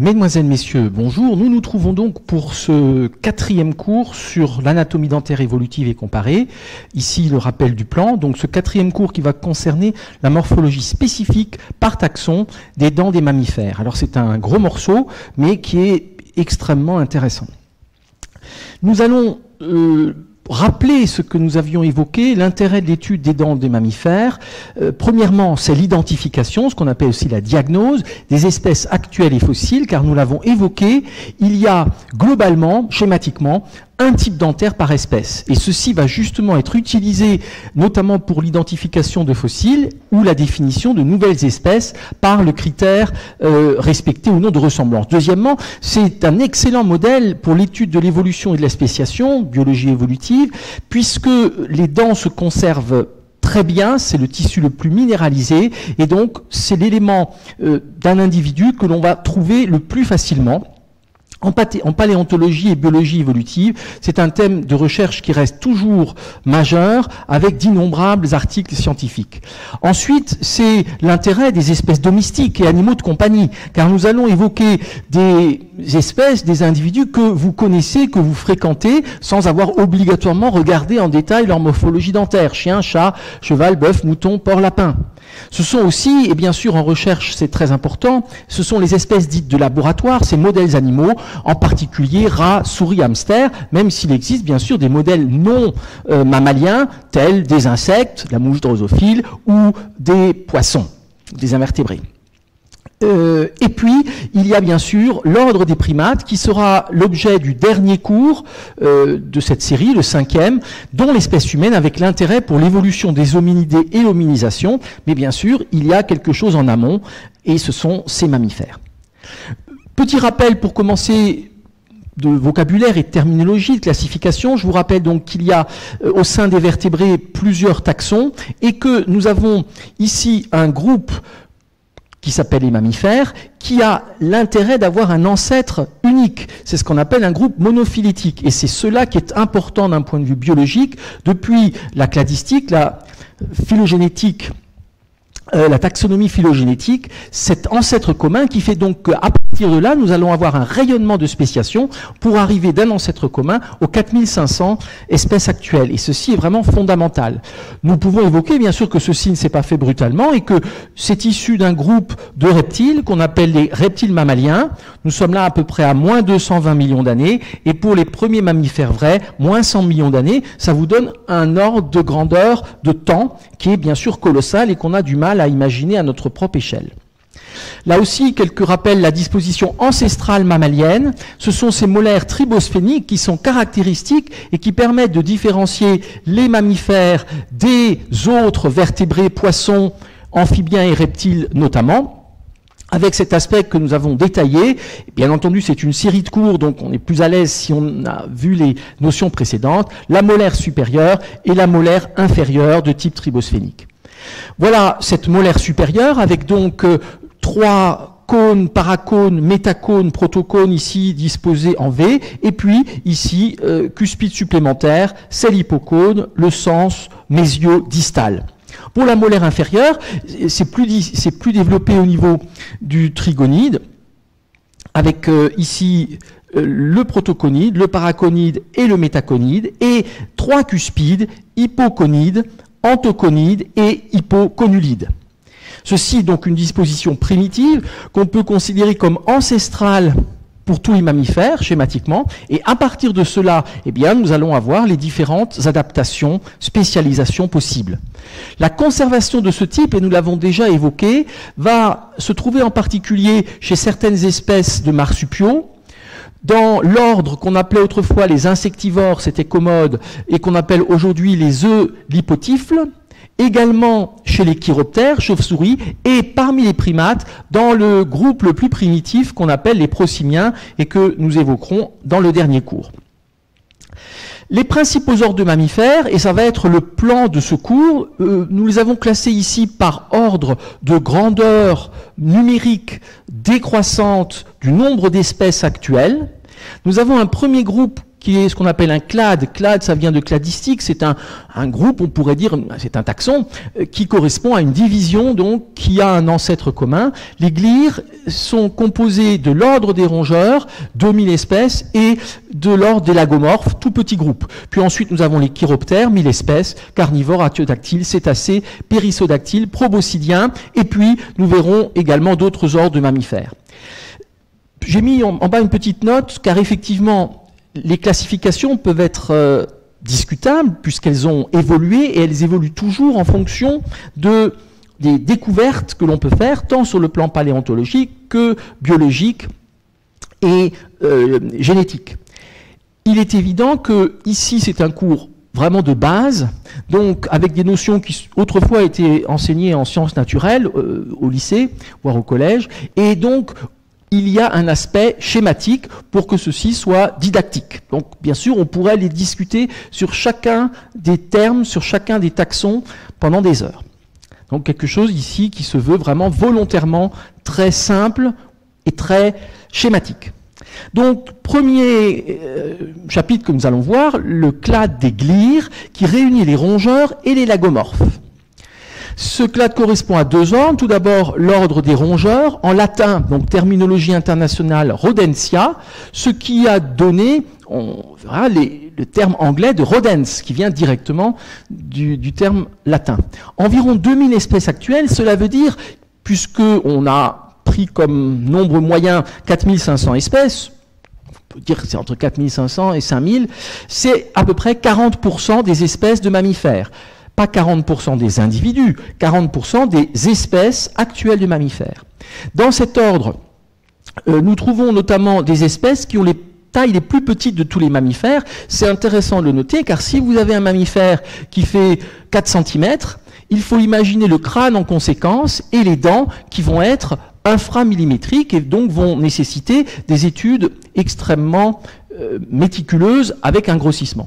Mesdemoiselles, messieurs, bonjour. Nous nous trouvons donc pour ce quatrième cours sur l'anatomie dentaire évolutive et comparée. Ici, le rappel du plan. Donc, ce quatrième cours qui va concerner la morphologie spécifique par taxon des dents des mammifères. Alors, c'est un gros morceau, mais qui est extrêmement intéressant. Nous allons rappeler ce que nous avions évoqué, l'intérêt de l'étude des dents des mammifères. Premièrement, c'est l'identification, ce qu'on appelle aussi la diagnose, des espèces actuelles et fossiles, car nous l'avons évoqué, il y a globalement, schématiquement, un type dentaire par espèce. Et ceci va justement être utilisé notamment pour l'identification de fossiles ou la définition de nouvelles espèces par le critère respecté ou non de ressemblance. Deuxièmement, c'est un excellent modèle pour l'étude de l'évolution et de la spéciation, biologie évolutive, puisque les dents se conservent très bien, c'est le tissu le plus minéralisé, et donc c'est l'élément d'un individu que l'on va trouver le plus facilement. En paléontologie et biologie évolutive, c'est un thème de recherche qui reste toujours majeur, avec d'innombrables articles scientifiques. Ensuite, c'est l'intérêt des espèces domestiques et animaux de compagnie, car nous allons évoquer des espèces, des individus que vous connaissez, que vous fréquentez, sans avoir obligatoirement regardé en détail leur morphologie dentaire. Chien, chat, cheval, bœuf, mouton, porc, lapin. Ce sont aussi, et bien sûr en recherche c'est très important, ce sont les espèces dites de laboratoire, ces modèles animaux, en particulier rats, souris, hamsters, même s'il existe bien sûr des modèles non mammaliens, tels des insectes, la mouche drosophile, ou des poissons, des invertébrés. Et puis, il y a bien sûr l'ordre des primates, qui sera l'objet du dernier cours de cette série, le cinquième, dont l'espèce humaine avec l'intérêt pour l'évolution des hominidés et hominisation. Mais bien sûr, il y a quelque chose en amont, et ce sont ces mammifères. Petit rappel pour commencer de vocabulaire et de terminologie, de classification. Je vous rappelle donc qu'il y a au sein des vertébrés plusieurs taxons, et que nous avons ici un groupe qui s'appelle les mammifères, qui a l'intérêt d'avoir un ancêtre unique. C'est ce qu'on appelle un groupe monophylétique. Et c'est cela qui est important d'un point de vue biologique. Depuis la cladistique, la phylogénétique, la taxonomie phylogénétique, cet ancêtre commun qui fait donc qu'à partir de là, nous allons avoir un rayonnement de spéciation pour arriver d'un ancêtre commun aux 4500 espèces actuelles. Et ceci est vraiment fondamental. Nous pouvons évoquer bien sûr que ceci ne s'est pas fait brutalement et que c'est issu d'un groupe de reptiles qu'on appelle les reptiles mammaliens. Nous sommes là à peu près à moins 220 millions d'années et pour les premiers mammifères vrais, moins 100 millions d'années, ça vous donne un ordre de grandeur de temps qui est bien sûr colossal et qu'on a du mal à imaginer à notre propre échelle. Là aussi, quelques rappels, la disposition ancestrale mammalienne, ce sont ces molaires tribosphéniques qui sont caractéristiques et qui permettent de différencier les mammifères des autres vertébrés, poissons, amphibiens et reptiles notamment. Avec cet aspect que nous avons détaillé, bien entendu c'est une série de cours, donc on est plus à l'aise si on a vu les notions précédentes, la molaire supérieure et la molaire inférieure de type tribosphénique. Voilà cette molaire supérieure avec donc trois cônes, paracônes, métacônes, protocônes ici disposés en V, et puis ici cuspide supplémentaire, c'est l'hypocône, le sens mésio-distal. Pour la molaire inférieure, c'est plus développé au niveau du trigonide, avec ici le protoconide, le paraconide et le métaconide, et trois cuspides, hypoconides, antoconides et hypoconulide. Ceci donc une disposition primitive qu'on peut considérer comme ancestrale pour tous les mammifères, schématiquement, et à partir de cela, eh bien, nous allons avoir les différentes adaptations, spécialisations possibles. La conservation de ce type, et nous l'avons déjà évoqué, va se trouver en particulier chez certaines espèces de marsupiaux, dans l'ordre qu'on appelait autrefois les insectivores, c'était commode, et qu'on appelle aujourd'hui les œufs lipotifles, également chez les chiroptères, chauves-souris, et parmi les primates, dans le groupe le plus primitif qu'on appelle les procimiens, et que nous évoquerons dans le dernier cours. Les principaux ordres de mammifères, et ça va être le plan de ce cours, nous les avons classés ici par ordre de grandeur numérique décroissante du nombre d'espèces actuelles. Nous avons un premier groupe qui est ce qu'on appelle un clade. Clade, ça vient de cladistique, c'est un groupe, on pourrait dire, c'est un taxon, qui correspond à une division, donc, qui a un ancêtre commun. Les glires sont composés de l'ordre des rongeurs, 2000 espèces, et de l'ordre des lagomorphes, tout petit groupe. Puis ensuite, nous avons les chiroptères, 1000 espèces, carnivores, artiodactyles, cétacés, périssodactyles, proboscidiens, et puis nous verrons également d'autres ordres de mammifères. J'ai mis en bas une petite note, car effectivement, les classifications peuvent être discutables puisqu'elles ont évolué et elles évoluent toujours en fonction des découvertes que l'on peut faire tant sur le plan paléontologique que biologique et génétique. Il est évident que ici c'est un cours vraiment de base, donc avec des notions qui autrefois étaient enseignées en sciences naturelles au lycée, voire au collège, et donc il y a un aspect schématique pour que ceci soit didactique. Donc, bien sûr, on pourrait les discuter sur chacun des termes, sur chacun des taxons pendant des heures. Donc, quelque chose ici qui se veut vraiment volontairement très simple et très schématique. Donc, premier chapitre que nous allons voir, le clade des glires, qui réunit les rongeurs et les lagomorphes. Ce clade correspond à deux ordres. Tout d'abord, l'ordre des rongeurs, en latin, donc terminologie internationale, Rodentia, ce qui a donné, on verra, le terme anglais de rodents, qui vient directement du terme latin. Environ 2000 espèces actuelles, cela veut dire, puisqu'on a pris comme nombre moyen 4500 espèces, on peut dire que c'est entre 4500 et 5000, c'est à peu près 40% des espèces de mammifères. Pas 40% des individus, 40% des espèces actuelles de mammifères. Dans cet ordre, nous trouvons notamment des espèces qui ont les tailles les plus petites de tous les mammifères. C'est intéressant de le noter, car si vous avez un mammifère qui fait 4 cm, il faut imaginer le crâne en conséquence et les dents qui vont être inframillimétriques et donc vont nécessiter des études extrêmement méticuleuses avec un grossissement.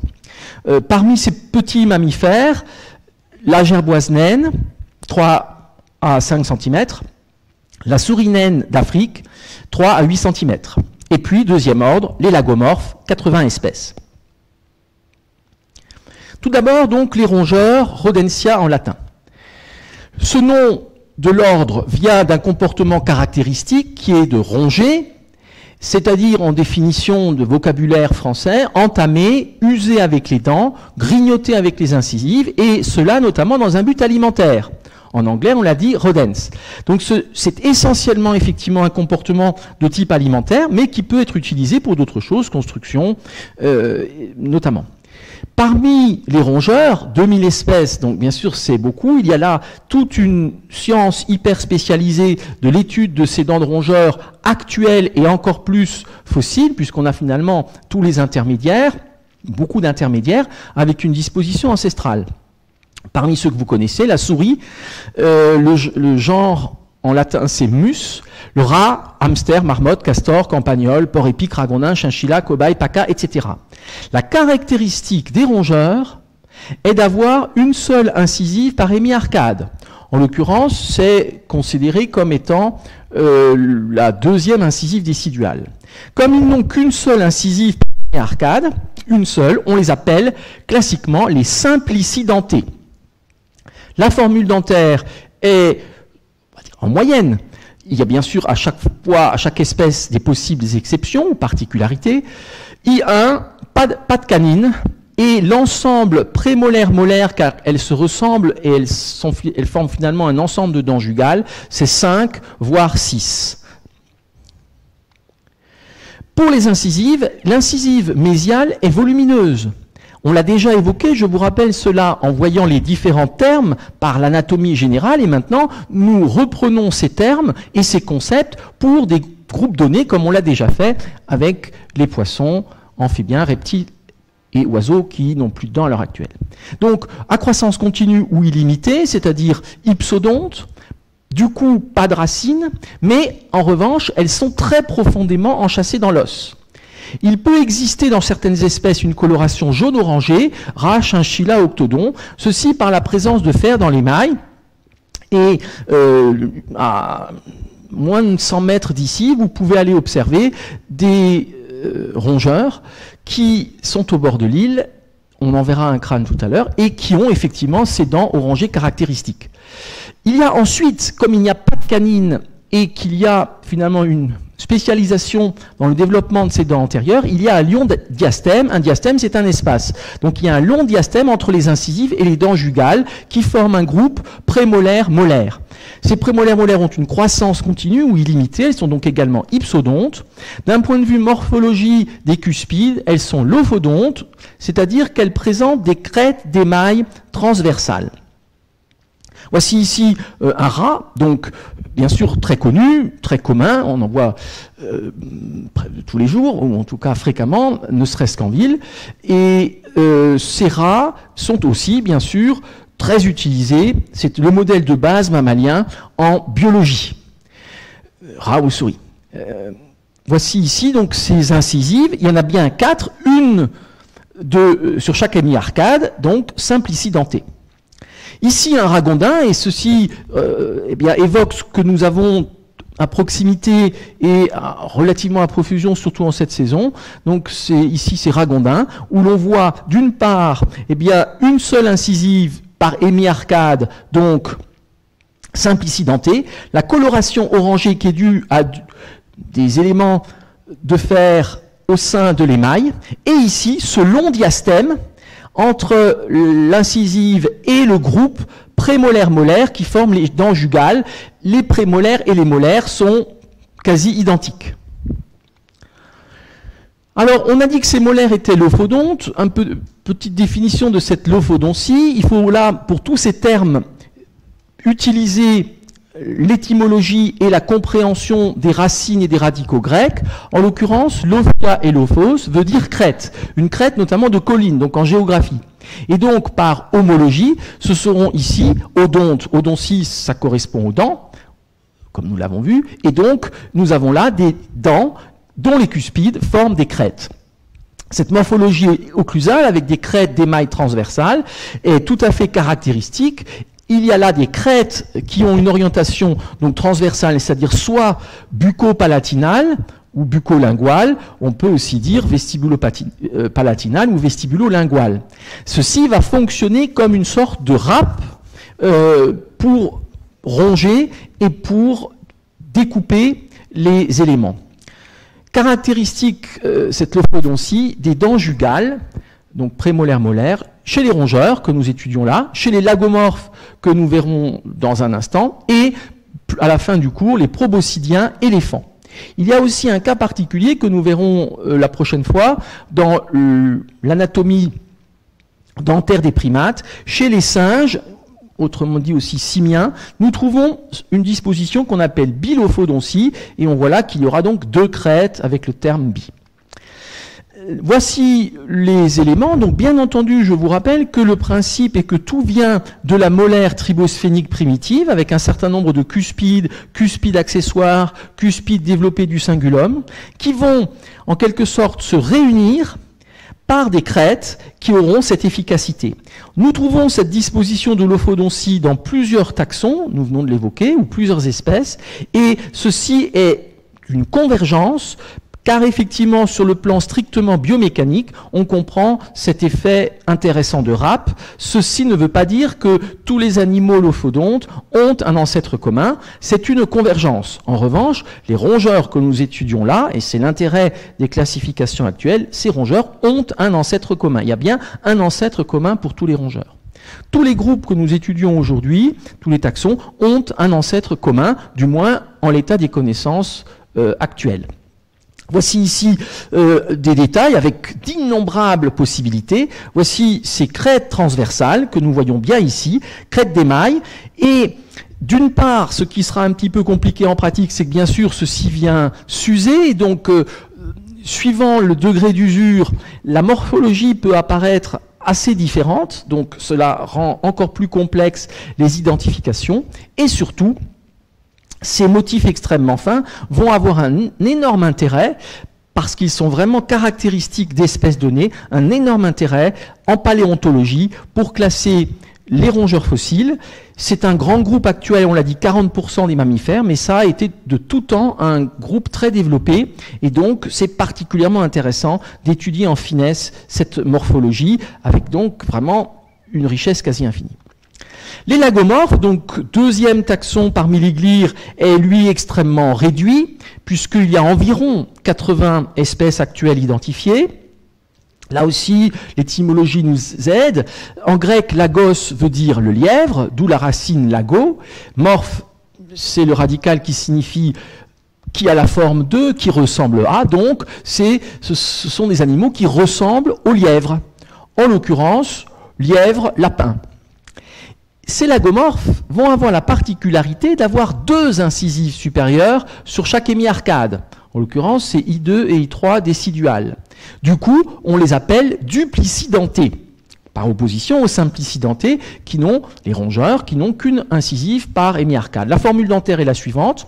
Parmi ces petits mammifères, la gerboise naine, 3 à 5 cm, la souris naine d'Afrique, 3 à 8 cm. Et puis, deuxième ordre, les lagomorphes, 80 espèces. Tout d'abord, donc, les rongeurs, Rodentia en latin. Ce nom de l'ordre vient d'un comportement caractéristique qui est de ronger, c'est-à-dire, en définition de vocabulaire français, entamer, user avec les dents, grignoter avec les incisives, et cela notamment dans un but alimentaire. En anglais, on l'a dit, rodents. Donc c'est essentiellement effectivement un comportement de type alimentaire, mais qui peut être utilisé pour d'autres choses, construction notamment. Parmi les rongeurs, 2000 espèces, donc bien sûr c'est beaucoup, il y a là toute une science hyper spécialisée de l'étude de ces dents de rongeurs actuelles et encore plus fossiles, puisqu'on a finalement tous les intermédiaires, beaucoup d'intermédiaires, avec une disposition ancestrale. Parmi ceux que vous connaissez, la souris, le genre en latin c'est mus, le rat, hamster, marmotte, castor, campagnol, porc-épic, ragondin, chinchilla, cobaye, paca, etc. La caractéristique des rongeurs est d'avoir une seule incisive par hémiarcade. En l'occurrence, c'est considéré comme étant la deuxième incisive déciduale. Comme ils n'ont qu'une seule incisive par hémiarcade, une seule, on les appelle classiquement les simplicidentés. La formule dentaire est en moyenne. Il y a bien sûr à chaque fois, à chaque espèce, des possibles exceptions ou particularités. I1, pas de canine, et l'ensemble prémolaire-molaire, car elles se ressemblent et elles forment finalement un ensemble de dents jugales, c'est 5, voire 6. Pour les incisives, l'incisive mésiale est volumineuse. On l'a déjà évoqué, je vous rappelle cela en voyant les différents termes par l'anatomie générale, et maintenant nous reprenons ces termes et ces concepts pour des groupes donnés, comme on l'a déjà fait avec les poissons, amphibiens, reptiles et oiseaux qui n'ont plus de dents à l'heure actuelle. Donc, accroissance continue ou illimitée, c'est-à-dire hypsodonte, du coup pas de racines, mais en revanche, elles sont très profondément enchâssées dans l'os. Il peut exister dans certaines espèces une coloration jaune-orangée, rat, chinchilla, octodon, ceci par la présence de fer dans l'émail. Et à moins de 100 mètres d'ici, vous pouvez aller observer des rongeurs qui sont au bord de l'île, on en verra un crâne tout à l'heure, et qui ont effectivement ces dents orangées caractéristiques. Il y a ensuite, comme il n'y a pas de canines et qu'il y a finalement une spécialisation dans le développement de ces dents antérieures, il y a un long diastème. Un diastème, c'est un espace. Donc il y a un long diastème entre les incisives et les dents jugales qui forment un groupe prémolaire-molaire. Ces prémolaires-molaires ont une croissance continue ou illimitée. Elles sont donc également ipsodontes. D'un point de vue morphologie des cuspides, elles sont lophodontes, c'est-à-dire qu'elles présentent des crêtes d'émail transversales. Voici ici un rat, donc bien sûr très connu, très commun, on en voit tous les jours, ou en tout cas fréquemment, ne serait-ce qu'en ville. Et ces rats sont aussi bien sûr très utilisés, c'est le modèle de base mammalien en biologie, rat ou souris. Voici ici donc ces incisives, il y en a bien quatre, une sur chaque hémiarcade, donc simplicidentée. Ici, un ragondin, et ceci eh bien, évoque ce que nous avons à proximité et relativement à profusion, surtout en cette saison. Donc, ici, c'est ragondin, où l'on voit d'une part eh bien, une seule incisive par hémiarcade, donc simplicidentée. La coloration orangée qui est due à des éléments de fer au sein de l'émail. Et ici, ce long diastème entre l'incisive et le groupe prémolaire-molaire qui forment les dents jugales. Les prémolaires et les molaires sont quasi identiques. Alors, on a dit que ces molaires étaient lophodontes. Un peu petite définition de cette lophodontie. Il faut là, pour tous ces termes, utiliser l'étymologie et la compréhension des racines et des radicaux grecs. En l'occurrence, lophia et lophos veut dire crête, une crête notamment de colline, donc en géographie. Et donc, par homologie, ce seront ici odontes. Odontie, ça correspond aux dents, comme nous l'avons vu, et donc nous avons là des dents dont les cuspides forment des crêtes. Cette morphologie occlusale, avec des crêtes d'émail transversales, est tout à fait caractéristique. Il y a là des crêtes qui ont une orientation donc transversale, c'est-à-dire soit bucco-palatinale ou bucco-linguale, on peut aussi dire vestibulo-palatinale ou vestibulo-linguale. Ceci va fonctionner comme une sorte de râpe pour ronger et pour découper les éléments. Caractéristique, cette lophodontie, des dents jugales, donc prémolaire-molaire, chez les rongeurs que nous étudions là, chez les lagomorphes que nous verrons dans un instant, et à la fin du cours, les proboscidiens éléphants. Il y a aussi un cas particulier que nous verrons la prochaine fois dans l'anatomie dentaire des primates. Chez les singes, autrement dit aussi simiens, nous trouvons une disposition qu'on appelle bilophodontie, et on voit là qu'il y aura donc deux crêtes avec le terme bi. Voici les éléments. Donc, bien entendu, je vous rappelle que le principe est que tout vient de la molaire tribosphénique primitive, avec un certain nombre de cuspides, cuspides accessoires, cuspides développés du cingulum, qui vont, en quelque sorte, se réunir par des crêtes qui auront cette efficacité. Nous trouvons cette disposition de lophodontie dans plusieurs taxons, nous venons de l'évoquer, ou plusieurs espèces, et ceci est une convergence, car effectivement, sur le plan strictement biomécanique, on comprend cet effet intéressant de râpe. Ceci ne veut pas dire que tous les animaux lophodontes ont un ancêtre commun. C'est une convergence. En revanche, les rongeurs que nous étudions là, et c'est l'intérêt des classifications actuelles, ces rongeurs ont un ancêtre commun. Il y a bien un ancêtre commun pour tous les rongeurs. Tous les groupes que nous étudions aujourd'hui, tous les taxons, ont un ancêtre commun, du moins en l'état des connaissances actuelles. Voici ici des détails avec d'innombrables possibilités. Voici ces crêtes transversales que nous voyons bien ici, crêtes d'émail. Et d'une part, ce qui sera un petit peu compliqué en pratique, c'est que bien sûr, ceci vient s'user. Et donc, suivant le degré d'usure, la morphologie peut apparaître assez différente. Donc, cela rend encore plus complexe les identifications. Et surtout, ces motifs extrêmement fins vont avoir un énorme intérêt, parce qu'ils sont vraiment caractéristiques d'espèces données, un énorme intérêt en paléontologie pour classer les rongeurs fossiles, c'est un grand groupe actuel, on l'a dit, 40% des mammifères, mais ça a été de tout temps un groupe très développé, et donc c'est particulièrement intéressant d'étudier en finesse cette morphologie, avec donc vraiment une richesse quasi infinie. Les lagomorphes, donc deuxième taxon parmi les glires, est lui extrêmement réduit, puisqu'il y a environ 80 espèces actuelles identifiées. Là aussi, l'étymologie nous aide. En grec, lagos veut dire le lièvre, d'où la racine lago. Morphe, c'est le radical qui signifie qui a la forme de, qui ressemble à. Donc, ce sont des animaux qui ressemblent au lièvre. En l'occurrence, lièvre, lapin. Ces lagomorphes vont avoir la particularité d'avoir deux incisives supérieures sur chaque hémiarcade. En l'occurrence, c'est I2 et I3 déciduales. Du coup, on les appelle duplicidentés, par opposition aux simplicidentés, qui n'ont, les rongeurs, qui n'ont qu'une incisive par hémiarcade. La formule dentaire est la suivante.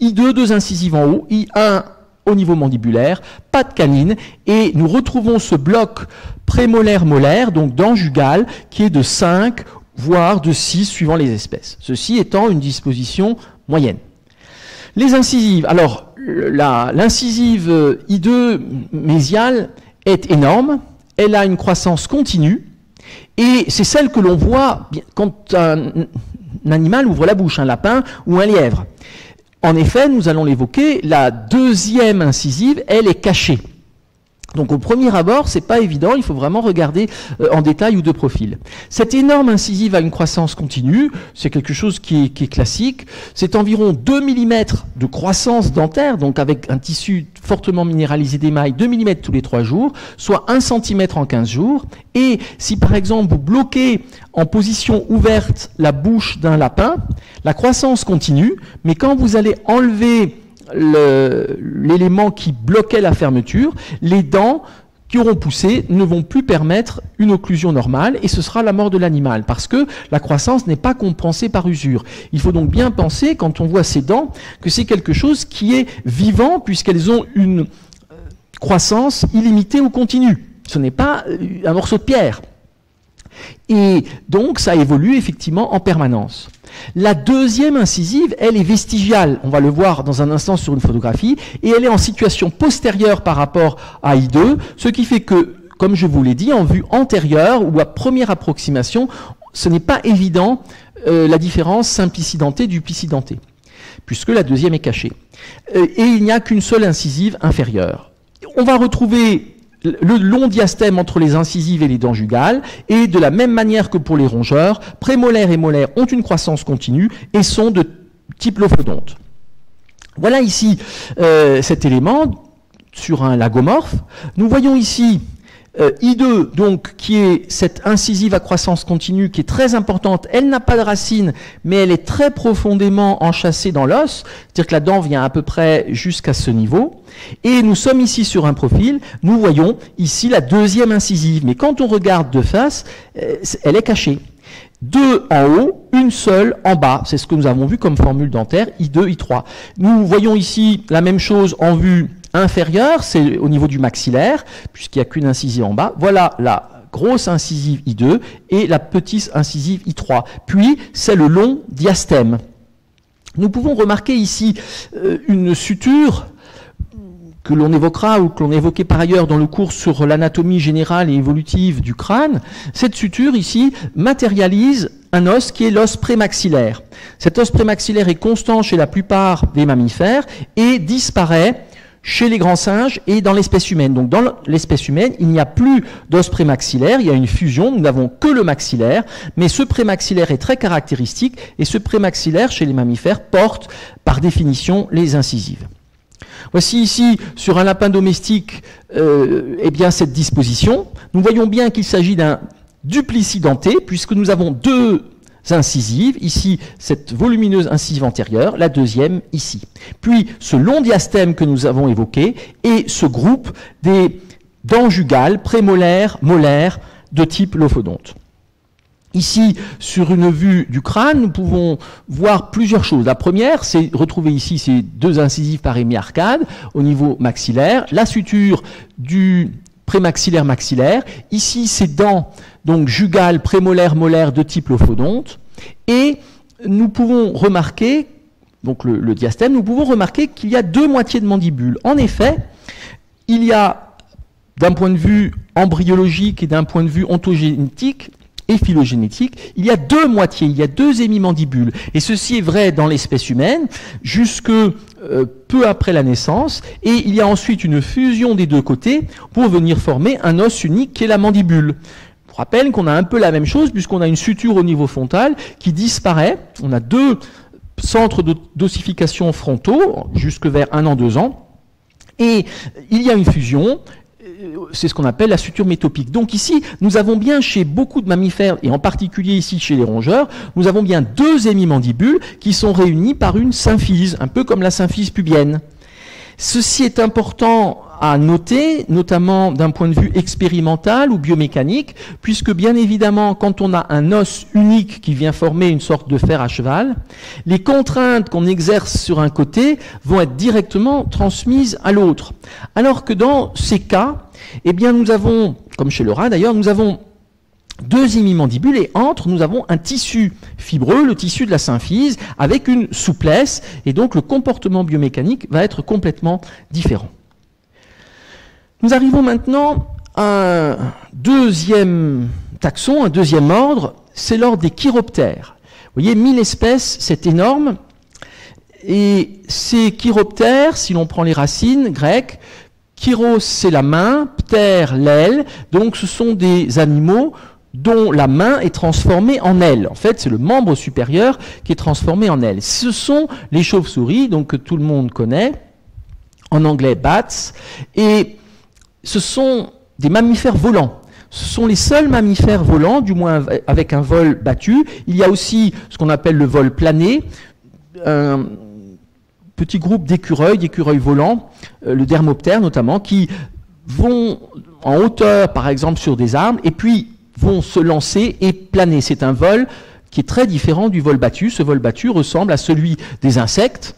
I2, deux incisives en haut, I1 au niveau mandibulaire, pas de canine, et nous retrouvons ce bloc prémolaire-molaire, donc dent jugale, qui est de 5, voire de 6, suivant les espèces. Ceci étant une disposition moyenne. Les incisives, alors l'incisive I2 mésiale est énorme, elle a une croissance continue, et c'est celle que l'on voit quand un animal ouvre la bouche, un lapin ou un lièvre. En effet, nous allons l'évoquer, la deuxième incisive, elle est cachée. Donc au premier abord, c'est pas évident, il faut vraiment regarder en détail ou de profil. Cette énorme incisive a une croissance continue, c'est quelque chose qui est classique, c'est environ 2 mm de croissance dentaire, donc avec un tissu fortement minéralisé d'émail, 2 mm tous les 3 jours, soit 1 cm en 15 jours, et si par exemple vous bloquez en position ouverte la bouche d'un lapin, la croissance continue, mais quand vous allez enlever l'élément qui bloquait la fermeture, les dents qui auront poussé ne vont plus permettre une occlusion normale et ce sera la mort de l'animal parce que la croissance n'est pas compensée par usure. Il faut donc bien penser, quand on voit ces dents, que c'est quelque chose qui est vivant puisqu'elles ont une croissance illimitée ou continue. Ce n'est pas un morceau de pierre. Et donc ça évolue effectivement en permanence. La deuxième incisive, elle est vestigiale, on va le voir dans un instant sur une photographie, et elle est en situation postérieure par rapport à I2, ce qui fait que, comme je vous l'ai dit, en vue antérieure ou à première approximation, ce n'est pas évident la différence simplicidenté-duplicidenté, puisque la deuxième est cachée. Et il n'y a qu'une seule incisive inférieure. On va retrouver le long diastème entre les incisives et les dents jugales, et de la même manière que pour les rongeurs, prémolaires et molaires ont une croissance continue et sont de type lophodonte. Voilà ici cet élément sur un lagomorphe. Nous voyons ici I2, donc, qui est cette incisive à croissance continue qui est très importante. Elle n'a pas de racine, mais elle est très profondément enchâssée dans l'os, c'est-à-dire que la dent vient à peu près jusqu'à ce niveau. Et nous sommes ici sur un profil, nous voyons ici la deuxième incisive, mais quand on regarde de face, elle est cachée. Deux en haut, une seule en bas, c'est ce que nous avons vu comme formule dentaire, I2, I3. Nous voyons ici la même chose en vue inférieure, c'est au niveau du maxillaire, puisqu'il n'y a qu'une incisive en bas. Voilà la grosse incisive I2 et la petite incisive I3. Puis, c'est le long diastème. Nous pouvons remarquer ici une suture que l'on évoquera ou que l'on évoquait par ailleurs dans le cours sur l'anatomie générale et évolutive du crâne. Cette suture ici matérialise un os qui est l'os prémaxillaire. Cet os prémaxillaire est constant chez la plupart des mammifères et disparaît chez les grands singes et dans l'espèce humaine. Donc dans l'espèce humaine, il n'y a plus d'os prémaxillaire, il y a une fusion, nous n'avons que le maxillaire, mais ce prémaxillaire est très caractéristique, et ce prémaxillaire, chez les mammifères, porte par définition les incisives. Voici ici, sur un lapin domestique, eh bien cette disposition. Nous voyons bien qu'il s'agit d'un duplicidenté, puisque nous avons deux incisives, ici cette volumineuse incisive antérieure, la deuxième ici. Puis ce long diastème que nous avons évoqué et ce groupe des dents jugales, prémolaires, molaires de type lophodonte. Ici, sur une vue du crâne, nous pouvons voir plusieurs choses. La première, c'est retrouver ici ces deux incisives par hémiarcade au niveau maxillaire, la suture du prémaxillaire, maxillaire. Ici, c'est dents donc jugales, prémolaires, molaires de type lophodonte. Et nous pouvons remarquer, donc le diastème, nous pouvons remarquer qu'il y a deux moitiés de mandibule. En effet, il y a, d'un point de vue embryologique et d'un point de vue ontogénétique et phylogénétique, il y a deux moitiés, il y a deux hémimandibules. Et ceci est vrai dans l'espèce humaine jusque peu après la naissance. Et il y a ensuite une fusion des deux côtés pour venir former un os unique qui est la mandibule. Je vous rappelle qu'on a un peu la même chose puisqu'on a une suture au niveau frontal qui disparaît. On a deux centres d'ossification frontaux jusque vers 1 an, 2 ans. Et il y a une fusion. C'est ce qu'on appelle la suture métopique. Donc ici, nous avons bien chez beaucoup de mammifères, et en particulier ici chez les rongeurs, nous avons bien deux hémimandibules qui sont réunis par une symphyse, un peu comme la symphyse pubienne. Ceci est important à noter, notamment d'un point de vue expérimental ou biomécanique, puisque bien évidemment, quand on a un os unique qui vient former une sorte de fer à cheval, les contraintes qu'on exerce sur un côté vont être directement transmises à l'autre. Alors que dans ces cas, eh bien, nous avons, comme chez le rat d'ailleurs, nous avons deux hémimandibules et entre, nous avons un tissu fibreux, le tissu de la symphyse, avec une souplesse, et donc le comportement biomécanique va être complètement différent. Nous arrivons maintenant à un deuxième taxon, un deuxième ordre, c'est l'ordre des chiroptères. Vous voyez, 1000 espèces, c'est énorme. Et ces chiroptères, si l'on prend les racines grecques, chiros c'est la main, ptère l'aile, donc ce sont des animaux dont la main est transformée en aile. En fait, c'est le membre supérieur qui est transformé en aile. Ce sont les chauves-souris, donc que tout le monde connaît, en anglais bats, et ce sont des mammifères volants. Ce sont les seuls mammifères volants, du moins avec un vol battu. Il y a aussi ce qu'on appelle le vol plané, un petit groupe d'écureuils, volants, le dermoptère notamment, qui vont en hauteur, par exemple, sur des arbres, et puis vont se lancer et planer. C'est un vol qui est très différent du vol battu. Ce vol battu ressemble à celui des insectes,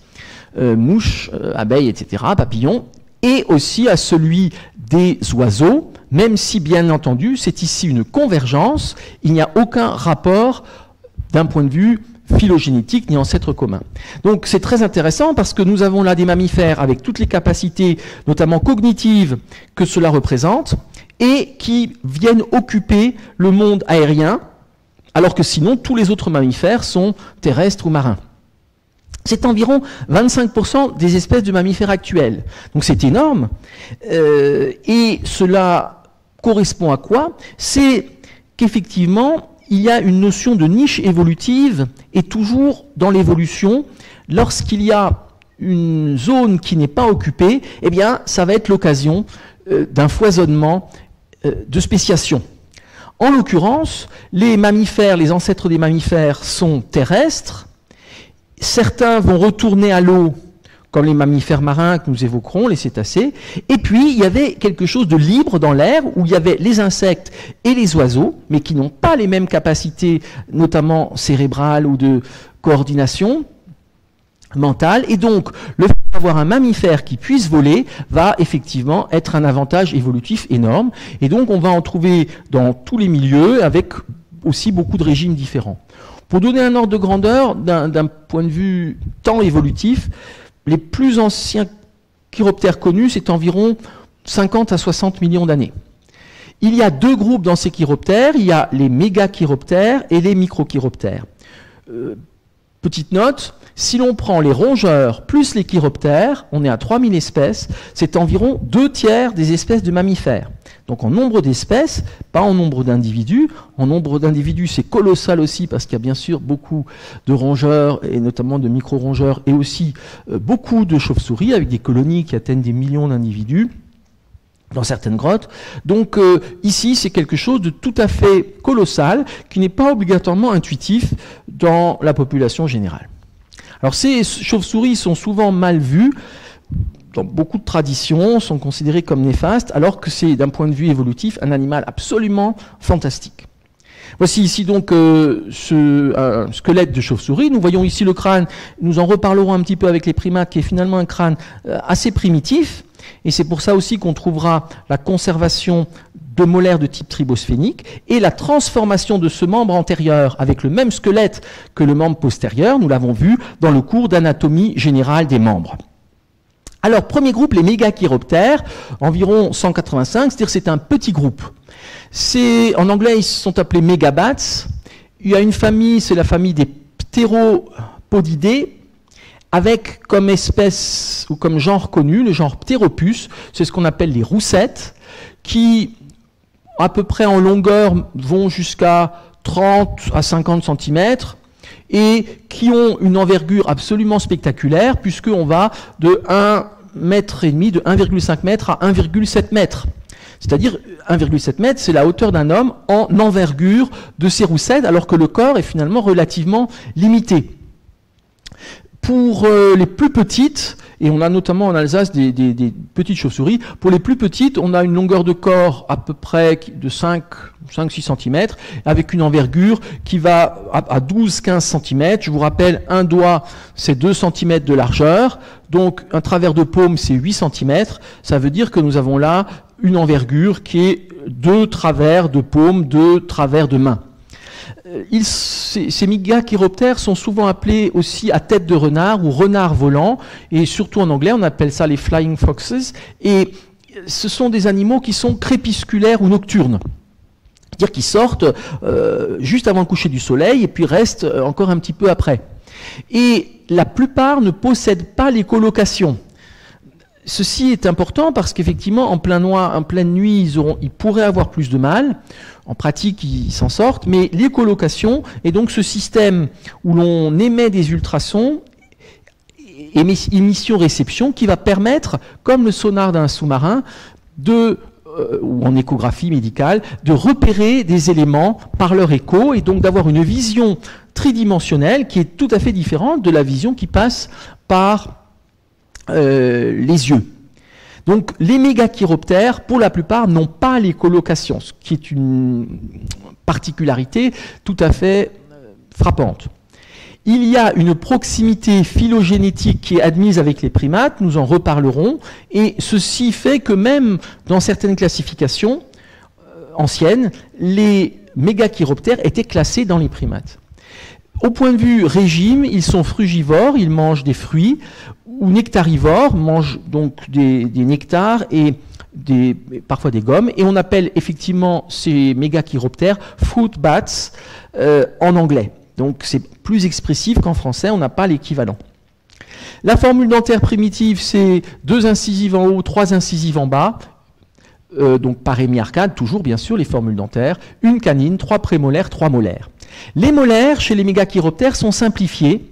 mouches, abeilles, etc., papillons, et aussi à celui des oiseaux, même si, bien entendu, c'est ici une convergence. Il n'y a aucun rapport d'un point de vue phylogénétique ni ancêtre commun. Donc c'est très intéressant parce que nous avons là des mammifères avec toutes les capacités, notamment cognitives, que cela représente, et qui viennent occuper le monde aérien, alors que sinon tous les autres mammifères sont terrestres ou marins. C'est environ 25% des espèces de mammifères actuelles. Donc c'est énorme. Et cela correspond à quoi? C'est qu'effectivement, il y a une notion de niche évolutive, et toujours dans l'évolution, lorsqu'il y a une zone qui n'est pas occupée, eh bien, ça va être l'occasion d'un foisonnement de spéciation. En l'occurrence, les mammifères, les ancêtres des mammifères sont terrestres. Certains vont retourner à l'eau, comme les mammifères marins que nous évoquerons, les cétacés. Et puis, il y avait quelque chose de libre dans l'air, où il y avait les insectes et les oiseaux, mais qui n'ont pas les mêmes capacités, notamment cérébrales ou de coordination mentale. Et donc, le fait d'avoir un mammifère qui puisse voler va effectivement être un avantage évolutif énorme. Et donc, on va en trouver dans tous les milieux, avec aussi beaucoup de régimes différents. Pour donner un ordre de grandeur, d'un point de vue temps évolutif, les plus anciens chiroptères connus, c'est environ 50 à 60 millions d'années. Il y a deux groupes dans ces chiroptères, il y a les mégachiroptères et les microchiroptères. Petite note, si l'on prend les rongeurs plus les chiroptères, on est à 3000 espèces, c'est environ 2/3 des espèces de mammifères. Donc en nombre d'espèces, pas en nombre d'individus. En nombre d'individus, c'est colossal aussi, parce qu'il y a bien sûr beaucoup de rongeurs, et notamment de micro-rongeurs, et aussi beaucoup de chauves-souris, avec des colonies qui atteignent des millions d'individus dans certaines grottes. Donc ici, c'est quelque chose de tout à fait colossal, qui n'est pas obligatoirement intuitif dans la population générale. Alors ces chauves-souris sont souvent mal vues. Dans beaucoup de traditions, sont considérés comme néfastes, alors que c'est, d'un point de vue évolutif, un animal absolument fantastique. Voici ici donc ce squelette de chauve-souris. Nous voyons ici le crâne. Nous en reparlerons un petit peu avec les primates, qui est finalement un crâne assez primitif. Et c'est pour ça aussi qu'on trouvera la conservation de molaires de type tribosphénique et la transformation de ce membre antérieur avec le même squelette que le membre postérieur. Nous l'avons vu dans le cours d'anatomie générale des membres. Alors, premier groupe, les mégachiroptères, environ 185, c'est-à-dire c'est un petit groupe. En anglais, ils sont appelés mégabats. Il y a une famille, c'est la famille des ptéropodidés, avec comme espèce ou comme genre connu, le genre ptéropus, c'est ce qu'on appelle les roussettes, qui, à peu près en longueur, vont jusqu'à 30 à 50 cm, et qui ont une envergure absolument spectaculaire, puisqu'on va de 1,5 m, de 1,5 m à 1,7 m. C'est-à-dire 1,7 m, c'est la hauteur d'un homme en envergure de ces roussettes, alors que le corps est finalement relativement limité. Pour les plus petites, et on a notamment en Alsace des petites chauves-souris, pour les plus petites, on a une longueur de corps à peu près de 5-6 cm, avec une envergure qui va à 12-15 cm. Je vous rappelle, un doigt, c'est 2 cm de largeur, donc un travers de paume, c'est 8 cm. Ça veut dire que nous avons là une envergure qui est 2 travers de paume, 2 travers de main. Ces mégachiroptères sont souvent appelés aussi à tête de renard ou renard volant, et surtout en anglais on appelle ça les flying foxes, et ce sont des animaux qui sont crépusculaires ou nocturnes, c'est-à-dire qu'ils sortent juste avant le coucher du soleil et puis restent encore un petit peu après. Et la plupart ne possèdent pas les colocations. Ceci est important parce qu'effectivement, en plein noir, en pleine nuit, ils pourraient avoir plus de mal. En pratique, ils s'en sortent. Mais les colocations, et donc ce système où l'on émet des ultrasons, émission-réception, qui va permettre, comme le sonar d'un sous-marin, ou en échographie médicale, de repérer des éléments par leur écho, et donc d'avoir une vision tridimensionnelle qui est tout à fait différente de la vision qui passe par les yeux. Donc les mégachiroptères, pour la plupart, n'ont pas les colocations, ce qui est une particularité tout à fait frappante. Il y a une proximité phylogénétique qui est admise avec les primates, nous en reparlerons, et ceci fait que même dans certaines classifications anciennes, les mégachiroptères étaient classés dans les primates. Au point de vue régime, ils sont frugivores, ils mangent des fruits, ou nectarivores, mangent donc des nectars et parfois des gommes, et on appelle effectivement ces mégachiroptères fruit bats en anglais. Donc c'est plus expressif qu'en français, on n'a pas l'équivalent. La formule dentaire primitive, c'est 2 incisives en haut, 3 incisives en bas, donc par hémiarcade, toujours bien sûr les formules dentaires, une canine, 3 prémolaires, 3 molaires. Les molaires chez les mégachiroptères sont simplifiés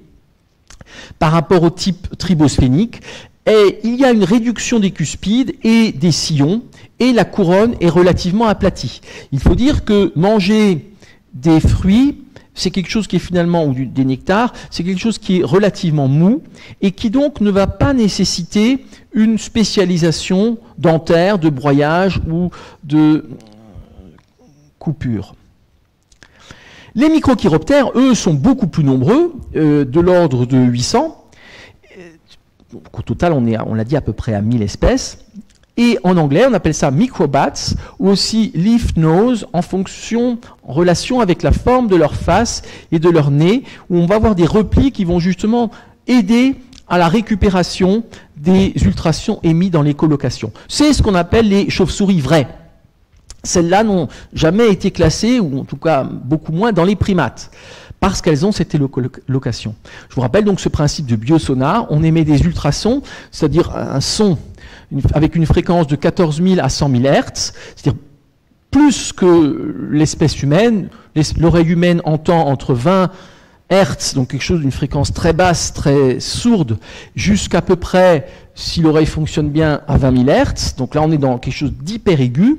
par rapport au type tribosphénique, et il y a une réduction des cuspides et des sillons, et la couronne est relativement aplatie. Il faut dire que manger des fruits, c'est quelque chose qui est finalement, ou des nectars, c'est quelque chose qui est relativement mou, et qui donc ne va pas nécessiter une spécialisation dentaire, de broyage ou de coupure. Les microchiroptères, eux, sont beaucoup plus nombreux, de l'ordre de 800. Donc, au total, on l'a dit, à peu près à 1000 espèces. Et en anglais, on appelle ça microbats, ou aussi leaf nose, en relation avec la forme de leur face et de leur nez, où on va avoir des replis qui vont justement aider à la récupération des ultrasons émis dans les colocations. C'est ce qu'on appelle les chauves-souris vraies. Celles-là n'ont jamais été classées, ou en tout cas beaucoup moins, dans les primates, parce qu'elles ont cette écholocation. Je vous rappelle donc ce principe de biosonar, on émet des ultrasons, c'est-à-dire un son avec une fréquence de 14 000 à 100 000 Hz, c'est-à-dire plus que l'espèce humaine. L'oreille humaine entend entre 20 Hz, donc quelque chose d'une fréquence très basse, très sourde, jusqu'à peu près, si l'oreille fonctionne bien, à 20 000 Hz. Donc là, on est dans quelque chose d'hyper aigu.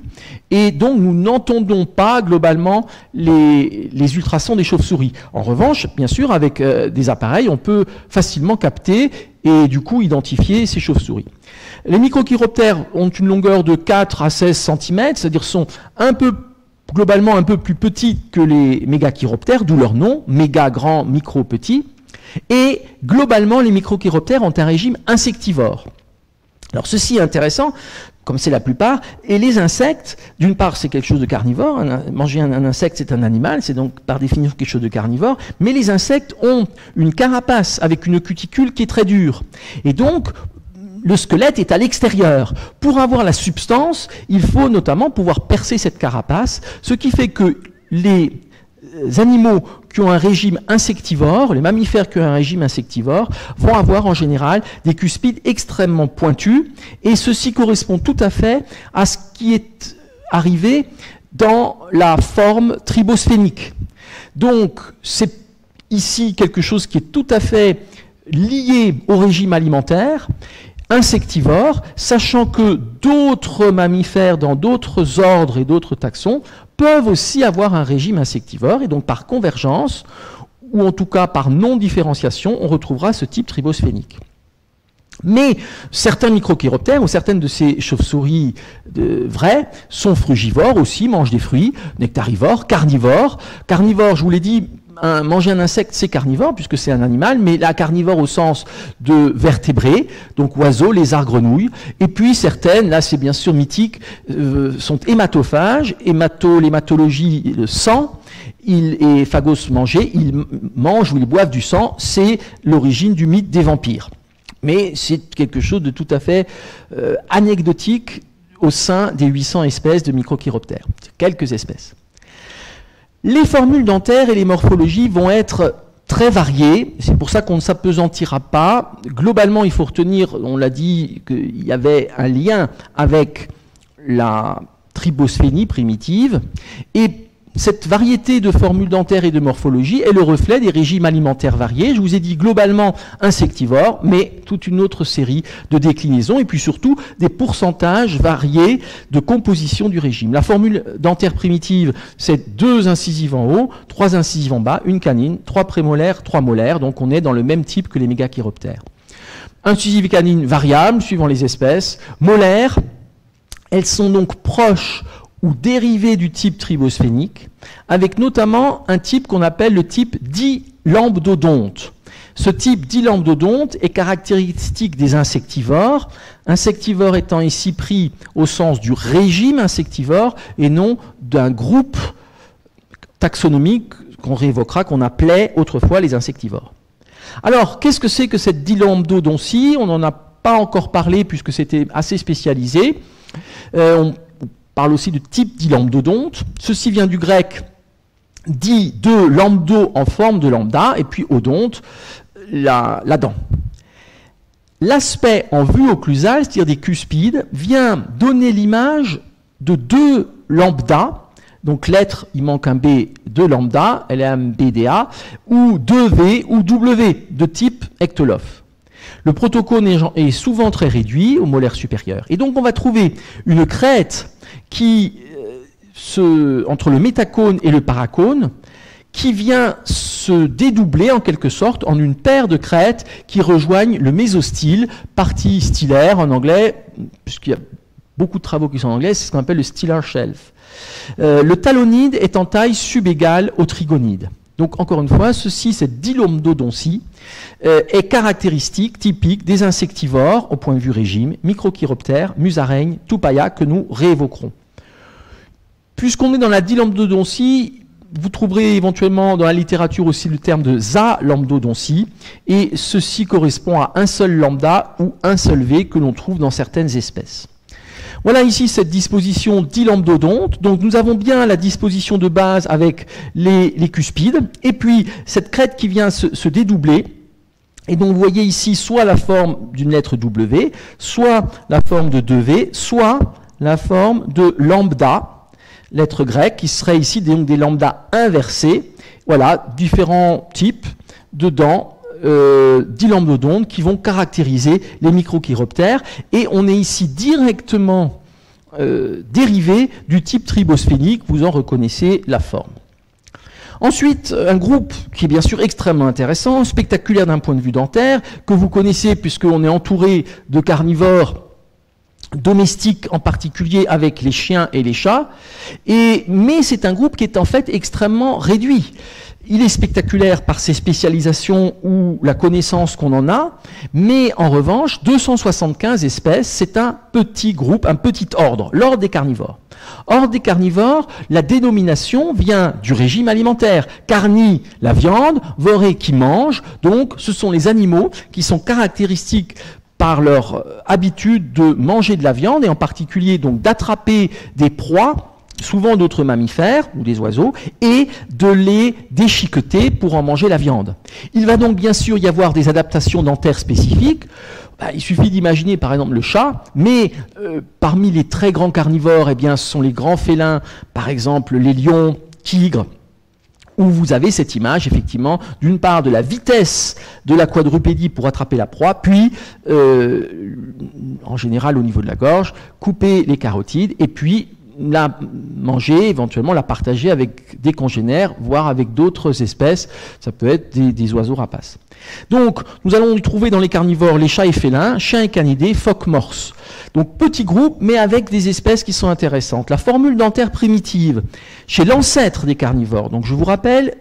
Et donc, nous n'entendons pas globalement les ultrasons des chauves-souris. En revanche, bien sûr, avec des appareils, on peut facilement capter et du coup identifier ces chauves-souris. Les microchiroptères ont une longueur de 4 à 16 cm, c'est-à-dire sont un peu globalement un peu plus petites que les mégachiroptères, d'où leur nom, méga grand, micro petit. Et globalement, les microchiroptères ont un régime insectivore. Alors ceci est intéressant, comme c'est la plupart, et les insectes, d'une part c'est quelque chose de carnivore, manger un insecte c'est un animal, c'est donc par définition quelque chose de carnivore, mais les insectes ont une carapace avec une cuticule qui est très dure, et donc le squelette est à l'extérieur. Pour avoir la substance, il faut notamment pouvoir percer cette carapace, ce qui fait que les animaux qui ont un régime insectivore, les mammifères qui ont un régime insectivore, vont avoir en général des cuspides extrêmement pointus, et ceci correspond tout à fait à ce qui est arrivé dans la forme tribosphénique. Donc c'est ici quelque chose qui est tout à fait lié au régime alimentaire, insectivore, sachant que d'autres mammifères dans d'autres ordres et d'autres taxons peuvent aussi avoir un régime insectivore, et donc par convergence, ou en tout cas par non-différenciation, on retrouvera ce type tribosphénique. Mais certains microchiroptères ou certaines de ces chauves-souris vraies sont frugivores aussi, mangent des fruits, nectarivores, carnivores. Carnivores, je vous l'ai dit, manger un insecte c'est carnivore puisque c'est un animal, mais là carnivore au sens de vertébrés, donc oiseaux, lézards, grenouilles, et puis certaines, là c'est bien sûr mythique, sont hématophages, l'hématologie, le sang, et phagos manger, ils mangent ou ils boivent du sang, c'est l'origine du mythe des vampires. Mais c'est quelque chose de tout à fait anecdotique au sein des 800 espèces de microchiroptères, quelques espèces. Les formules dentaires et les morphologies vont être très variées, c'est pour ça qu'on ne s'apesantira pas. Globalement, il faut retenir, on l'a dit, qu'il y avait un lien avec la tribosphénie primitive, et cette variété de formules dentaires et de morphologie est le reflet des régimes alimentaires variés. Je vous ai dit globalement insectivores, mais toute une autre série de déclinaisons, et puis surtout des pourcentages variés de composition du régime. La formule dentaire primitive, c'est 2 incisives en haut, 3 incisives en bas, une canine, 3 prémolaires, 3 molaires, donc on est dans le même type que les mégachiroptères. Incisives et canines variables, suivant les espèces. Molaires, elles sont donc proches ou dérivés du type tribosphénique, avec notamment un type qu'on appelle le type dilambdodonte. Ce type dilambdodonte est caractéristique des insectivores, insectivores étant ici pris au sens du régime insectivore et non d'un groupe taxonomique qu'on réévoquera, qu'on appelait autrefois les insectivores. Alors, qu'est-ce que c'est que cette dilambdodontie? On n'en a pas encore parlé puisque c'était assez spécialisé. On parle aussi de type dilambdodonte. Ceci vient du grec dit de lambdo en forme de lambda, et puis odonte, la dent. L'aspect en vue occlusale, c'est-à-dire des cuspides, vient donner l'image de 2 lambda, donc l'être, il manque un B, 2 lambda, LMBDA, ou 2V ou W de type ectolof. Le protocone est souvent très réduit au molaire supérieur. Et donc on va trouver une crête qui entre le métacône et le paracône, qui vient se dédoubler en quelque sorte en une paire de crêtes qui rejoignent le mésostyle, partie stylaire en anglais, puisqu'il y a beaucoup de travaux qui sont en anglais, c'est ce qu'on appelle le stylar shelf. Le talonide est en taille subégale au trigonide. Donc encore une fois, ceci, cette dilambdodontie, est caractéristique, typique des insectivores au point de vue régime, microchiroptères, musaraignes, toupaya, que nous réévoquerons. Puisqu'on est dans la dilambdodontie, vous trouverez éventuellement dans la littérature aussi le terme de zalambdodontie, et ceci correspond à un seul lambda ou un seul V que l'on trouve dans certaines espèces. Voilà ici cette disposition dilambdodonte. Donc nous avons bien la disposition de base avec les cuspides, et puis cette crête qui vient se dédoubler. Et donc vous voyez ici soit la forme d'une lettre W, soit la forme de 2V, soit la forme de lambda, lettre grecque, qui serait ici donc des lambdas inversés. Voilà, différents types de dents dilambdodontes qui vont caractériser les microchiroptères, et on est ici directement dérivé du type tribosphénique, vous en reconnaissez la forme. Ensuite, un groupe qui est bien sûr extrêmement intéressant, spectaculaire d'un point de vue dentaire, que vous connaissez puisqu'on est entouré de carnivores domestiques, en particulier avec les chiens et les chats, mais c'est un groupe qui est en fait extrêmement réduit. Il est spectaculaire par ses spécialisations ou la connaissance qu'on en a, mais en revanche, 275 espèces, c'est un petit groupe, un petit ordre, l'ordre des carnivores. Ordre des carnivores, la dénomination vient du régime alimentaire. Carni, la viande, voré, qui mange, donc ce sont les animaux qui sont caractéristiques par leur habitude de manger de la viande, et en particulier donc d'attraper des proies, souvent d'autres mammifères ou des oiseaux, et de les déchiqueter pour en manger la viande. Il va donc bien sûr y avoir des adaptations dentaires spécifiques. Il suffit d'imaginer par exemple le chat, mais parmi les très grands carnivores, eh bien, ce sont les grands félins, par exemple les lions, tigres, où vous avez cette image, effectivement, d'une part de la vitesse de la quadrupédie pour attraper la proie, puis, en général au niveau de la gorge, couper les carotides, et puis la manger, éventuellement la partager avec des congénères, voire avec d'autres espèces, ça peut être des oiseaux rapaces. Donc, nous allons trouver dans les carnivores les chats et félins, chiens et canidés, phoques, morses. Donc, petit groupe, mais avec des espèces qui sont intéressantes. La formule dentaire primitive, chez l'ancêtre des carnivores, donc je vous rappelle,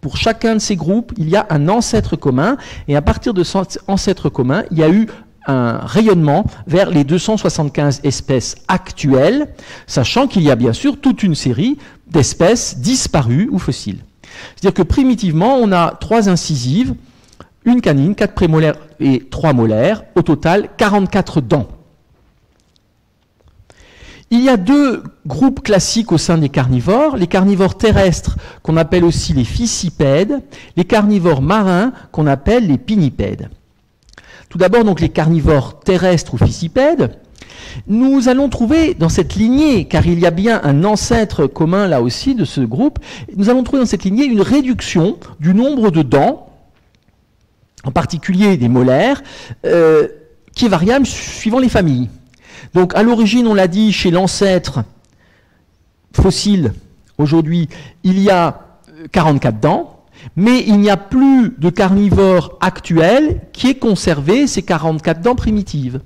pour chacun de ces groupes, il y a un ancêtre commun, et à partir de cet ancêtre commun, il y a eu un rayonnement vers les 275 espèces actuelles, sachant qu'il y a bien sûr toute une série d'espèces disparues ou fossiles. C'est-à-dire que primitivement, on a 3 incisives, une canine, 4 prémolaires et 3 molaires, au total 44 dents. Il y a 2 groupes classiques au sein des carnivores, les carnivores terrestres qu'on appelle aussi les ficipèdes, les carnivores marins qu'on appelle les pinnipèdes. Tout d'abord, donc, les carnivores terrestres ou ficipèdes. Nous allons trouver dans cette lignée, car il y a bien un ancêtre commun là aussi de ce groupe, nous allons trouver dans cette lignée une réduction du nombre de dents, en particulier des molaires, qui est variable suivant les familles. Donc à l'origine, on l'a dit, chez l'ancêtre fossile, aujourd'hui, il y a 44 dents. Mais il n'y a plus de carnivore actuel qui ait conservé ces 44 dents primitives.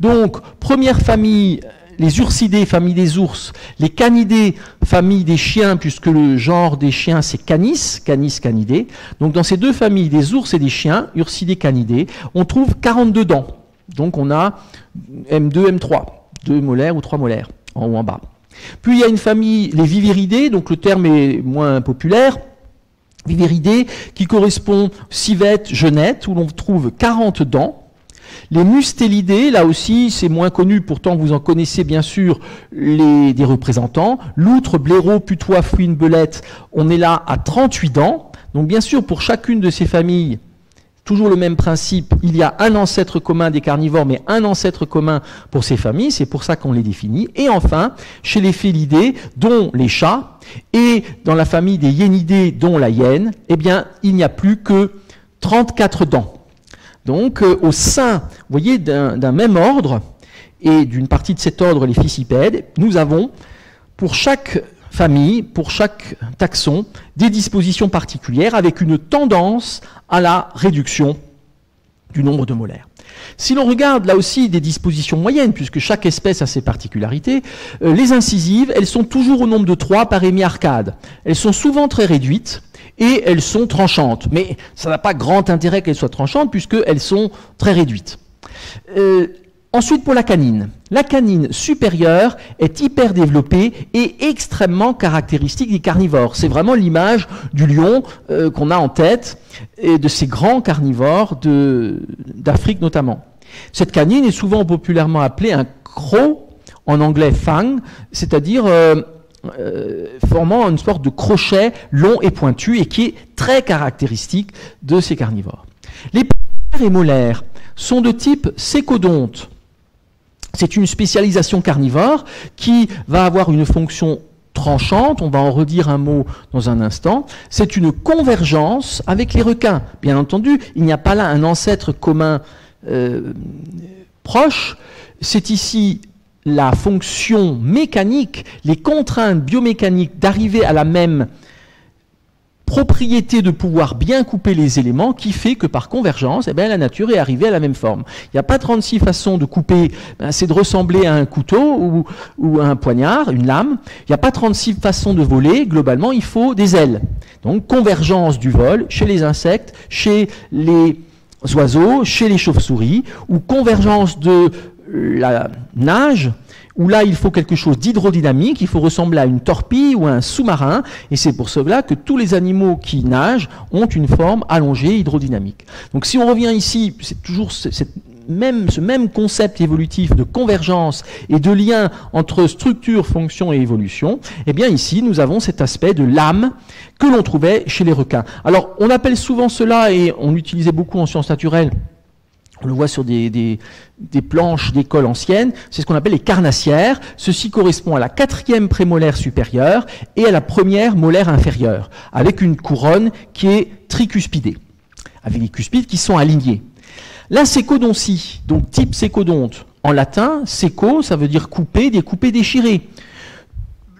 Donc, première famille, les ursidés, famille des ours, les canidés, famille des chiens, puisque le genre des chiens c'est canis, canis canidés. Donc dans ces 2 familles, des ours et des chiens, ursidés, canidés, on trouve 42 dents. Donc on a M2, M3, 2 molaires ou 3 molaires, en haut en bas. Puis il y a une famille, les viviridés, donc le terme est moins populaire, viviridés, qui correspond civettes, genêtes, où l'on trouve 40 dents. Les mustélidés, là aussi, c'est moins connu, pourtant vous en connaissez bien sûr des représentants. Loutre, blaireau, putois, fouine, belette, on est là à 38 dents. Donc bien sûr, pour chacune de ces familles, toujours le même principe, il y a un ancêtre commun des carnivores, mais un ancêtre commun pour ces familles, c'est pour ça qu'on les définit. Et enfin, chez les félidés, dont les chats, et dans la famille des hyénidés, dont la hyène, eh bien, il n'y a plus que 34 dents. Donc, au sein, vous voyez, d'un même ordre, et d'une partie de cet ordre, les ficipèdes, nous avons, pour chaque famille, pour chaque taxon, des dispositions particulières avec une tendance à la réduction du nombre de molaires. Si l'on regarde là aussi des dispositions moyennes, puisque chaque espèce a ses particularités, les incisives, elles sont toujours au nombre de 3 par hémiarcade. Elles sont souvent très réduites et elles sont tranchantes. Mais ça n'a pas grand intérêt qu'elles soient tranchantes puisqu'elles sont très réduites. Ensuite, pour la canine supérieure est hyper développée et extrêmement caractéristique des carnivores. C'est vraiment l'image du lion qu'on a en tête, et de ces grands carnivores d'Afrique notamment. Cette canine est souvent populairement appelée un croc, en anglais fang, c'est-à-dire formant une sorte de crochet long et pointu, et qui est très caractéristique de ces carnivores. Les prémolaires et molaires sont de type sécodonte. C'est une spécialisation carnivore qui va avoir une fonction tranchante, on va en redire un mot dans un instant. C'est une convergence avec les requins. Bien entendu, il n'y a pas là un ancêtre commun proche. C'est ici la fonction mécanique, les contraintes biomécaniques d'arriver à la même propriété de pouvoir bien couper les éléments qui fait que par convergence, eh bien, la nature est arrivée à la même forme. Il n'y a pas 36 façons de couper, c'est de ressembler à un couteau ou à un poignard, une lame. Il n'y a pas 36 façons de voler, globalement il faut des ailes. Donc convergence du vol chez les insectes, chez les oiseaux, chez les chauves-souris, ou convergence de la nage, où là il faut quelque chose d'hydrodynamique, il faut ressembler à une torpille ou à un sous-marin, et c'est pour cela que tous les animaux qui nagent ont une forme allongée hydrodynamique. Donc si on revient ici, c'est toujours ce même concept évolutif de convergence et de lien entre structure, fonction et évolution. Eh bien ici nous avons cet aspect de l'âme que l'on trouvait chez les requins. Alors on appelle souvent cela, et on l'utilisait beaucoup en sciences naturelles, on le voit sur des planches d'école anciennes, c'est ce qu'on appelle les carnassières. Ceci correspond à la 4e prémolaire supérieure et à la 1ère molaire inférieure, avec une couronne qui est tricuspidée, avec des cuspides qui sont alignés. La sécodontie, donc type sécodonte, en latin, séco, ça veut dire couper, découper, déchirer.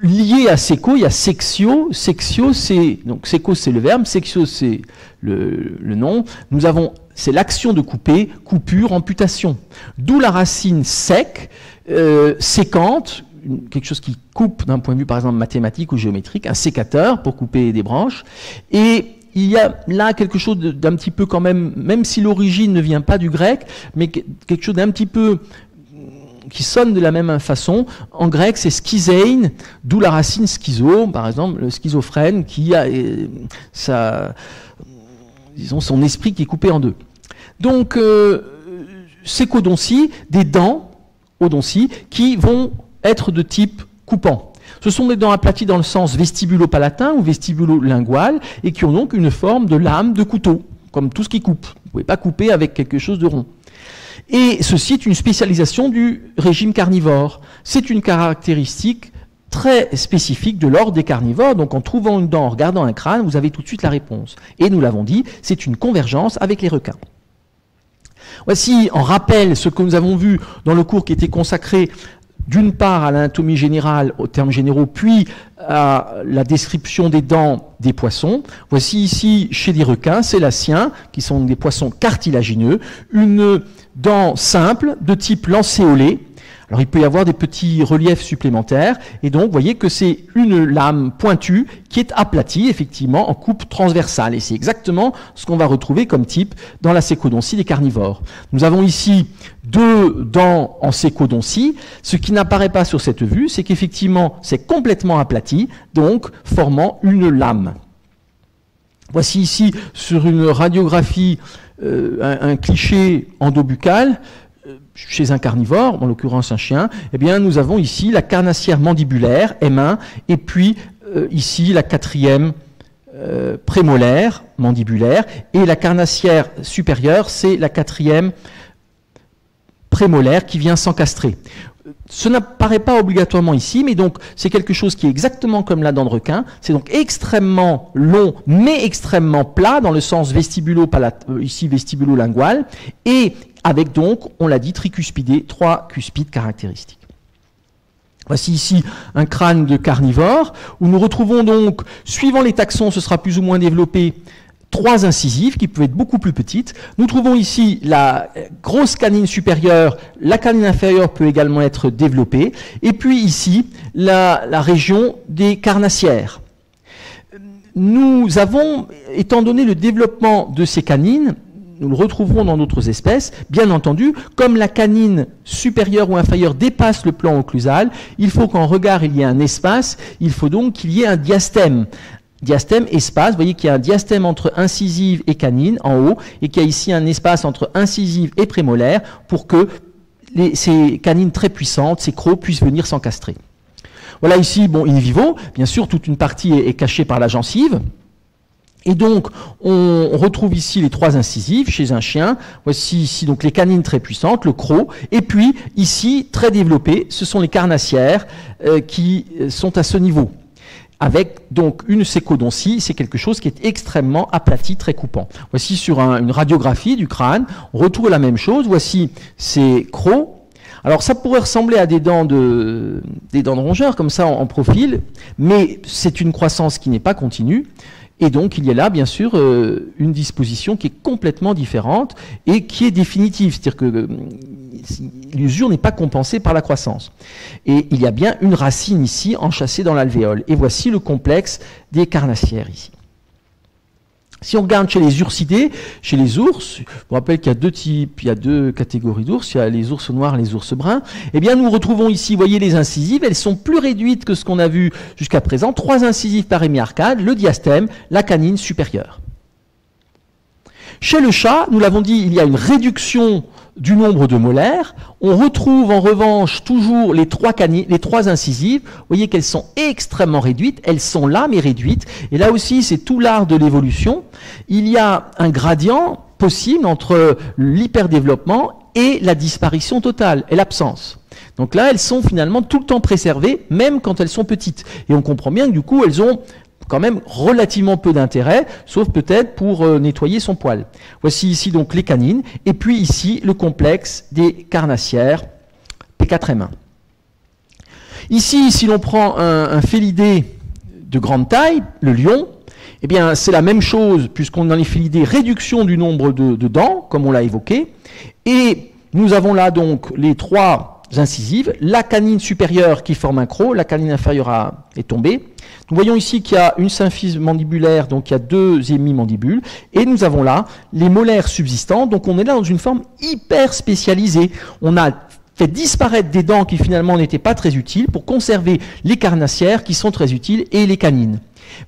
Lié à séco, il y a sexio, sexio c'est, donc séco c'est le verbe, sexio c'est le nom, nous avons... c'est l'action de couper, coupure, amputation. D'où la racine sec, sécante, quelque chose qui coupe d'un point de vue par exemple mathématique ou géométrique, un sécateur pour couper des branches. Et il y a là quelque chose d'un petit peu quand même, même si l'origine ne vient pas du grec, mais quelque chose d'un petit peu qui sonne de la même façon. En grec, c'est schizein, d'où la racine schizo, par exemple le schizophrène qui a disons son esprit qui est coupé en deux. Donc, sécodontie, des dents, odontie, qui vont être de type coupant. Ce sont des dents aplaties dans le sens vestibulo-palatin ou vestibulo-lingual et qui ont donc une forme de lame de couteau, comme tout ce qui coupe. Vous ne pouvez pas couper avec quelque chose de rond. Et ceci est une spécialisation du régime carnivore. C'est une caractéristique très spécifique de l'ordre des carnivores. Donc en trouvant une dent, en regardant un crâne, vous avez tout de suite la réponse. Et nous l'avons dit, c'est une convergence avec les requins. Voici en rappel ce que nous avons vu dans le cours qui était consacré d'une part à l'anatomie générale, aux termes généraux, puis à la description des dents des poissons. Voici ici, chez les requins, célaciens, qui sont des poissons cartilagineux, une dent simple de type lancéolée. Alors il peut y avoir des petits reliefs supplémentaires, et donc vous voyez que c'est une lame pointue qui est aplatie, effectivement, en coupe transversale. Et c'est exactement ce qu'on va retrouver comme type dans la sécodontie des carnivores. Nous avons ici deux dents en sécodontie. Ce qui n'apparaît pas sur cette vue, c'est qu'effectivement, c'est complètement aplati, donc formant une lame. Voici ici, sur une radiographie, un cliché endobuccal, chez un carnivore, en l'occurrence un chien, eh bien nous avons ici la carnassière mandibulaire, M1, et puis ici la 4e prémolaire, mandibulaire, et la carnassière supérieure, c'est la 4e prémolaire qui vient s'encastrer. Ce n'apparaît pas obligatoirement ici, mais donc c'est quelque chose qui est exactement comme la dent de requin. C'est donc extrêmement long, mais extrêmement plat, dans le sens ici vestibulo-lingual, et avec donc, on l'a dit, tricuspidé, 3 cuspides caractéristiques. Voici ici un crâne de carnivore, où nous retrouvons donc, suivant les taxons, ce sera plus ou moins développé, 3 incisives qui peuvent être beaucoup plus petites. Nous trouvons ici la grosse canine supérieure, la canine inférieure peut également être développée, et puis ici, la région des carnassières. Nous avons, étant donné le développement de ces canines, nous le retrouverons dans d'autres espèces, bien entendu, comme la canine supérieure ou inférieure dépasse le plan occlusal, il faut qu'en regard il y ait un espace, il faut donc qu'il y ait un diastème. Diastème, espace, vous voyez qu'il y a un diastème entre incisive et canine en haut, et qu'il y a ici un espace entre incisive et prémolaire pour que ces canines très puissantes, ces crocs, puissent venir s'encastrer. Voilà ici, bon, in vivo, bien sûr, toute une partie est cachée par la gencive. Et donc, on retrouve ici les 3 incisives chez un chien. Voici ici donc les canines très puissantes, le croc. Et puis, ici, très développées, ce sont les carnassières qui sont à ce niveau. Avec donc une sécodontie, c'est quelque chose qui est extrêmement aplati, très coupant. Voici sur une radiographie du crâne, on retrouve la même chose. Voici ces crocs. Alors ça pourrait ressembler à des dents de rongeur, comme ça en profil, mais c'est une croissance qui n'est pas continue. Et donc, il y a là, bien sûr, une disposition qui est complètement différente et qui est définitive. C'est-à-dire que l'usure n'est pas compensée par la croissance. Et il y a bien une racine ici, enchâssée dans l'alvéole. Et voici le complexe des carnassières ici. Si on regarde chez les ursidés, chez les ours, je vous rappelle qu'il y a deux types, il y a deux catégories d'ours, il y a les ours noirs et les ours bruns. Eh bien, nous retrouvons ici, vous voyez, les incisives, elles sont plus réduites que ce qu'on a vu jusqu'à présent. 3 incisives par hémiarcade, le diastème, la canine supérieure. Chez le chat, nous l'avons dit, il y a une réduction du nombre de molaires. On retrouve en revanche toujours les trois incisives. Vous voyez qu'elles sont extrêmement réduites. Elles sont là, mais réduites. Et là aussi, c'est tout l'art de l'évolution. Il y a un gradient possible entre l'hyperdéveloppement et la disparition totale et l'absence. Donc là, elles sont finalement tout le temps préservées, même quand elles sont petites. Et on comprend bien que du coup, elles ont quand même relativement peu d'intérêt, sauf peut-être pour nettoyer son poil. Voici ici donc les canines, et puis ici le complexe des carnassières P4M1. Ici, si l'on prend un félidé de grande taille, le lion, eh bien c'est la même chose, puisqu'on a dans les félidés réduction du nombre de dents, comme on l'a évoqué, et nous avons là donc les trois incisives, la canine supérieure qui forme un croc, la canine inférieure est tombée. Nous voyons ici qu'il y a une symphyse mandibulaire, donc il y a 2 hémimandibules, et nous avons là les molaires subsistants, donc on est là dans une forme hyper spécialisée. On a fait disparaître des dents qui finalement n'étaient pas très utiles pour conserver les carnassières qui sont très utiles et les canines.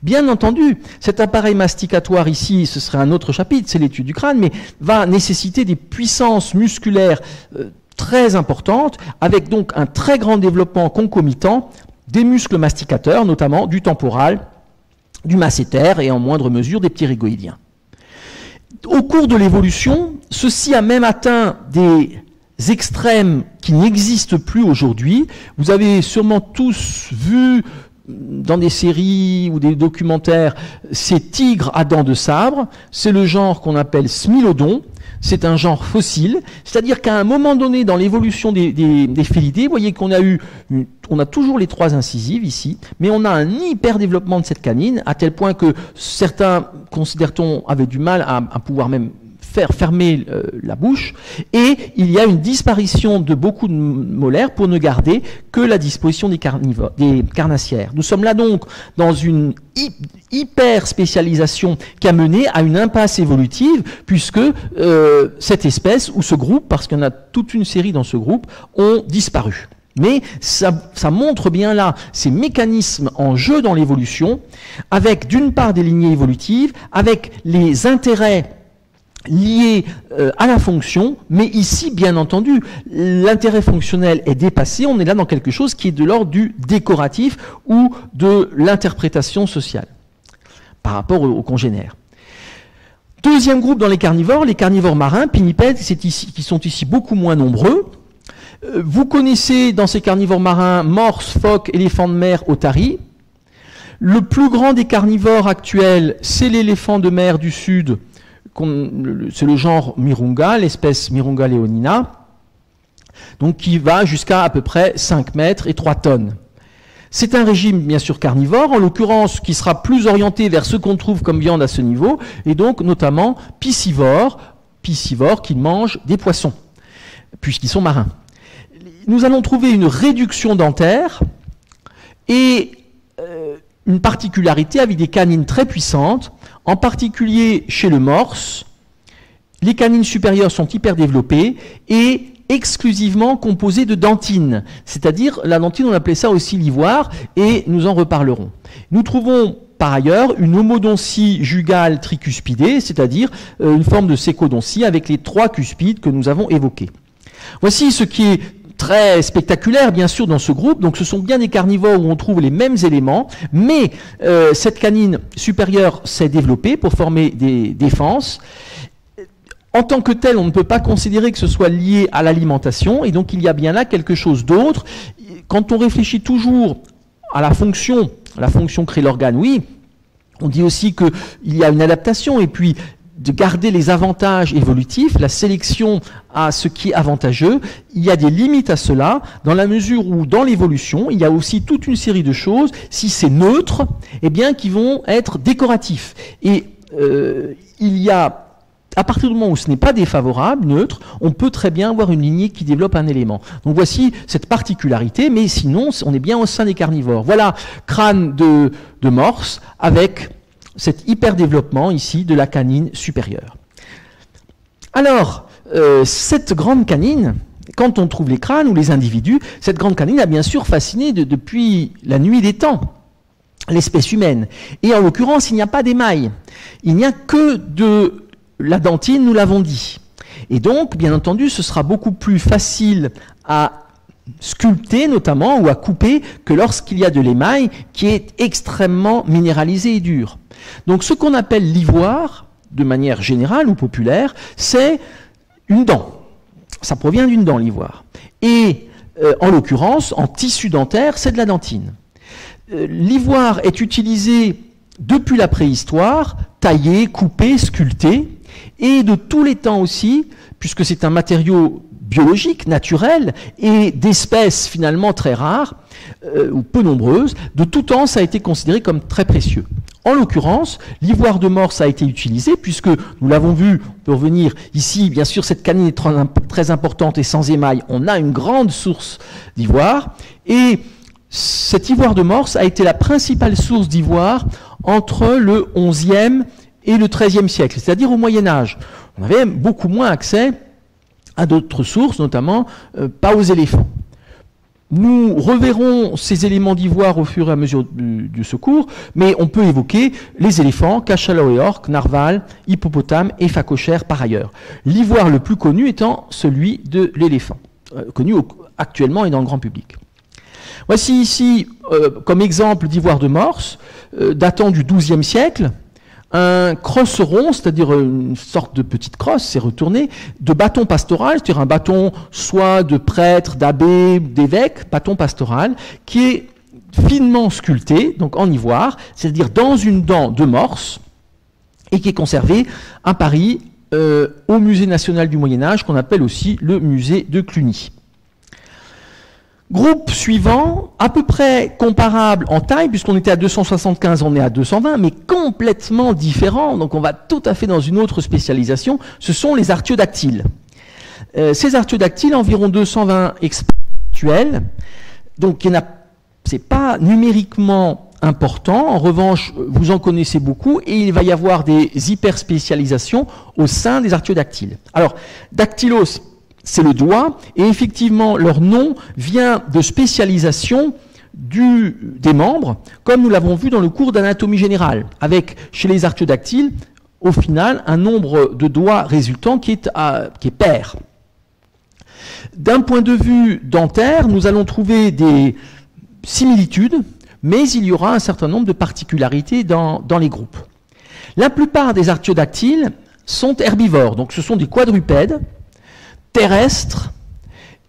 Bien entendu, cet appareil masticatoire ici, ce serait un autre chapitre, c'est l'étude du crâne, mais va nécessiter des puissances musculaires très importante, avec donc un très grand développement concomitant des muscles masticateurs, notamment du temporal, du masséter et en moindre mesure des ptérygoïdiens. Au cours de l'évolution, ceci a même atteint des extrêmes qui n'existent plus aujourd'hui. Vous avez sûrement tous vu dans des séries ou des documentaires ces tigres à dents de sabre. C'est le genre qu'on appelle smilodon. C'est un genre fossile, c'est-à-dire qu'à un moment donné dans l'évolution des félidés, vous voyez qu'on a on a toujours les trois incisives ici, mais on a un hyper développement de cette canine, à tel point que certains, considère-t-on, avaient du mal à pouvoir même faire fermer la bouche, et il y a une disparition de beaucoup de molaires pour ne garder que la disposition des carnassières. Nous sommes là donc dans une hyper spécialisation qui a mené à une impasse évolutive, puisque cette espèce ou ce groupe, parce qu'il y en a toute une série dans ce groupe, ont disparu. Mais ça montre bien là ces mécanismes en jeu dans l'évolution, avec d'une part des lignées évolutives, avec les intérêts lié à la fonction, mais ici, bien entendu, l'intérêt fonctionnel est dépassé, on est là dans quelque chose qui est de l'ordre du décoratif ou de l'interprétation sociale par rapport aux congénères. Deuxième groupe dans les carnivores marins, pinnipèdes, qui sont ici beaucoup moins nombreux. Vous connaissez dans ces carnivores marins morses, phoques, éléphants de mer, otaries. Le plus grand des carnivores actuels, c'est l'éléphant de mer du sud, c'est le genre Mirunga, l'espèce Mirunga leonina, donc qui va jusqu'à peu près 5 mètres et 3 tonnes. C'est un régime bien sûr carnivore, en l'occurrence qui sera plus orienté vers ce qu'on trouve comme viande à ce niveau, et donc notamment piscivores qui mangent des poissons, puisqu'ils sont marins. Nous allons trouver une réduction dentaire et une particularité avec des canines très puissantes, en particulier chez le morse. Les canines supérieures sont hyper développées et exclusivement composées de dentines, c'est-à-dire la dentine, on appelait ça aussi l'ivoire, et nous en reparlerons. Nous trouvons par ailleurs une homodontie jugale tricuspidée, c'est-à-dire une forme de sécodontie avec les 3 cuspides que nous avons évoqués. Voici ce qui est très spectaculaire, bien sûr, dans ce groupe. Donc, ce sont bien des carnivores où on trouve les mêmes éléments, mais cette canine supérieure s'est développée pour former des défenses. En tant que tel, on ne peut pas considérer que ce soit lié à l'alimentation, et donc il y a bien là quelque chose d'autre. Quand on réfléchit toujours à la fonction crée l'organe, oui, on dit aussi qu'il y a une adaptation, et puis de garder les avantages évolutifs, la sélection à ce qui est avantageux. Il y a des limites à cela, dans la mesure où dans l'évolution, il y a aussi toute une série de choses, si c'est neutre, eh bien, qui vont être décoratifs. Et il y a, à partir du moment où ce n'est pas défavorable, neutre, on peut très bien avoir une lignée qui développe un élément. Donc voici cette particularité, mais sinon, on est bien au sein des carnivores. Voilà, crâne de morse avec cet hyperdéveloppement ici de la canine supérieure. Alors, cette grande canine, quand on trouve les crânes ou les individus, cette grande canine a bien sûr fasciné depuis la nuit des temps l'espèce humaine. Et en l'occurrence, il n'y a pas d'émail. Il n'y a que de la dentine, nous l'avons dit. Et donc, bien entendu, ce sera beaucoup plus facile à sculpter notamment ou à couper que lorsqu'il y a de l'émail qui est extrêmement minéralisé et dur. Donc ce qu'on appelle l'ivoire, de manière générale ou populaire, c'est une dent. Ça provient d'une dent, l'ivoire. Et en l'occurrence, en tissu dentaire, c'est de la dentine. L'ivoire est utilisé depuis la préhistoire, taillé, coupé, sculpté, et de tous les temps aussi, puisque c'est un matériau biologique, naturel, et d'espèces finalement très rares, ou peu nombreuses, de tout temps ça a été considéré comme très précieux. En l'occurrence, l'ivoire de morse a été utilisé, puisque nous l'avons vu, on peut revenir ici, bien sûr cette canine est très importante et sans émail, on a une grande source d'ivoire, et cet ivoire de morse a été la principale source d'ivoire entre le 11e et le 13e siècle, c'est-à-dire au Moyen-Âge. On avait beaucoup moins accès à d'autres sources, notamment pas aux éléphants. Nous reverrons ces éléments d'ivoire au fur et à mesure du secours, mais on peut évoquer les éléphants, cachalots et orques, narvals, hippopotames et phacochères par ailleurs. L'ivoire le plus connu étant celui de l'éléphant, connu actuellement et dans le grand public. Voici ici, comme exemple d'ivoire de morse, datant du XIIe siècle, un crosseron, c'est-à-dire une sorte de petite crosse, c'est retourné, de bâton pastoral, c'est-à-dire un bâton soit de prêtre, d'abbé, d'évêque, bâton pastoral, qui est finement sculpté, donc en ivoire, c'est-à-dire dans une dent de morse, et qui est conservé à Paris au musée national du Moyen-Âge, qu'on appelle aussi le musée de Cluny. Groupe suivant, à peu près comparable en taille, puisqu'on était à 275, on est à 220, mais complètement différent, donc on va tout à fait dans une autre spécialisation, ce sont les artiodactyles. Ces artiodactyles, environ 220 experts actuels, donc c'est pas numériquement important, en revanche, vous en connaissez beaucoup, et il va y avoir des hyperspécialisations au sein des artiodactyles. Alors, dactylos, c'est le doigt, et effectivement, leur nom vient de spécialisation des membres, comme nous l'avons vu dans le cours d'anatomie générale, avec, chez les artiodactyles, au final, un nombre de doigts résultant qui est pair. D'un point de vue dentaire, nous allons trouver des similitudes, mais il y aura un certain nombre de particularités dans les groupes. La plupart des artiodactyles sont herbivores, donc ce sont des quadrupèdes, terrestre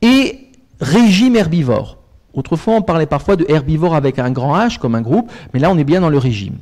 et régime herbivore. Autrefois, on parlait parfois de herbivore avec un grand H comme un groupe, mais là, on est bien dans le régime.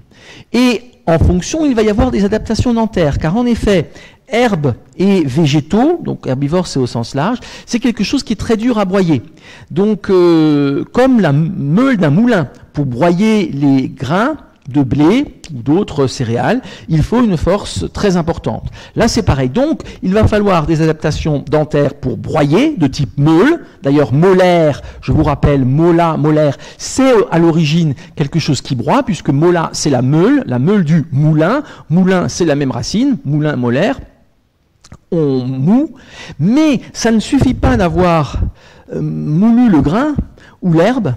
Et en fonction, il va y avoir des adaptations dentaires, car en effet, herbes et végétaux, donc herbivore, c'est au sens large, c'est quelque chose qui est très dur à broyer. Donc, comme la meule d'un moulin, pour broyer les grains de blé ou d'autres céréales, il faut une force très importante. Là, c'est pareil. Donc, il va falloir des adaptations dentaires pour broyer, de type meule. D'ailleurs, molaire, je vous rappelle, mola, molaire, c'est à l'origine quelque chose qui broie, puisque mola, c'est la meule du moulin. Moulin, c'est la même racine, moulin, molaire. On moue, mais ça ne suffit pas d'avoir moulu le grain ou l'herbe.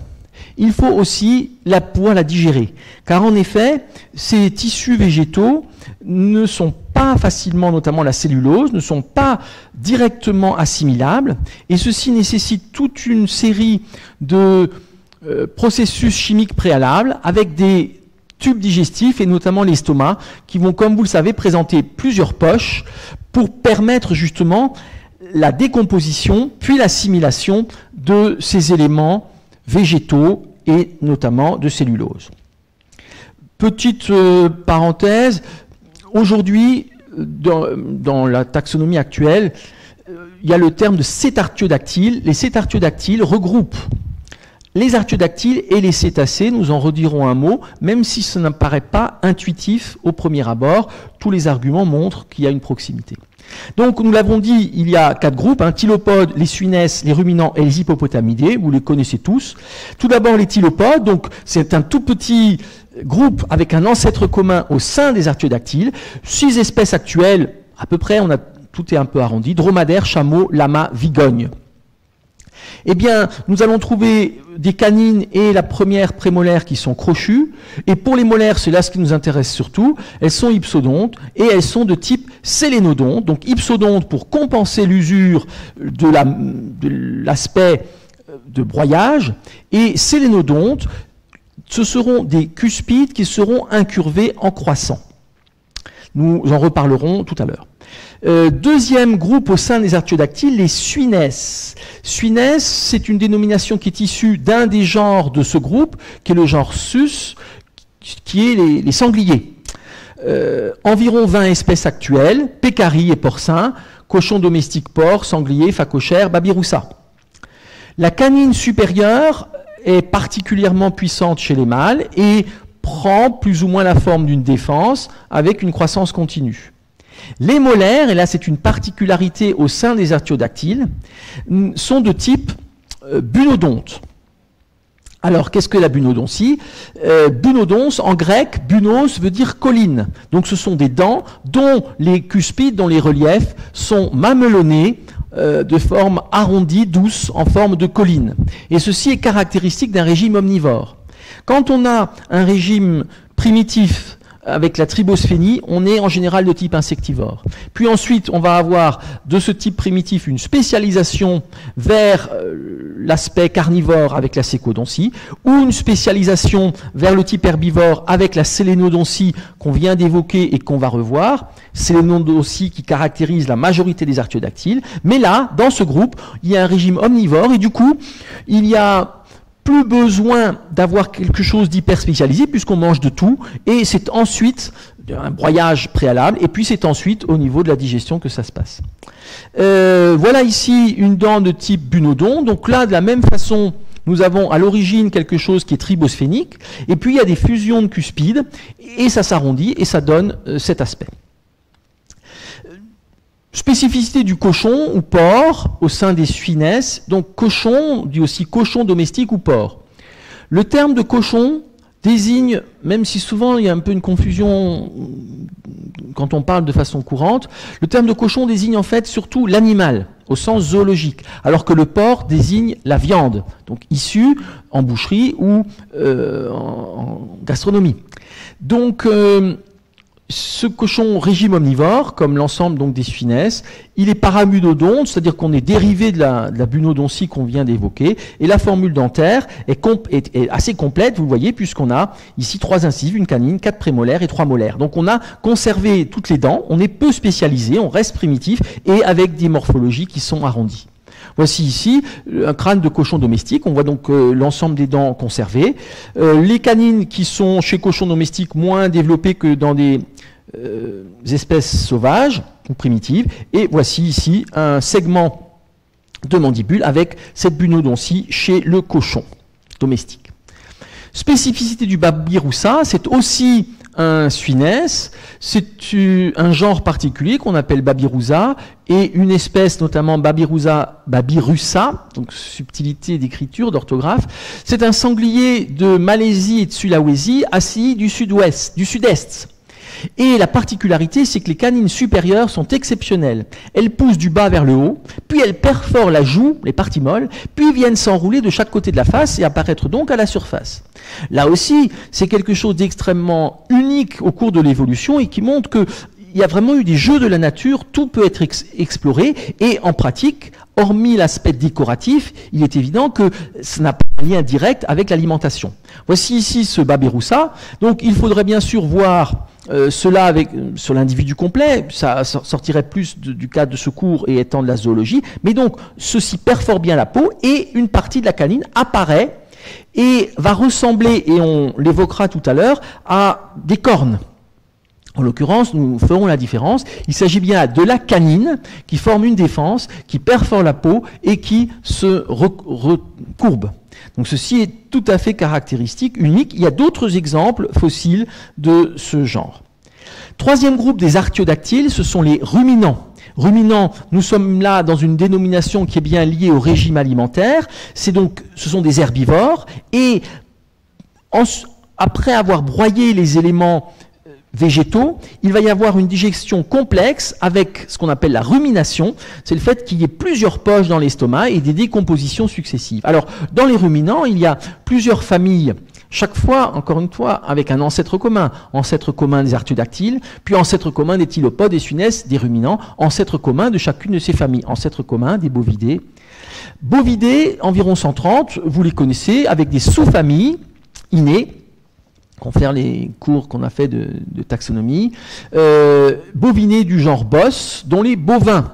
Il faut aussi pouvoir la digérer, car en effet, ces tissus végétaux ne sont pas facilement, notamment la cellulose, ne sont pas directement assimilables, et ceci nécessite toute une série de processus chimiques préalables avec des tubes digestifs et notamment l'estomac, qui vont, comme vous le savez, présenter plusieurs poches pour permettre justement la décomposition puis l'assimilation de ces éléments végétaux et notamment de cellulose. Petite parenthèse, aujourd'hui, dans la taxonomie actuelle, il y a le terme de cétartiodactyle. Les cétartiodactyles regroupent les artiodactyles et les cétacés. Nous en redirons un mot, même si ça n'apparaît pas intuitif au premier abord. Tous les arguments montrent qu'il y a une proximité. Donc, nous l'avons dit, il y a quatre groupes, hein, tylopodes, les suinesses, les ruminants et les hippopotamidés, vous les connaissez tous. Tout d'abord, les tylopodes, donc c'est un tout petit groupe avec un ancêtre commun au sein des artiodactyles. 6 espèces actuelles, à peu près, tout est un peu arrondi, dromadaires, chameaux, lamas, vigognes. Eh bien, nous allons trouver des canines et la première prémolaire qui sont crochues. Et pour les molaires, c'est là ce qui nous intéresse surtout, elles sont hypsodontes et elles sont de type sélénodonte. Donc hypsodonte pour compenser l'usure de l'aspect de broyage. Et sélénodonte, ce seront des cuspides qui seront incurvés en croissant. Nous en reparlerons tout à l'heure. Deuxième groupe au sein des artiodactyles, les suinesses. Suinesses, c'est une dénomination qui est issue d'un des genres de ce groupe, qui est le genre sus, qui est les sangliers. Environ 20 espèces actuelles, pécaris et porcins, cochons domestiques porcs, sangliers, phacochères, babiroussa. La canine supérieure est particulièrement puissante chez les mâles et prend plus ou moins la forme d'une défense avec une croissance continue. Les molaires, et là c'est une particularité au sein des artiodactyles, sont de type bunodonte. Alors qu'est-ce que la bunodontie ? Bunodonce en grec, bunos veut dire colline. Donc ce sont des dents dont les cuspides, dont les reliefs sont mamelonnés de forme arrondie, douce, en forme de colline. Et ceci est caractéristique d'un régime omnivore. Quand on a un régime primitif, avec la tribosphénie, on est en général de type insectivore. Puis ensuite, on va avoir de ce type primitif une spécialisation vers l'aspect carnivore avec la sécodontie, ou une spécialisation vers le type herbivore avec la sélénodontie qu'on vient d'évoquer et qu'on va revoir. Sélénodontie qui caractérise la majorité des artiodactyles. Mais là, dans ce groupe, il y a un régime omnivore et du coup, il y a plus besoin d'avoir quelque chose d'hyper spécialisé puisqu'on mange de tout et c'est ensuite un broyage préalable et puis c'est ensuite au niveau de la digestion que ça se passe. Voilà ici une dent de type bunodonte. Donc là, de la même façon, nous avons à l'origine quelque chose qui est tribosphénique et puis il y a des fusions de cuspides et ça s'arrondit et ça donne cet aspect. Spécificité du cochon ou porc au sein des suinesses, donc cochon, on dit aussi cochon domestique ou porc. Le terme de cochon désigne, même si souvent il y a un peu une confusion quand on parle de façon courante, le terme de cochon désigne en fait surtout l'animal au sens zoologique, alors que le porc désigne la viande, donc issue en boucherie ou en gastronomie. Donc ce cochon régime omnivore, comme l'ensemble donc des suinesses, il est paramudodonte, c'est-à-dire qu'on est dérivé de la bunodontie qu'on vient d'évoquer, et la formule dentaire est assez complète, vous voyez, puisqu'on a ici 3 incisives, une canine, 4 prémolaires et 3 molaires. Donc on a conservé toutes les dents, on est peu spécialisé, on reste primitif, et avec des morphologies qui sont arrondies. Voici ici un crâne de cochon domestique, on voit donc l'ensemble des dents conservées. Les canines qui sont chez cochon domestique moins développées que dans des espèces sauvages ou primitives. Et voici ici un segment de mandibule avec cette bunodontie chez le cochon domestique. Spécificité du babiroussa, c'est aussi un suinesse, c'est un genre particulier qu'on appelle babiroussa et une espèce notamment babirussa, donc subtilité d'écriture, d'orthographe. C'est un sanglier de Malaisie et de Sulawesi, Asie du sud-ouest, du sud-est. Et la particularité, c'est que les canines supérieures sont exceptionnelles. Elles poussent du bas vers le haut, puis elles perforent la joue, les parties molles, puis viennent s'enrouler de chaque côté de la face et apparaître donc à la surface. Là aussi, c'est quelque chose d'extrêmement unique au cours de l'évolution et qui montre qu'il y a vraiment eu des jeux de la nature, tout peut être exploré et en pratique, hormis l'aspect décoratif, il est évident que ça n'a pas un lien direct avec l'alimentation. Voici ici ce babiroussa. Donc il faudrait bien sûr voir cela sur l'individu complet, ça sortirait plus du cadre de ce cours et étant de la zoologie, mais donc ceci perfore bien la peau et une partie de la canine apparaît et va ressembler, et on l'évoquera tout à l'heure, à des cornes. En l'occurrence, nous ferons la différence. Il s'agit bien de la canine qui forme une défense, qui perfore la peau et qui se recourbe. Donc ceci est tout à fait caractéristique, unique. Il y a d'autres exemples fossiles de ce genre. Troisième groupe des artiodactyles, ce sont les ruminants. Ruminants, nous sommes là dans une dénomination qui est bien liée au régime alimentaire. C'est donc, ce sont des herbivores et après avoir broyé les éléments végétaux, il va y avoir une digestion complexe avec ce qu'on appelle la rumination, c'est le fait qu'il y ait plusieurs poches dans l'estomac et des décompositions successives. Alors, dans les ruminants, il y a plusieurs familles, chaque fois, encore une fois, avec un ancêtre commun des artiodactyles, puis ancêtre commun des tylopodes, des sunestes, des ruminants, ancêtre commun de chacune de ces familles, ancêtre commun des bovidés. Bovidés, environ 130, vous les connaissez, avec des sous-familles innées, qu'on fait les cours qu'on a fait de taxonomie, bovinés du genre bosse, dont les bovins,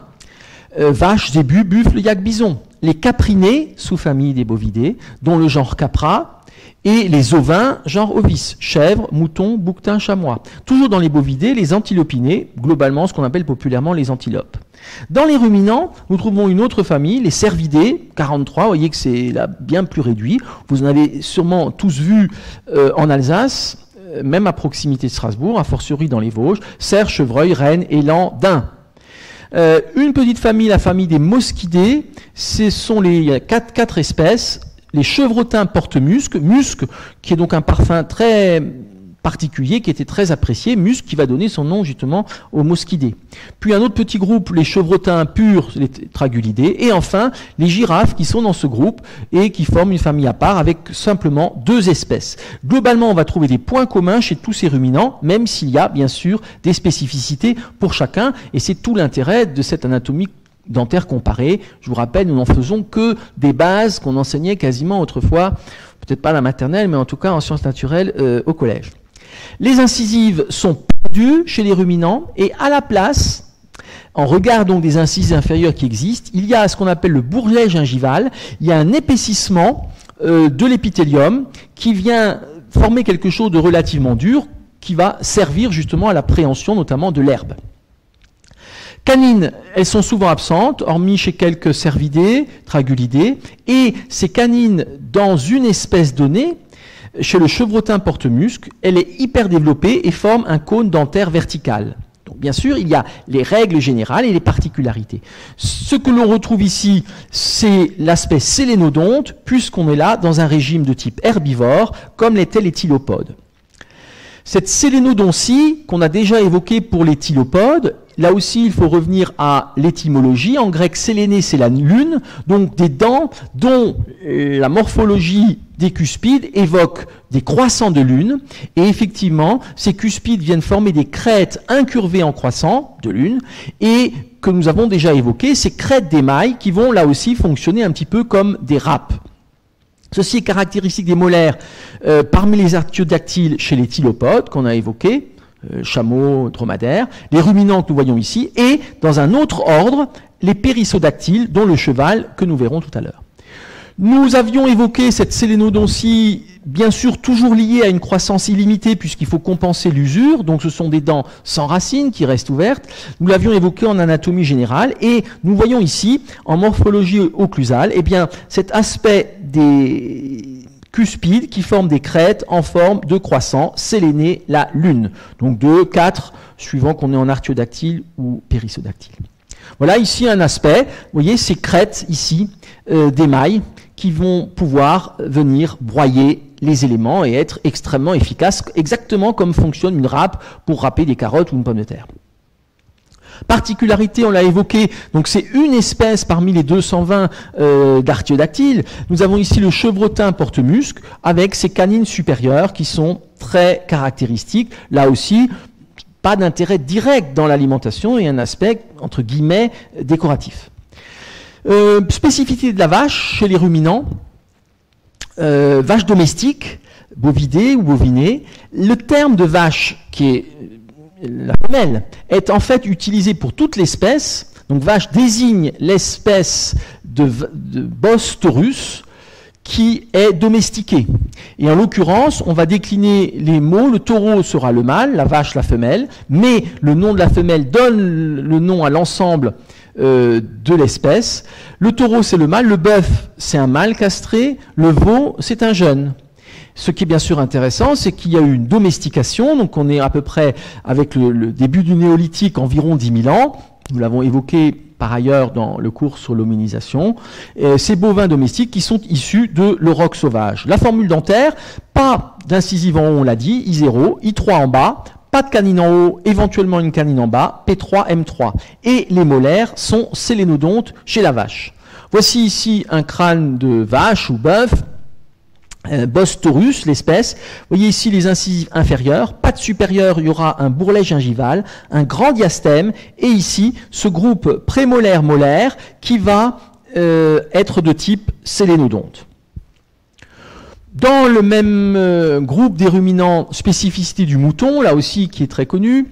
vaches, zébus, buffles, yacs, bisons, les caprinés, sous-famille des bovidés, dont le genre capra, et les ovins, genre ovis, chèvres, moutons, bouquetins, chamois. Toujours dans les bovidés, les antilopinés, globalement ce qu'on appelle populairement les antilopes. Dans les ruminants, nous trouvons une autre famille, les cervidés, 43, vous voyez que c'est là bien plus réduit. Vous en avez sûrement tous vu en Alsace, même à proximité de Strasbourg, a fortiori dans les Vosges, cerfs, chevreuils, rennes, élans, daims. Une petite famille, la famille des mosquidés, ce sont les quatre espèces. Les chevrotins portent musc, musc qui est donc un parfum très particulier, qui était très apprécié, musc qui va donner son nom justement aux mosquidés. Puis un autre petit groupe, les chevrotins purs, les tragulidés, et enfin les girafes qui sont dans ce groupe et qui forment une famille à part avec simplement deux espèces. Globalement, on va trouver des points communs chez tous ces ruminants, même s'il y a bien sûr des spécificités pour chacun, et c'est tout l'intérêt de cette anatomie dentaire comparée. Je vous rappelle, nous n'en faisons que des bases qu'on enseignait quasiment autrefois, peut-être pas à la maternelle, mais en tout cas en sciences naturelles au collège. Les incisives sont perdues chez les ruminants et à la place, en regard donc des incisives inférieures qui existent, il y a ce qu'on appelle le bourrelet gingival, il y a un épaississement de l'épithélium qui vient former quelque chose de relativement dur qui va servir justement à la préhension notamment de l'herbe. Canines, elles sont souvent absentes, hormis chez quelques cervidés, tragulidés, et ces canines dans une espèce donnée, chez le chevrotin porte-musc, elle est hyper développée et forme un cône dentaire vertical. Donc, bien sûr, il y a les règles générales et les particularités. Ce que l'on retrouve ici, c'est l'aspect sélénodonte, puisqu'on est là dans un régime de type herbivore, comme l'étaient les tylopodes. Cette sélénodontie, qu'on a déjà évoquée pour les tylopodes, là aussi, il faut revenir à l'étymologie. En grec, séléné, c'est la lune, donc des dents dont la morphologie des cuspides évoque des croissants de lune. Et effectivement, ces cuspides viennent former des crêtes incurvées en croissant de lune et que nous avons déjà évoquées, ces crêtes d'émail qui vont là aussi fonctionner un petit peu comme des râpes. Ceci est caractéristique des molaires parmi les artiodactyles chez les tylopodes qu'on a évoqués. Chameaux, dromadaires, les ruminants que nous voyons ici, et dans un autre ordre, les périssodactyles, dont le cheval que nous verrons tout à l'heure. Nous avions évoqué cette sélénodontie, bien sûr toujours liée à une croissance illimitée, puisqu'il faut compenser l'usure, donc ce sont des dents sans racines qui restent ouvertes. Nous l'avions évoqué en anatomie générale, et nous voyons ici, en morphologie occlusale, eh bien, cet aspect des cuspides qui forment des crêtes en forme de croissant, séléné, la lune. Donc 2, 4, suivant qu'on est en artiodactyle ou périssodactyle. Voilà ici un aspect, vous voyez ces crêtes ici d'émail qui vont pouvoir venir broyer les éléments et être extrêmement efficaces, exactement comme fonctionne une râpe pour râper des carottes ou une pomme de terre. Particularité, on l'a évoqué, donc c'est une espèce parmi les 220 d'artiodactyles. Nous avons ici le chevrotin porte-musc avec ses canines supérieures qui sont très caractéristiques. Là aussi, pas d'intérêt direct dans l'alimentation et un aspect, entre guillemets, décoratif. Spécificité de la vache chez les ruminants, vache domestique, bovidée ou bovinée. Le terme de vache qui est... la femelle est en fait utilisée pour toute l'espèce, donc vache désigne l'espèce de Bos taurus, qui est domestiqué. Et en l'occurrence, on va décliner les mots, le taureau sera le mâle, la vache la femelle, mais le nom de la femelle donne le nom à l'ensemble de l'espèce. Le taureau c'est le mâle, le bœuf c'est un mâle castré, le veau c'est un jeune. Ce qui est bien sûr intéressant, c'est qu'il y a eu une domestication, donc on est à peu près avec le début du néolithique environ 10 000 ans, nous l'avons évoqué par ailleurs dans le cours sur l'hominisation, ces bovins domestiques qui sont issus de l'auroch sauvage. La formule dentaire, pas d'incisive en haut, on l'a dit, I0, I3 en bas, pas de canine en haut, éventuellement une canine en bas, P3, M3. Et les molaires sont sélénodontes chez la vache. Voici ici un crâne de vache ou bœuf, Bos taurus, l'espèce. Vous voyez ici les incisives inférieures. Pattes supérieures, il y aura un bourrelet gingival, un grand diastème, et ici ce groupe prémolaire-molaire qui va être de type sélénodonte. Dans le même groupe des ruminants, spécificité du mouton, là aussi qui est très connue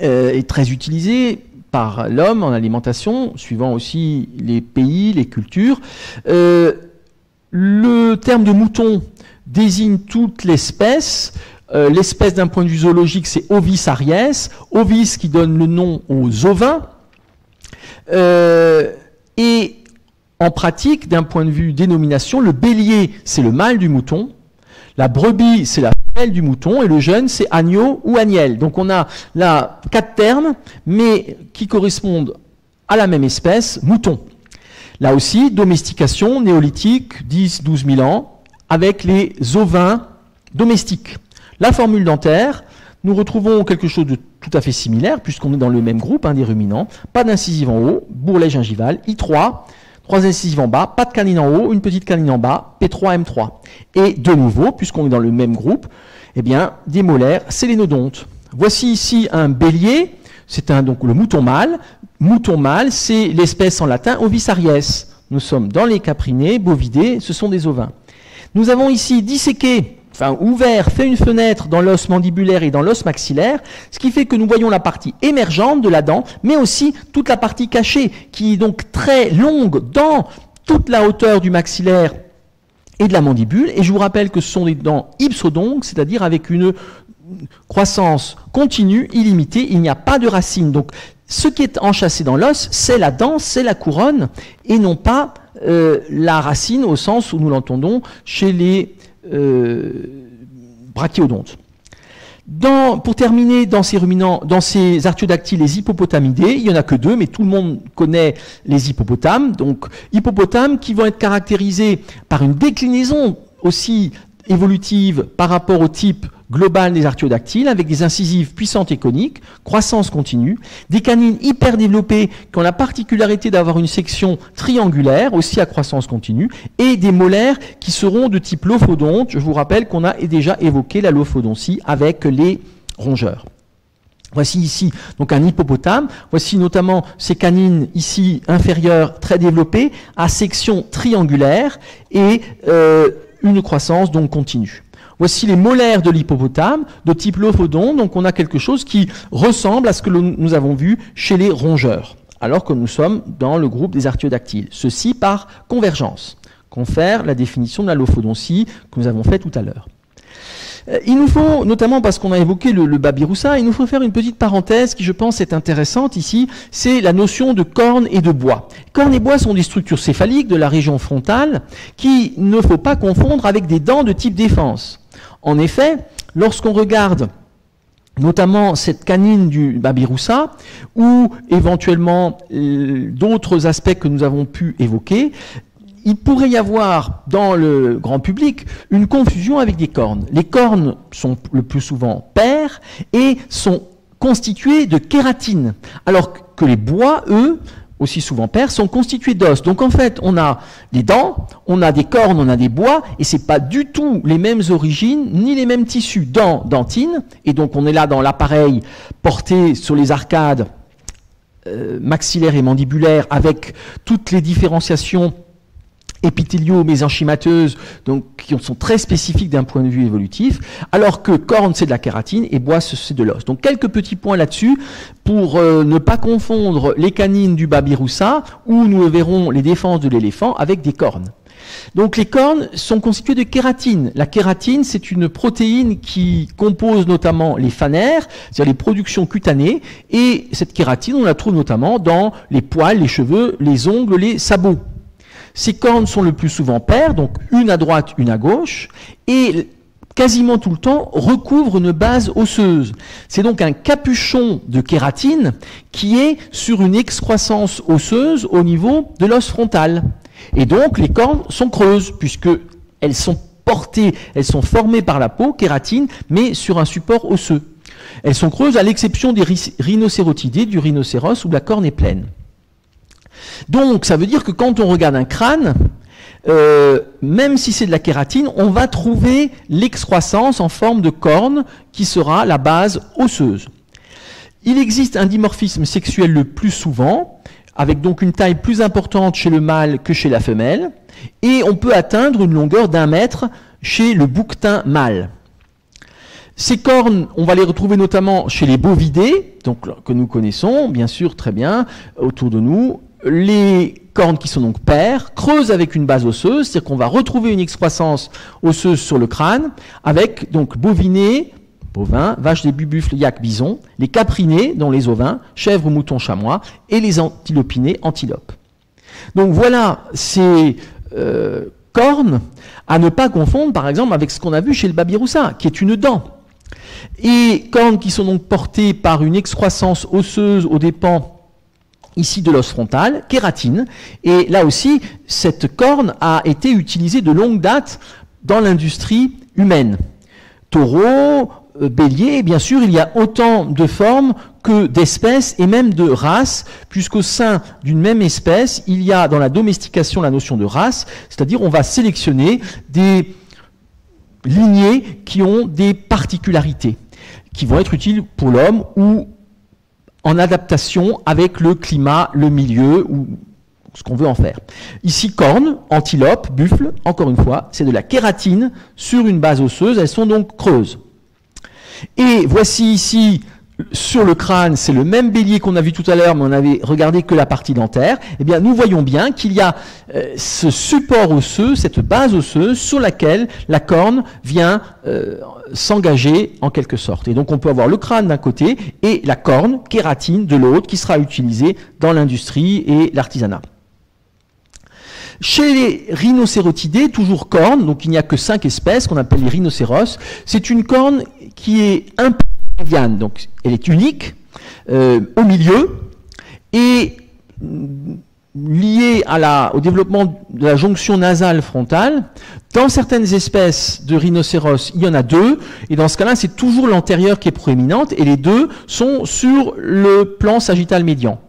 et très utilisée par l'homme en alimentation, suivant aussi les pays, les cultures. Le terme de mouton désigne toute l'espèce. L'espèce d'un point de vue zoologique, c'est Ovis aries, Ovis qui donne le nom aux ovins. Et en pratique, d'un point de vue dénomination, le bélier, c'est le mâle du mouton. La brebis, c'est la femelle du mouton. Et le jeune, c'est agneau ou agnelle. Donc on a là 4 termes, mais qui correspondent à la même espèce, mouton. Là aussi, domestication, néolithique, 10-12 000 ans, avec les ovins domestiques. La formule dentaire, nous retrouvons quelque chose de tout à fait similaire, puisqu'on est dans le même groupe des ruminants. Pas d'incisive en haut, bourrelet gingival, I3, 3 incisives en bas, pas de canine en haut, une petite canine en bas, P3, M3. Et de nouveau, puisqu'on est dans le même groupe, eh bien, des molaires sélénodontes. Voici ici un bélier, c'est donc le mouton mâle. Mouton mâle, c'est l'espèce en latin Ovis aries. Nous sommes dans les caprinés, bovidés, ce sont des ovins. Nous avons ici disséqué, enfin ouvert, fait une fenêtre dans l'os mandibulaire et dans l'os maxillaire, ce qui fait que nous voyons la partie émergente de la dent, mais aussi toute la partie cachée, qui est donc très longue dans toute la hauteur du maxillaire et de la mandibule. Et je vous rappelle que ce sont des dents ipsodontes, c'est-à-dire avec une croissance continue, illimitée, il n'y a pas de racine. Donc ce qui est enchâssé dans l'os, c'est la dent, c'est la couronne, et non pas la racine au sens où nous l'entendons chez les brachyodontes. Pour terminer, dans ces artiodactyles, les hippopotamidés, il n'y en a que 2, mais tout le monde connaît les hippopotames. Donc hippopotames qui vont être caractérisés par une déclinaison aussi évolutive par rapport au type global des artiodactyles, avec des incisives puissantes et coniques, croissance continue, des canines hyper développées qui ont la particularité d'avoir une section triangulaire, aussi à croissance continue, et des molaires qui seront de type lophodonte. Je vous rappelle qu'on a déjà évoqué la lophodontie avec les rongeurs. Voici ici donc un hippopotame, voici notamment ces canines ici inférieures très développées, à section triangulaire et une croissance donc continue. Voici les molaires de l'hippopotame, de type lophodonte, donc on a quelque chose qui ressemble à ce que nous avons vu chez les rongeurs, alors que nous sommes dans le groupe des artiodactyles. Ceci par convergence, confère la définition de la lophodontie que nous avons faite tout à l'heure. Il nous faut, notamment parce qu'on a évoqué le babiroussa, il nous faut faire une petite parenthèse qui, je pense, est intéressante ici, c'est la notion de cornes et de bois. Cornes et bois sont des structures céphaliques de la région frontale qui ne faut pas confondre avec des dents de type défense. En effet, lorsqu'on regarde notamment cette canine du babiroussa ou éventuellement d'autres aspects que nous avons pu évoquer, il pourrait y avoir dans le grand public une confusion avec des cornes. Les cornes sont le plus souvent paires et sont constituées de kératine, alors que les bois, eux, aussi souvent paires, sont constitués d'os. Donc en fait, on a des dents, on a des cornes, on a des bois, et ce n'est pas du tout les mêmes origines, ni les mêmes tissus. Dents, dentines, et donc on est là dans l'appareil porté sur les arcades maxillaires et mandibulaires, avec toutes les différenciations épithélio-mésenchymateuses, donc qui sont très spécifiques d'un point de vue évolutif, alors que corne c'est de la kératine et bois c'est de l'os. Donc quelques petits points là-dessus pour ne pas confondre les canines du babiroussa où nous verrons les défenses de l'éléphant avec des cornes. Donc les cornes sont constituées de kératine. La kératine, c'est une protéine qui compose notamment les phanères, c'est-à-dire les productions cutanées, et cette kératine, on la trouve notamment dans les poils, les cheveux, les ongles, les sabots. Ces cornes sont le plus souvent paires, donc une à droite, une à gauche, et quasiment tout le temps recouvre une base osseuse. C'est donc un capuchon de kératine qui est sur une excroissance osseuse au niveau de l'os frontal. Et donc les cornes sont creuses puisque elles sont portées, elles sont formées par la peau, kératine, mais sur un support osseux. Elles sont creuses à l'exception des rhinocérotidés, du rhinocéros où la corne est pleine. Donc ça veut dire que quand on regarde un crâne, même si c'est de la kératine, on va trouver l'excroissance en forme de corne qui sera la base osseuse. Il existe un dimorphisme sexuel le plus souvent, avec donc une taille plus importante chez le mâle que chez la femelle, et on peut atteindre une longueur d'1 mètre chez le bouquetin mâle. Ces cornes, on va les retrouver notamment chez les bovidés, donc, que nous connaissons bien sûr très bien autour de nous. Les cornes qui sont donc paires, creuses avec une base osseuse, c'est-à-dire qu'on va retrouver une excroissance osseuse sur le crâne, avec donc bovinés, bovins, vaches, début, buffles, yak, bison, les caprinés, dont les ovins, chèvres, moutons, chamois, et les antilopinés, antilopes. Donc voilà ces cornes à ne pas confondre, par exemple, avec ce qu'on a vu chez le babiroussa, qui est une dent. Et cornes qui sont donc portées par une excroissance osseuse aux dépens ici de l'os frontal, kératine, et là aussi, cette corne a été utilisée de longue date dans l'industrie humaine. Taureau, bélier, et bien sûr, il y a autant de formes que d'espèces et même de races, puisqu'au sein d'une même espèce, il y a dans la domestication la notion de race, c'est-à-dire on va sélectionner des lignées qui ont des particularités, qui vont être utiles pour l'homme ou en adaptation avec le climat, le milieu, ou ce qu'on veut en faire. Ici, cornes, antilopes, buffles, encore une fois, c'est de la kératine sur une base osseuse, elles sont donc creuses. Et voici ici, sur le crâne, c'est le même bélier qu'on a vu tout à l'heure, mais on n'avait regardé que la partie dentaire. Eh bien, nous voyons bien qu'il y a ce support osseux, cette base osseuse, sur laquelle la corne vient s'engager en quelque sorte. Et donc, on peut avoir le crâne d'un côté et la corne, kératine, de l'autre, qui sera utilisée dans l'industrie et l'artisanat. Chez les rhinocérotidés, toujours corne, donc il n'y a que 5 espèces qu'on appelle les rhinocéros, c'est une corne qui est imperméable, donc elle est unique, au milieu, et liée au développement de la jonction nasale frontale. Dans certaines espèces de rhinocéros, il y en a 2, et dans ce cas-là, c'est toujours l'antérieure qui est proéminente, et les 2 sont sur le plan sagittal médian.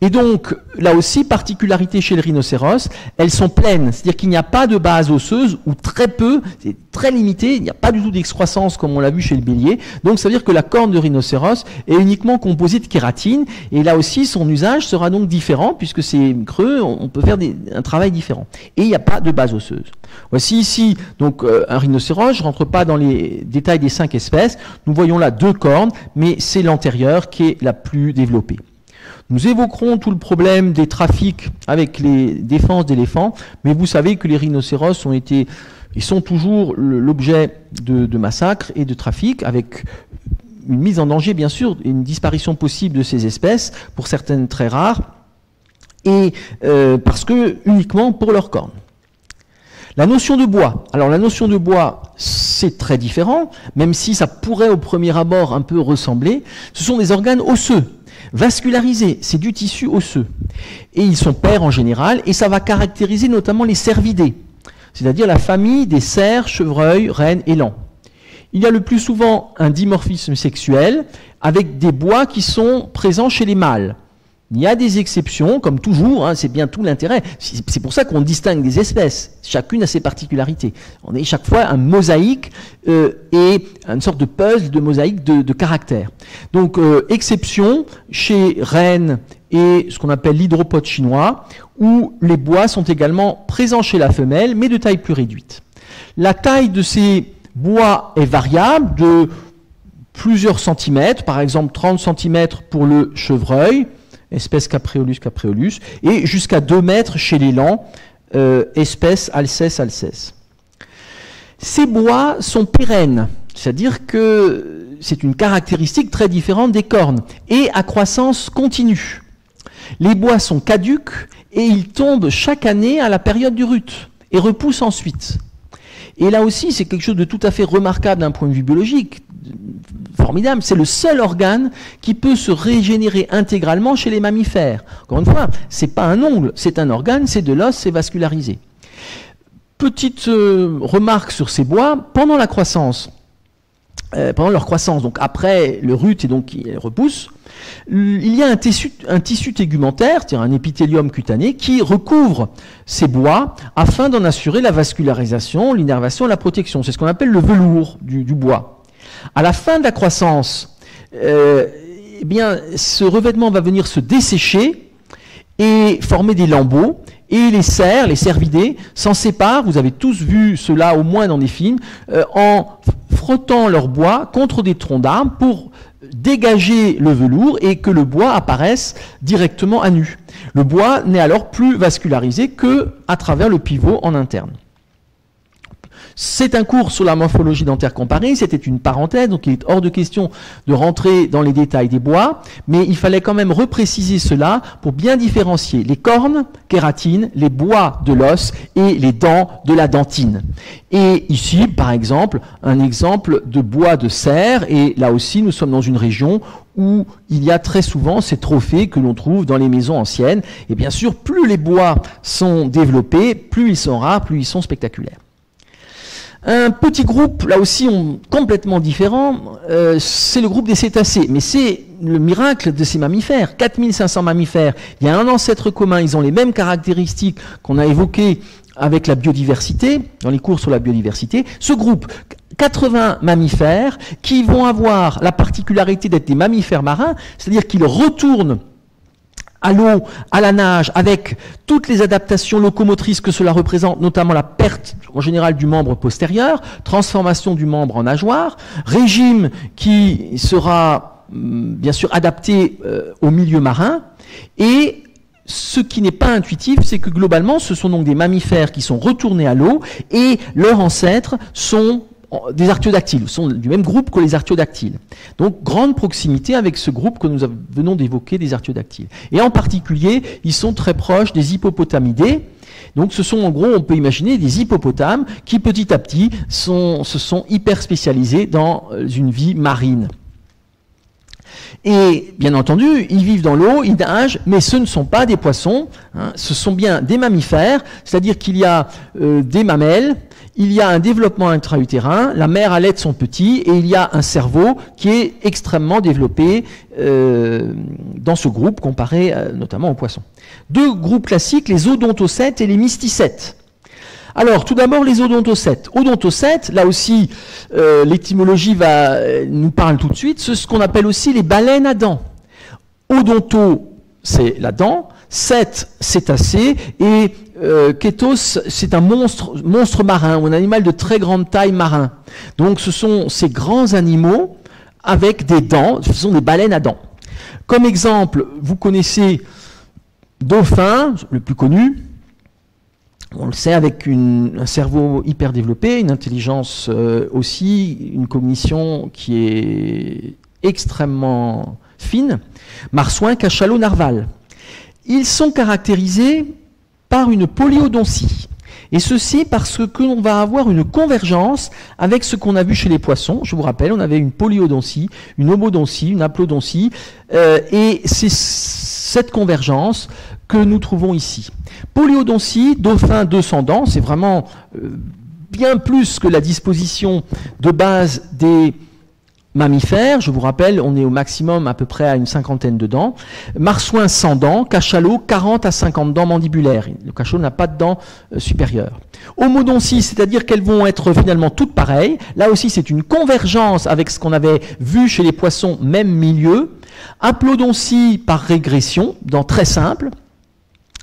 Et donc, là aussi, particularité chez le rhinocéros, elles sont pleines, c'est-à-dire qu'il n'y a pas de base osseuse, ou très peu, c'est très limité, il n'y a pas du tout d'excroissance comme on l'a vu chez le bélier, donc ça veut dire que la corne de rhinocéros est uniquement composée de kératine, et là aussi, son usage sera donc différent, puisque c'est creux, on peut faire un travail différent. Et il n'y a pas de base osseuse. Voici ici, donc, un rhinocéros, je ne rentre pas dans les détails des 5 espèces, nous voyons là 2 cornes, mais c'est l'antérieure qui est la plus développée. Nous évoquerons tout le problème des trafics avec les défenses d'éléphants, mais vous savez que les rhinocéros ont été et sont toujours l'objet de massacres et de trafics, avec une mise en danger bien sûr, une disparition possible de ces espèces, pour certaines très rares, et parce que uniquement pour leurs cornes. La notion de bois. Alors la notion de bois, c'est très différent, même si ça pourrait au premier abord un peu ressembler. Ce sont des organes osseux, vascularisés, c'est du tissu osseux. Et ils sont pairs en général, et ça va caractériser notamment les cervidés, c'est-à-dire la famille des cerfs, chevreuils, rennes et lans. Il y a le plus souvent un dimorphisme sexuel avec des bois qui sont présents chez les mâles. Il y a des exceptions, comme toujours, hein, c'est bien tout l'intérêt. C'est pour ça qu'on distingue des espèces. Chacune a ses particularités. On est chaque fois un mosaïque et une sorte de puzzle, de mosaïque de caractère. Donc, exception chez rennes et ce qu'on appelle l'hydropode chinois, où les bois sont également présents chez la femelle, mais de taille plus réduite. La taille de ces bois est variable, de plusieurs centimètres, par exemple 30 cm pour le chevreuil, espèce Capreolus, et jusqu'à 2 mètres chez les lans, espèce alcès. Ces bois sont pérennes, c'est-à-dire que c'est une caractéristique très différente des cornes, et à croissance continue. Les bois sont caduques et ils tombent chaque année à la période du rut et repoussent ensuite. Et là aussi, c'est quelque chose de tout à fait remarquable d'un point de vue biologique, formidable, c'est le seul organe qui peut se régénérer intégralement chez les mammifères. Encore une fois, ce n'est pas un ongle, c'est un organe, c'est de l'os, c'est vascularisé. Petite remarque sur ces bois, pendant la croissance, pendant leur croissance, donc après le rut et donc ils repoussent, il y a un tissu tégumentaire, c'est-à-dire un épithélium cutané, qui recouvre ces bois afin d'en assurer la vascularisation, l'innervation, la protection. C'est ce qu'on appelle le velours du bois. À la fin de la croissance, eh bien, ce revêtement va venir se dessécher et former des lambeaux. Et les cervidés, s'en séparent, vous avez tous vu cela au moins dans des films, en frottant leur bois contre des troncs d'arbres pour dégager le velours et que le bois apparaisse directement à nu. Le bois n'est alors plus vascularisé qu'à travers le pivot en interne. C'est un cours sur la morphologie dentaire comparée, c'était une parenthèse, donc il est hors de question de rentrer dans les détails des bois, mais il fallait quand même repréciser cela pour bien différencier les cornes, kératines, les bois de l'os et les dents de la dentine. Et ici, par exemple, un exemple de bois de serre, et là aussi nous sommes dans une région où il y a très souvent ces trophées que l'on trouve dans les maisons anciennes, et bien sûr plus les bois sont développés, plus ils sont rares, plus ils sont spectaculaires. Un petit groupe, là aussi complètement différent, c'est le groupe des cétacés. Mais c'est le miracle de ces mammifères. 4500 mammifères, il y a un ancêtre commun, ils ont les mêmes caractéristiques qu'on a évoquées avec la biodiversité, dans les cours sur la biodiversité. Ce groupe, 80 mammifères, qui vont avoir la particularité d'être des mammifères marins, c'est-à-dire qu'ils retournent à l'eau, à la nage, avec toutes les adaptations locomotrices que cela représente, notamment la perte en général du membre postérieur, transformation du membre en nageoire, régime qui sera bien sûr adapté au milieu marin, et ce qui n'est pas intuitif, c'est que globalement ce sont donc des mammifères qui sont retournés à l'eau et leurs ancêtres sont des artiodactyles, sont du même groupe que les artiodactyles. Donc, grande proximité avec ce groupe que nous venons d'évoquer, des artiodactyles. Et en particulier, ils sont très proches des hippopotamidés. Donc, ce sont en gros, on peut imaginer, des hippopotames qui, petit à petit, se sont hyper spécialisés dans une vie marine. Et, bien entendu, ils vivent dans l'eau, ils nagent, mais ce ne sont pas des poissons, hein, ce sont bien des mammifères, c'est-à-dire qu'il y a des mamelles, il y a un développement intra-utérin, la mère allaite son petit, et il y a un cerveau qui est extrêmement développé dans ce groupe, comparé notamment aux poissons. Deux groupes classiques, les odontocètes et les mysticètes. Alors, tout d'abord, les odontocètes. Odontocètes, là aussi, l'étymologie nous parle tout de suite, c'est ce qu'on appelle aussi les baleines à dents. Odonto, c'est la dent, cète, cétacé, et kétos, c'est un monstre marin, ou un animal de très grande taille marin. Donc, ce sont ces grands animaux avec des dents, ce sont des baleines à dents. Comme exemple, vous connaissez dauphin, le plus connu, on le sait, avec un cerveau hyper développé, une intelligence aussi, une cognition qui est extrêmement fine, marsouin, cachalot, narval. Ils sont caractérisés par une polyodontie. Et ceci parce que l'on va avoir une convergence avec ce qu'on a vu chez les poissons. Je vous rappelle, on avait une polyodontie, une homodontie, une haplodontie, et c'est cette convergence que nous trouvons ici. Polyodontie, dauphin 200 dents, c'est vraiment bien plus que la disposition de base des mammifères. Je vous rappelle, on est au maximum à peu près à une cinquantaine de dents. Marsouin 100 dents, cachalot 40 à 50 dents mandibulaires. Le cachalot n'a pas de dents supérieures. Homodontie, c'est-à-dire qu'elles vont être finalement toutes pareilles. Là aussi, c'est une convergence avec ce qu'on avait vu chez les poissons, même milieu. Haplodontie par régression, dents très simples,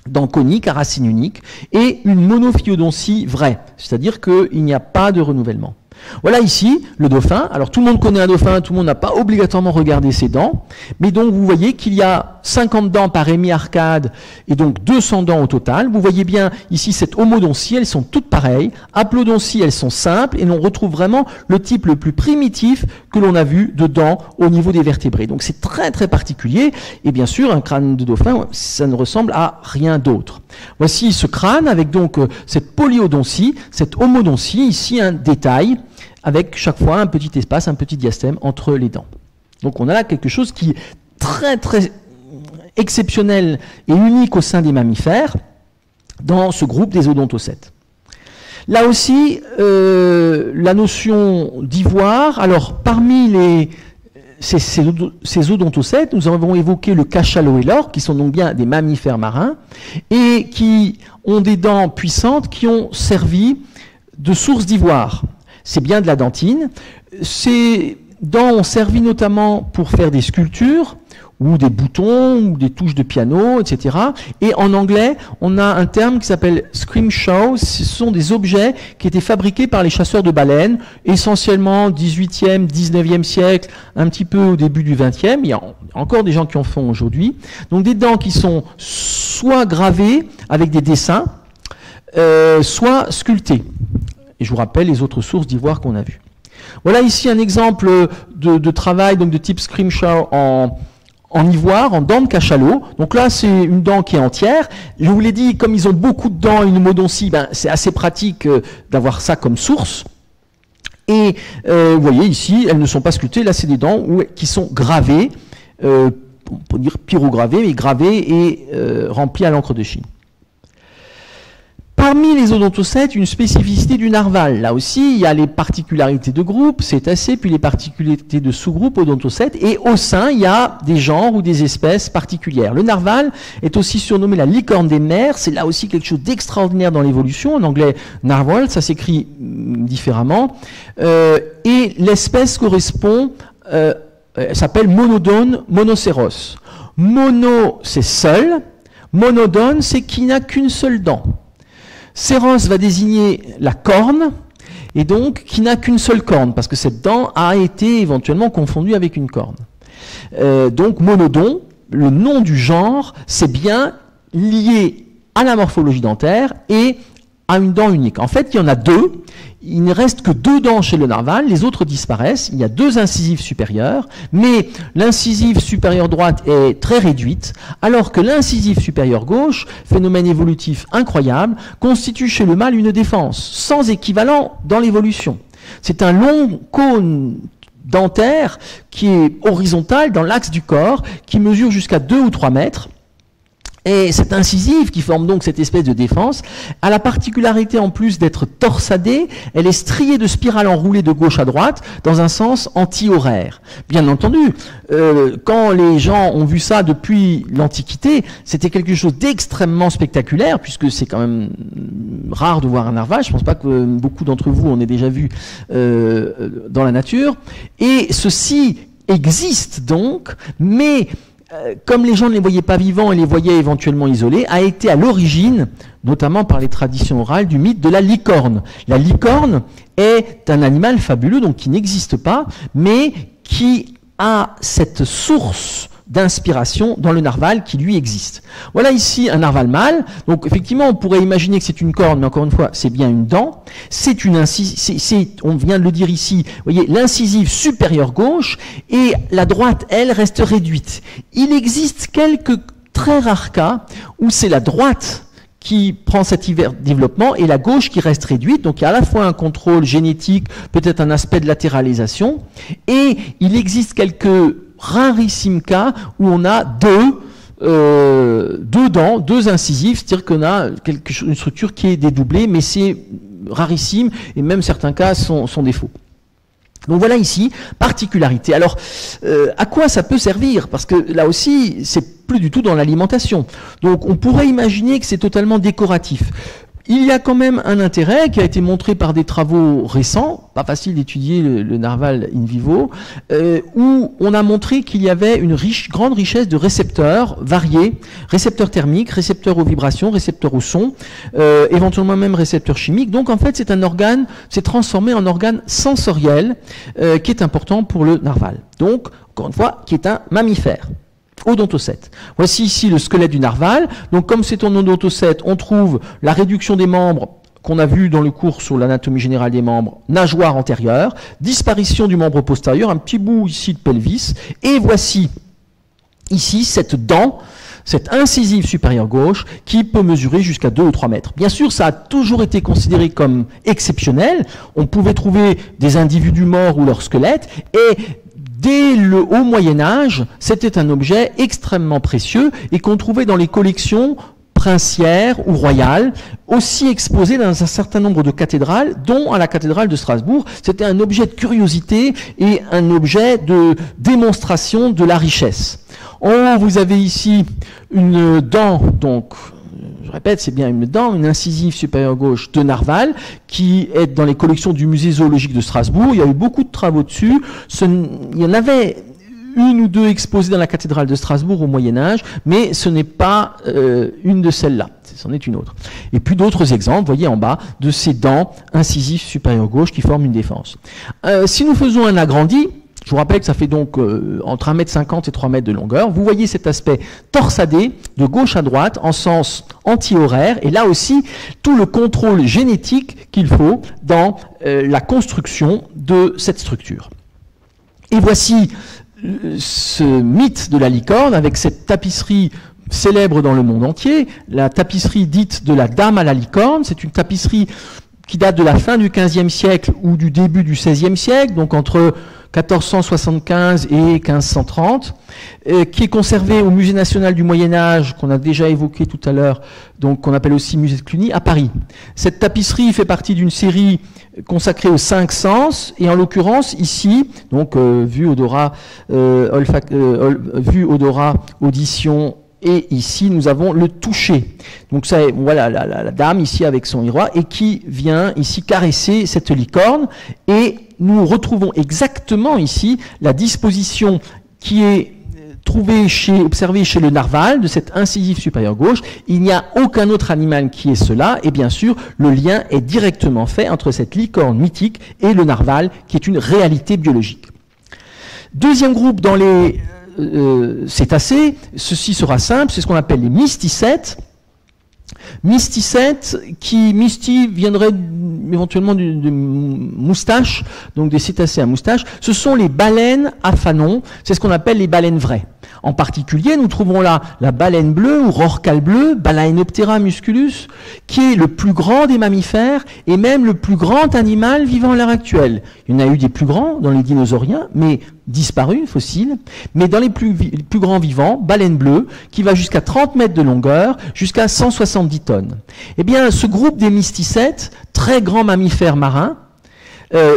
dents coniques à racine unique, et une monophyodontie vraie, c'est-à-dire qu'il n'y a pas de renouvellement. Voilà ici le dauphin. Alors tout le monde connaît un dauphin, tout le monde n'a pas obligatoirement regardé ses dents. Mais donc vous voyez qu'il y a 50 dents par hémi-arcade et donc 200 dents au total. Vous voyez bien ici cette homodontie, elles sont toutes pareilles. Haplodontie, elles sont simples et on retrouve vraiment le type le plus primitif que l'on a vu de dents au niveau des vertébrés. Donc c'est très très particulier et bien sûr un crâne de dauphin, ça ne ressemble à rien d'autre. Voici ce crâne avec donc cette polyodontie, cette homodontie, ici un détail avec chaque fois un petit espace, un petit diastème entre les dents. Donc on a là quelque chose qui est très très exceptionnel et unique au sein des mammifères dans ce groupe des odontocètes. Là aussi, la notion d'ivoire, alors parmi ces odontocètes, nous avons évoqué le cachalot et l'orque, qui sont donc bien des mammifères marins, et qui ont des dents puissantes qui ont servi de source d'ivoire. C'est bien de la dentine. Ces dents ont servi notamment pour faire des sculptures, ou des boutons, ou des touches de piano, etc. Et en anglais, on a un terme qui s'appelle scrimshaw. Ce sont des objets qui étaient fabriqués par les chasseurs de baleines, essentiellement 18e, 19e siècle, un petit peu au début du 20e. Il y a encore des gens qui en font aujourd'hui. Donc des dents qui sont soit gravées avec des dessins, soit sculptées. Et je vous rappelle les autres sources d'ivoire qu'on a vues. Voilà ici un exemple de travail donc de type scrimshaw en ivoire, en dents de cachalot. Donc là, c'est une dent qui est entière. Je vous l'ai dit, comme ils ont beaucoup de dents, une homodontie, ben, c'est assez pratique d'avoir ça comme source. Et vous voyez ici, elles ne sont pas sculptées. Là, c'est des dents qui sont gravées, on peut dire pyrogravées, mais gravées et remplies à l'encre de Chine. Parmi les odontocètes, une spécificité du narval. Là aussi, il y a les particularités de groupe, cétacés, puis les particularités de sous-groupe odontocètes. Et au sein, il y a des genres ou des espèces particulières. Le narval est aussi surnommé la licorne des mers. C'est là aussi quelque chose d'extraordinaire dans l'évolution. En anglais, narwhal, ça s'écrit différemment. Et l'espèce correspond, s'appelle monodone monocéros. Mono, c'est seul. Monodone, c'est qui n'a qu'une seule dent. Céros va désigner la corne, et donc qui n'a qu'une seule corne, parce que cette dent a été éventuellement confondue avec une corne. Donc monodon, le nom du genre, c'est bien lié à la morphologie dentaire et à une dent unique. En fait, il y en a deux. Il ne reste que deux dents chez le narval, les autres disparaissent. Il y a deux incisives supérieures, mais l'incisive supérieure droite est très réduite, alors que l'incisive supérieure gauche, phénomène évolutif incroyable, constitue chez le mâle une défense, sans équivalent dans l'évolution. C'est un long cône dentaire qui est horizontal dans l'axe du corps, qui mesure jusqu'à 2 ou 3 mètres, et cette incisive, qui forme donc cette espèce de défense, a la particularité en plus d'être torsadée, elle est striée de spirales enroulées de gauche à droite dans un sens anti-horaire. Bien entendu, quand les gens ont vu ça depuis l'Antiquité, c'était quelque chose d'extrêmement spectaculaire, puisque c'est quand même rare de voir un narval, je pense pas que beaucoup d'entre vous en aient déjà vu dans la nature. Et ceci existe donc, mais comme les gens ne les voyaient pas vivants et les voyaient éventuellement isolés, a été à l'origine, notamment par les traditions orales, du mythe de la licorne. La licorne est un animal fabuleux, donc qui n'existe pas, mais qui a cette source d'inspiration dans le narval qui lui existe. Voilà ici un narval mâle. Donc effectivement, on pourrait imaginer que c'est une corne, mais encore une fois, c'est bien une dent. C'est une incisive, on vient de le dire ici, vous voyez, l'incisive supérieure gauche, et la droite, elle, reste réduite. Il existe quelques très rares cas où c'est la droite qui prend cet développement et la gauche qui reste réduite. Donc il y a à la fois un contrôle génétique, peut-être un aspect de latéralisation, et il existe quelques rarissime cas où on a deux dents, deux incisives, c'est-à-dire qu'on a une structure qui est dédoublée, mais c'est rarissime, et même certains cas sont des faux. Donc voilà ici, particularité. Alors, à quoi ça peut servir? Parce que là aussi, c'est plus du tout dans l'alimentation. Donc on pourrait imaginer que c'est totalement décoratif. Il y a quand même un intérêt qui a été montré par des travaux récents, pas facile d'étudier le narval in vivo, où on a montré qu'il y avait une grande richesse de récepteurs variés, récepteurs thermiques, récepteurs aux vibrations, récepteurs au son, éventuellement même récepteurs chimiques. Donc en fait c'est un organe, c'est transformé en organe sensoriel qui est important pour le narval. Donc encore une fois, qui est un mammifère. Odontocète. Voici ici le squelette du narval. Donc, comme c'est un odontocète, on trouve la réduction des membres qu'on a vu dans le cours sur l'anatomie générale des membres, nageoire antérieure, disparition du membre postérieur, un petit bout ici de pelvis, et voici ici cette dent, cette incisive supérieure gauche, qui peut mesurer jusqu'à 2 ou 3 mètres. Bien sûr, ça a toujours été considéré comme exceptionnel. On pouvait trouver des individus morts ou leur squelette, et dès le haut Moyen-Âge, c'était un objet extrêmement précieux et qu'on trouvait dans les collections princières ou royales, aussi exposé dans un certain nombre de cathédrales, dont à la cathédrale de Strasbourg. C'était un objet de curiosité et un objet de démonstration de la richesse. Oh, vous avez ici une dent, donc... Je répète, c'est bien une dent, une incisive supérieure gauche de narval, qui est dans les collections du musée zoologique de Strasbourg. Il y a eu beaucoup de travaux dessus. Il y en avait une ou deux exposées dans la cathédrale de Strasbourg au Moyen-Âge, mais ce n'est pas une de celles-là. C'en est une autre. Et puis d'autres exemples, voyez en bas, de ces dents incisives supérieures gauche qui forment une défense. Si nous faisons un agrandi, je vous rappelle que ça fait donc entre 1,50 m et 3 mètres de longueur. Vous voyez cet aspect torsadé de gauche à droite en sens anti-horaire. Et là aussi, tout le contrôle génétique qu'il faut dans la construction de cette structure. Et voici ce mythe de la licorne avec cette tapisserie célèbre dans le monde entier. La tapisserie dite de la dame à la licorne, c'est une tapisserie qui date de la fin du XVe siècle ou du début du XVIe siècle, donc entre 1475 et 1530, qui est conservé au Musée national du Moyen-Âge, qu'on a déjà évoqué tout à l'heure, donc qu'on appelle aussi Musée de Cluny, à Paris. Cette tapisserie fait partie d'une série consacrée aux 5 sens, et en l'occurrence, ici, donc vue, odorat, vue, odorat, audition, et ici, nous avons le toucher. Donc ça, voilà la dame ici avec son miroir et qui vient ici caresser cette licorne. Et nous retrouvons exactement ici la disposition qui est observée chez le narval de cette incisive supérieure gauche. Il n'y a aucun autre animal qui ait cela. Et bien sûr, le lien est directement fait entre cette licorne mythique et le narval, qui est une réalité biologique. Deuxième groupe dans les cétacés, ceci sera simple, c'est ce qu'on appelle les mysticètes. Mysticètes, qui mysti viendrait éventuellement de moustache, donc des cétacés à moustache, ce sont les baleines à fanons, c'est ce qu'on appelle les baleines vraies. En particulier, nous trouvons là la baleine bleue ou rorqual bleu, Balaenoptera musculus, qui est le plus grand des mammifères et même le plus grand animal vivant à l'heure actuelle. Il y en a eu des plus grands dans les dinosauriens, mais disparus, fossiles. Mais dans les plus grands vivants, baleine bleue, qui va jusqu'à 30 mètres de longueur, jusqu'à 170 tonnes. Eh bien, ce groupe des mysticètes, très grands mammifères marins,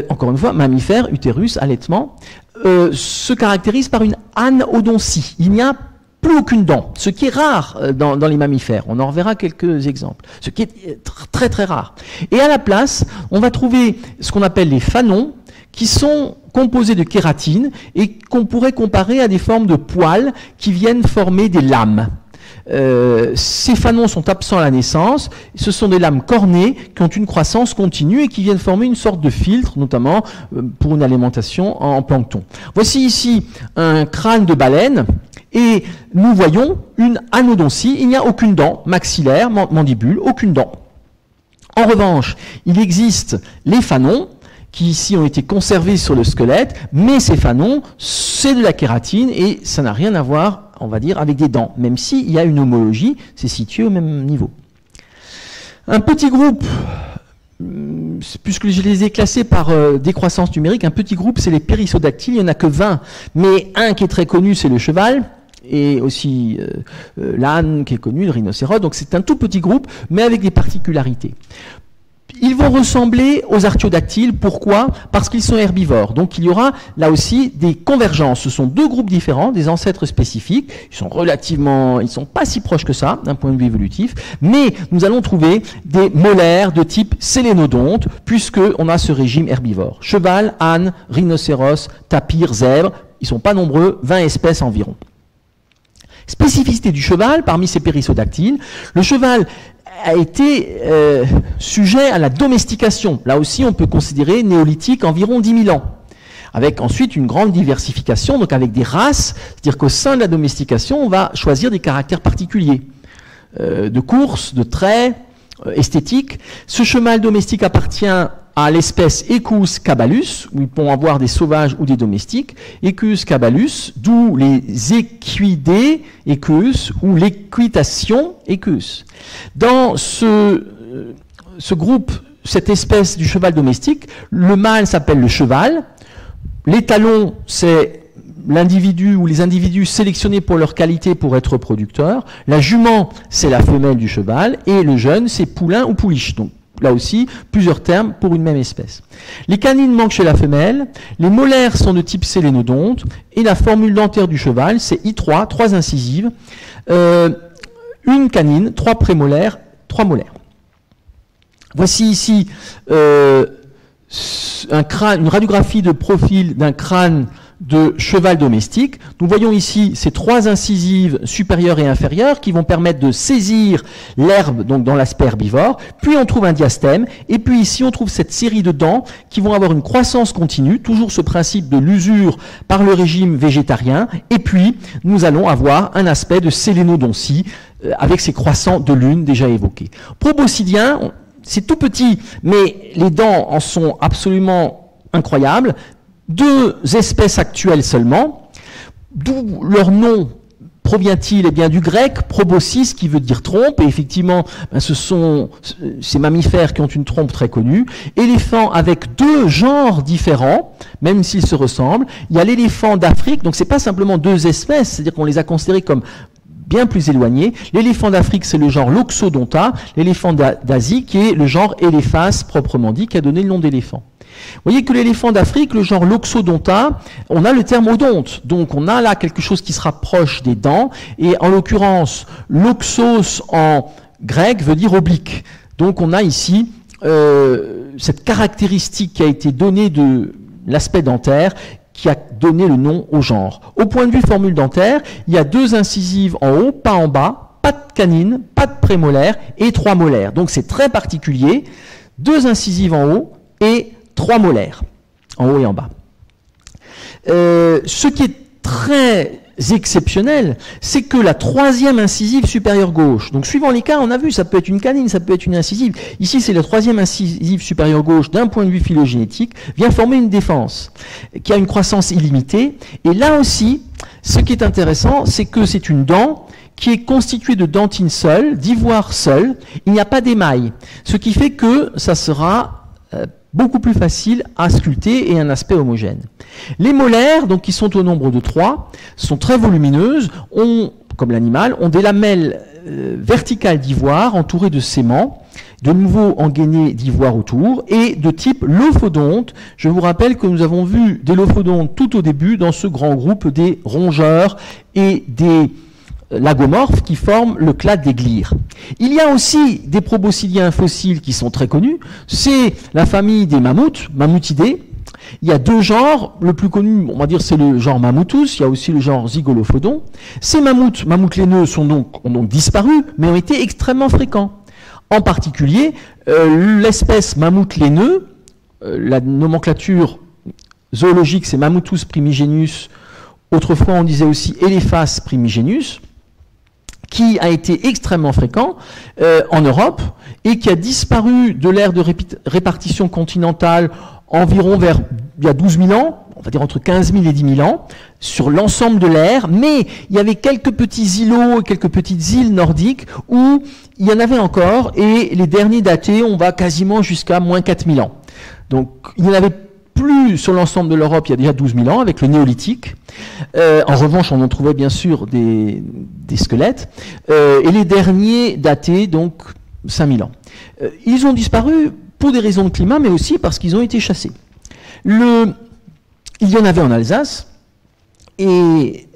encore une fois, mammifères, utérus, allaitement, se caractérise par une anodontie. Il n'y a plus aucune dent, ce qui est rare dans les mammifères. On en reverra quelques exemples, ce qui est très très rare. Et à la place, on va trouver ce qu'on appelle les fanons, qui sont composés de kératine et qu'on pourrait comparer à des formes de poils qui viennent former des lames. Ces fanons sont absents à la naissance, ce sont des lames cornées qui ont une croissance continue et qui viennent former une sorte de filtre, notamment pour une alimentation en plancton. Voici ici un crâne de baleine et nous voyons une anodontie, il n'y a aucune dent, maxillaire, mandibule, aucune dent. En revanche, il existe les fanons, qui ici ont été conservés sur le squelette, mais ces fanons, c'est de la kératine et ça n'a rien à voir, on va dire, avec des dents, même s'il y a une homologie, c'est situé au même niveau. Un petit groupe, puisque je les ai classés par décroissance numérique, un petit groupe, c'est les périssodactyles, il n'y en a que 20, mais un qui est très connu, c'est le cheval, et aussi l'âne qui est connu, le rhinocéros, donc c'est un tout petit groupe, mais avec des particularités. Ils vont ressembler aux artiodactyles. Pourquoi? Parce qu'ils sont herbivores. Donc il y aura là aussi des convergences. Ce sont deux groupes différents, des ancêtres spécifiques. Ils sont relativement, ils sont pas si proches que ça d'un point de vue évolutif. Mais nous allons trouver des molaires de type sélénodonte, puisque on a ce régime herbivore. Cheval, âne, rhinocéros, tapir, zèbre. Ils sont pas nombreux, 20 espèces environ. Spécificité du cheval parmi ces périssodactyles, le cheval a été sujet à la domestication. Là aussi, on peut considérer néolithique environ 10 000 ans. Avec ensuite une grande diversification, donc avec des races, c'est-à-dire qu'au sein de la domestication, on va choisir des caractères particuliers, de course, de traits, esthétiques. Ce cheval domestique appartient à l'espèce Equus caballus, où ils vont avoir des sauvages ou des domestiques. Equus caballus, d'où les équidés, Equus, ou l'équitation, Equus. Dans ce groupe, cette espèce du cheval domestique, le mâle s'appelle le cheval. Les talons, c'est l'individu ou les individus sélectionnés pour leur qualité pour être producteurs. La jument, c'est la femelle du cheval. Et le jeune, c'est poulain ou pouliche. Donc, là aussi, plusieurs termes pour une même espèce. Les canines manquent chez la femelle, les molaires sont de type sélénodonte, et la formule dentaire du cheval, c'est I3, 3 incisives, une canine, 3 prémolaires, 3 molaires. Voici ici une radiographie de profil d'un crâne de cheval domestique. Nous voyons ici ces 3 incisives supérieures et inférieures qui vont permettre de saisir l'herbe, donc dans l'aspect herbivore. Puis on trouve un diastème, et puis ici on trouve cette série de dents qui vont avoir une croissance continue, toujours ce principe de l'usure par le régime végétarien, et puis nous allons avoir un aspect de sélénodontie avec ces croissants de lune déjà évoqués. Proboscidien, c'est tout petit, mais les dents en sont absolument incroyables. 2 espèces actuelles seulement, d'où leur nom provient-il? Eh bien, du grec proboscis, qui veut dire trompe, et effectivement, ce sont ces mammifères qui ont une trompe très connue. Éléphant avec 2 genres différents, même s'ils se ressemblent. Il y a l'éléphant d'Afrique, donc c'est pas simplement 2 espèces, c'est-à-dire qu'on les a considérés comme bien plus éloignés. L'éléphant d'Afrique, c'est le genre Loxodonta, l'éléphant d'Asie, qui est le genre Elephas, proprement dit, qui a donné le nom d'éléphant. Vous voyez que l'éléphant d'Afrique, le genre Loxodonta, on a le terme odonte. Donc on a là quelque chose qui se rapproche des dents. Et en l'occurrence, loxos en grec veut dire oblique. Donc on a ici cette caractéristique qui a été donnée de l'aspect dentaire, qui a donné le nom au genre. Au point de vue formule dentaire, il y a 2 incisives en haut, pas en bas, pas de canine, pas de prémolaire et 3 molaires. Donc c'est très particulier. 2 incisives en haut et 3 molaires, en haut et en bas. Ce qui est très exceptionnel, c'est que la 3e incisive supérieure gauche, donc suivant les cas, on a vu, ça peut être une canine, ça peut être une incisive. Ici, c'est la 3e incisive supérieure gauche, d'un point de vue phylogénétique, vient former une défense, qui a une croissance illimitée. Et là aussi, ce qui est intéressant, c'est que c'est une dent qui est constituée de dentine seule, d'ivoire seule, il n'y a pas d'émail. Ce qui fait que ça sera beaucoup plus facile à sculpter et un aspect homogène. Les molaires, donc qui sont au nombre de 3, sont très volumineuses, ont, comme l'animal, ont des lamelles verticales d'ivoire entourées de séments, de nouveau engainées d'ivoire autour, et de type lophodonte. Je vous rappelle que nous avons vu des lophodontes tout au début dans ce grand groupe des rongeurs et des lagomorphes qui forment le clade des glires. Il y a aussi des proboscidiens fossiles qui sont très connus. C'est la famille des mammouths, mammouthidés. Il y a 2 genres. Le plus connu, on va dire, c'est le genre Mammouthus. Il y a aussi le genre Zygolophodon. Ces mammouths, mammouths laineux, ont donc disparu, mais ont été extrêmement fréquents. En particulier, l'espèce mammouth laineux, la nomenclature zoologique, c'est Mammouthus primigenius. Autrefois, on disait aussi Elephas primigenius, qui a été extrêmement fréquent en Europe et qui a disparu de l'ère de répartition continentale environ vers il y a 12 000 ans, on va dire entre 15 000 et 10 000 ans, sur l'ensemble de l'ère, mais il y avait quelques petits îlots, quelques petites îles nordiques où il y en avait encore, et les derniers datés, on va quasiment jusqu'à moins 4 000 ans. Donc il y en avait plus sur l'ensemble de l'Europe il y a déjà 12 000 ans avec le néolithique. En revanche, on en trouvait bien sûr des squelettes. Et les derniers datés donc 5 000 ans. Ils ont disparu pour des raisons de climat, mais aussi parce qu'ils ont été chassés. Il y en avait en Alsace, et,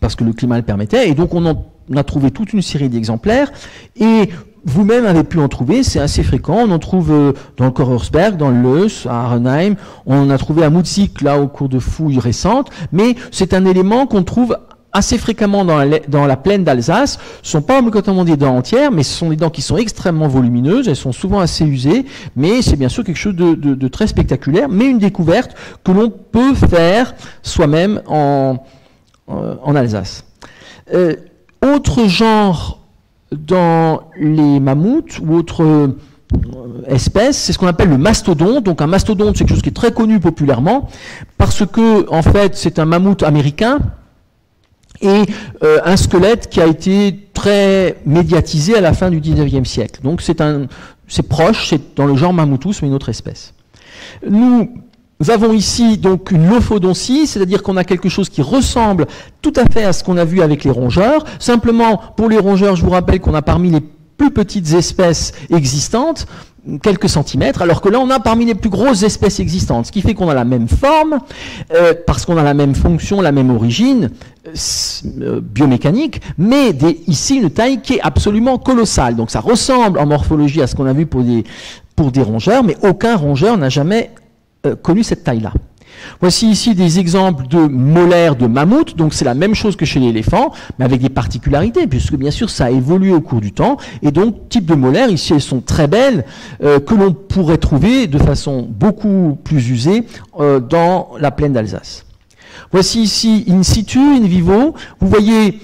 parce que le climat le permettait, et donc on a trouvé toute une série d'exemplaires, et vous-même avez pu en trouver, c'est assez fréquent, on en trouve dans le Korersberg, dans Leuss, à Arenheim, on en a trouvé à Mutzig, là, au cours de fouilles récentes, mais c'est un élément qu'on trouve assez fréquemment dans la plaine d'Alsace. Ce sont pas complètement des dents entières, mais ce sont des dents qui sont extrêmement volumineuses, elles sont souvent assez usées, mais c'est bien sûr quelque chose de très spectaculaire, mais une découverte que l'on peut faire soi-même en Alsace. Autre genre dans les mammouths ou autres espèces, c'est ce qu'on appelle le mastodonte. Donc un mastodonte, c'est quelque chose qui est très connu populairement, parce que en fait c'est un mammouth américain, et un squelette qui a été très médiatisé à la fin du 19e siècle. Donc c'est proche, c'est dans le genre Mammouthus, mais une autre espèce. Nous avons ici donc une lophodontie, c'est-à-dire qu'on a quelque chose qui ressemble tout à fait à ce qu'on a vu avec les rongeurs. Simplement, pour les rongeurs, je vous rappelle qu'on a parmi les plus petites espèces existantes, quelques centimètres, alors que là on a parmi les plus grosses espèces existantes, ce qui fait qu'on a la même forme, parce qu'on a la même fonction, la même origine biomécanique, mais ici une taille qui est absolument colossale. Donc ça ressemble en morphologie à ce qu'on a vu pour des rongeurs, mais aucun rongeur n'a jamais connu cette taille-là. Voici ici des exemples de molaires de mammouth, donc c'est la même chose que chez l'éléphant, mais avec des particularités, puisque bien sûr ça a évolué au cours du temps, et donc type de molaires, ici elles sont très belles, que l'on pourrait trouver de façon beaucoup plus usée dans la plaine d'Alsace. Voici ici in situ, in vivo, vous voyez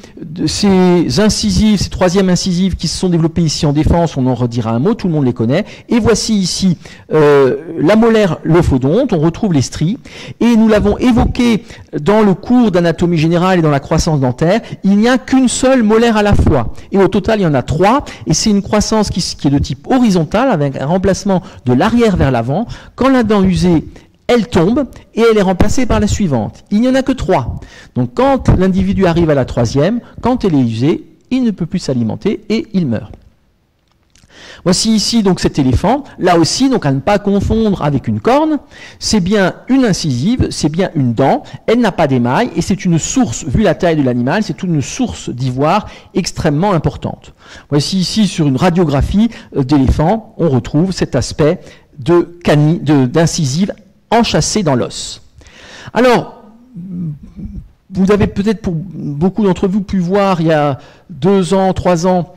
ces incisives, ces troisièmes incisives qui se sont développées ici en défense, on en redira un mot, tout le monde les connaît, et voici ici la molaire lophodonte, on retrouve les stries, et nous l'avons évoqué dans le cours d'anatomie générale et dans la croissance dentaire, il n'y a qu'une seule molaire à la fois, et au total il y en a trois, et c'est une croissance qui est de type horizontal, avec un remplacement de l'arrière vers l'avant. Quand la dent usée, elle tombe et elle est remplacée par la suivante. Il n'y en a que trois. Donc quand l'individu arrive à la troisième, quand elle est usée, il ne peut plus s'alimenter et il meurt. Voici ici donc cet éléphant, là aussi donc à ne pas confondre avec une corne, c'est bien une incisive, c'est bien une dent, elle n'a pas d'émail et c'est une source, vu la taille de l'animal, c'est une source d'ivoire extrêmement importante. Voici ici sur une radiographie d'éléphant, on retrouve cet aspect d'incisive enchâssé dans l'os. Alors, vous avez peut-être, pour beaucoup d'entre vous, pu voir il y a 2 ans, 3 ans,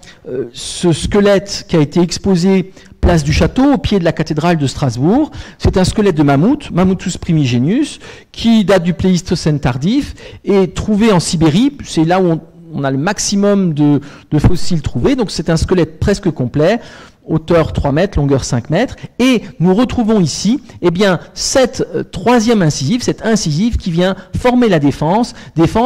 ce squelette qui a été exposé place du Château, au pied de la cathédrale de Strasbourg. C'est un squelette de mammouth, Mammouthus primigenius, qui date du Pléistocène tardif et trouvé en Sibérie. C'est là où on a le maximum de fossiles trouvés, donc c'est un squelette presque complet, hauteur 3 mètres, longueur 5 mètres, et nous retrouvons ici eh bien, cette troisième incisive, qui vient former la défense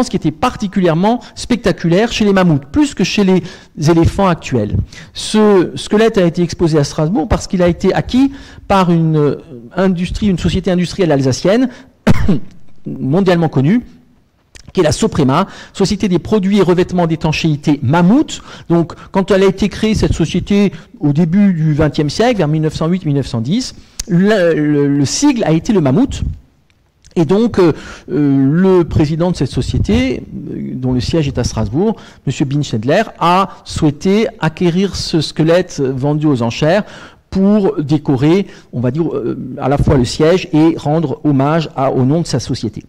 qui était particulièrement spectaculaire chez les mammouths, plus que chez les éléphants actuels. Ce squelette a été exposé à Strasbourg parce qu'il a été acquis par une société industrielle alsacienne, mondialement connue, qui est la Soprema, Société des produits et revêtements d'étanchéité Mammouth. Donc, quand elle a été créée, cette société, au début du XXe siècle, vers 1908-1910, le sigle a été le mammouth. Et donc, le président de cette société, dont le siège est à Strasbourg, M. Binschnedler, a souhaité acquérir ce squelette vendu aux enchères pour décorer, on va dire, à la fois le siège et rendre hommage au nom de sa société.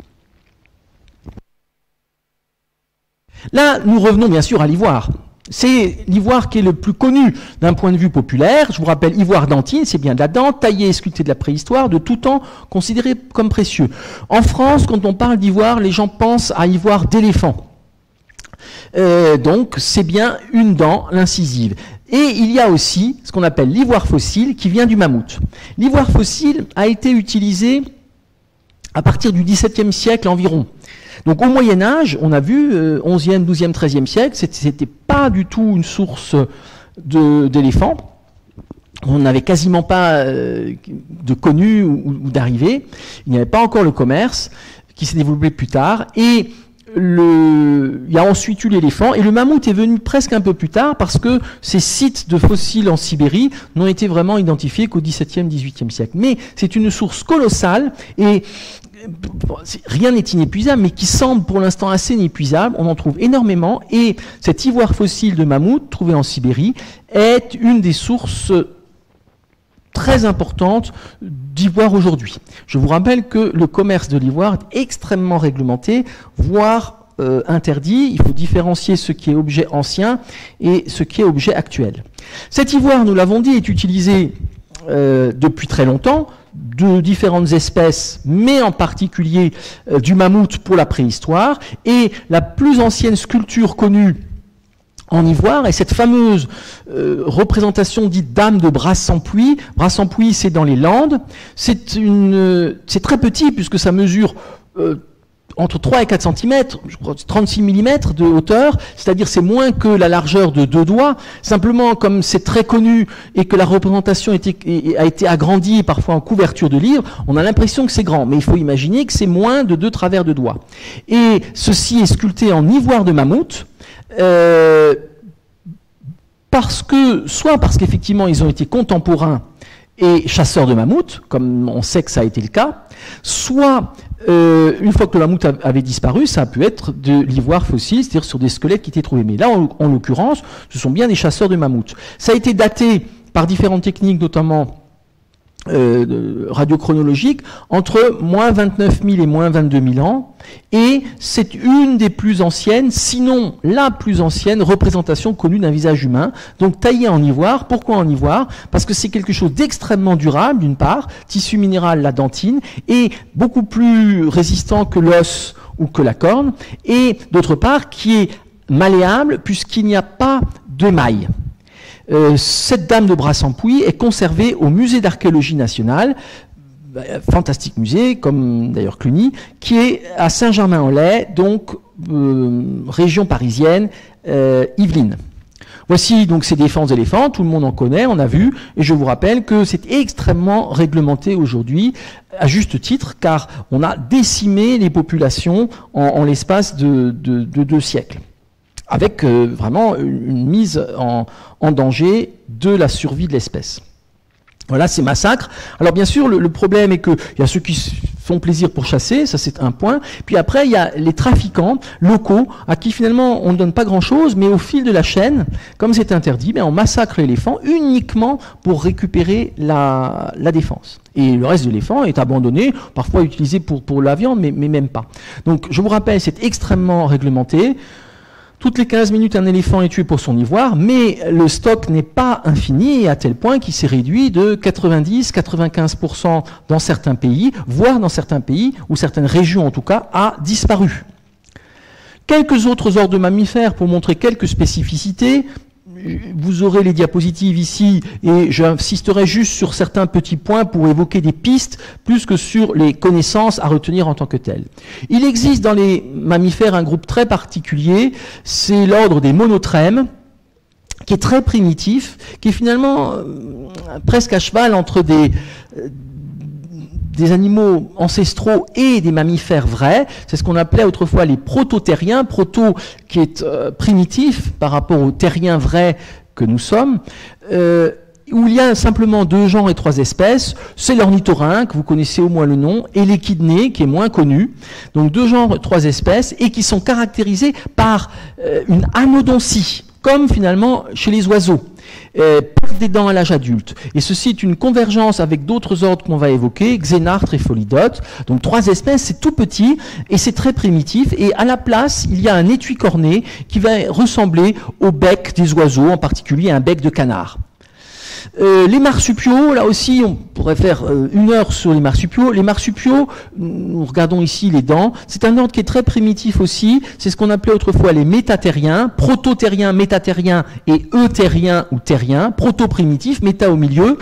Là, nous revenons bien sûr à l'ivoire. C'est l'ivoire qui est le plus connu d'un point de vue populaire. Je vous rappelle, ivoire dentine, c'est bien de la dent, taillée et sculptée de la préhistoire, de tout temps considéré comme précieux. En France, quand on parle d'ivoire, les gens pensent à ivoire d'éléphant. Donc, c'est bien une dent, l'incisive. Et il y a aussi ce qu'on appelle l'ivoire fossile, qui vient du mammouth. L'ivoire fossile a été utilisé à partir du XVIIe siècle environ. Donc au Moyen-Âge, on a vu, 11e, 12e, 13e siècle, c'était pas du tout une source d'éléphants. On n'avait quasiment pas de connus ou d'arrivés. Il n'y avait pas encore le commerce qui s'est développé plus tard. Et il y a ensuite eu l'éléphant, et le mammouth est venu presque un peu plus tard parce que ces sites de fossiles en Sibérie n'ont été vraiment identifiés qu'au XVIIe, XVIIIe siècle. Mais c'est une source colossale, et rien n'est inépuisable, mais qui semble pour l'instant assez inépuisable. On en trouve énormément, et cet ivoire fossile de mammouth trouvé en Sibérie est une des sources très importante d'ivoire aujourd'hui. Je vous rappelle que le commerce de l'ivoire est extrêmement réglementé, voire interdit. Il faut différencier ce qui est objet ancien et ce qui est objet actuel. Cet ivoire, nous l'avons dit, est utilisé depuis très longtemps, de différentes espèces, mais en particulier du mammouth pour la préhistoire. Et la plus ancienne sculpture connue en ivoire, et cette fameuse représentation dite dame de Brasse-en-Puy. Brasse-en-Puy, c'est dans les Landes. C'est très petit, puisque ça mesure entre 3 et 4 cm, je crois 36 mm de hauteur, c'est-à-dire c'est moins que la largeur de 2 doigts. Simplement, comme c'est très connu et que la représentation a été agrandie parfois en couverture de livres, on a l'impression que c'est grand, mais il faut imaginer que c'est moins de 2 travers de doigts. Et ceci est sculpté en ivoire de mammouth, parce qu'effectivement ils ont été contemporains et chasseurs de mammouth, comme on sait que ça a été le cas, soit une fois que le mammouth avait disparu, ça a pu être de l'ivoire fossile, c'est-à-dire sur des squelettes qui étaient trouvés. Mais là, en l'occurrence, ce sont bien des chasseurs de mammouth. Ça a été daté par différentes techniques, notamment radiochronologique, entre moins 29 000 et moins 22 000 ans, et c'est une des plus anciennes, sinon la plus ancienne représentation connue d'un visage humain, donc taillé en ivoire. Pourquoi en ivoire? Parce que c'est quelque chose d'extrêmement durable, d'une part, tissu minéral, la dentine, et beaucoup plus résistant que l'os ou que la corne, et d'autre part, qui est malléable, puisqu'il n'y a pas de maille. Cette dame de Brasse-en-Puy est conservée au musée d'archéologie nationale, fantastique musée, comme d'ailleurs Cluny, qui est à Saint-Germain-en-Laye, donc région parisienne, Yvelines. Voici donc ces défenses d'éléphants, tout le monde en connaît, on a vu, et je vous rappelle que c'est extrêmement réglementé aujourd'hui, à juste titre, car on a décimé les populations en l'espace de 2 siècles. Avec vraiment une mise en danger de la survie de l'espèce. Voilà ces massacres. Alors bien sûr, le problème est qu'il y a ceux qui font plaisir pour chasser, ça c'est un point. Puis après, il y a les trafiquants locaux, à qui finalement on ne donne pas grand-chose, mais au fil de la chaîne, comme c'est interdit, ben, on massacre l'éléphant uniquement pour récupérer la défense. Et le reste de l'éléphant est abandonné, parfois utilisé pour la viande, mais même pas. Donc je vous rappelle, c'est extrêmement réglementé. Toutes les 15 minutes, un éléphant est tué pour son ivoire, mais le stock n'est pas infini, à tel point qu'il s'est réduit de 90-95% dans certains pays, voire dans certains pays, ou certaines régions en tout cas, a disparu. Quelques autres ordres de mammifères pour montrer quelques spécificités. Vous aurez les diapositives ici, et j'insisterai juste sur certains petits points pour évoquer des pistes, plus que sur les connaissances à retenir en tant que telles. Il existe dans les mammifères un groupe très particulier, c'est l'ordre des monotrèmes, qui est très primitif, qui est finalement presque à cheval entre des animaux ancestraux et des mammifères vrais. C'est ce qu'on appelait autrefois les proto-terriens, proto qui est primitif par rapport aux terriens vrais que nous sommes, où il y a simplement 2 genres et 3 espèces. C'est l'ornithorynque, vous connaissez au moins le nom, et l'échidné, qui est moins connu. Donc 2 genres, 3 espèces, et qui sont caractérisés par une anodontie, comme finalement chez les oiseaux, perdent des dents à l'âge adulte. Et ceci est une convergence avec d'autres ordres qu'on va évoquer, Xénartre et Folidote. Donc 3 espèces, c'est tout petit et c'est très primitif. Et à la place, il y a un étui corné qui va ressembler au bec des oiseaux, en particulier un bec de canard. Les marsupiaux, là aussi, on pourrait faire 1 heure sur les marsupiaux. Les marsupiaux, nous regardons ici les dents, c'est un ordre qui est très primitif aussi. C'est ce qu'on appelait autrefois les métatériens, prototériens, métatériens et eutériens ou terriens. Proto-primitif, méta au milieu,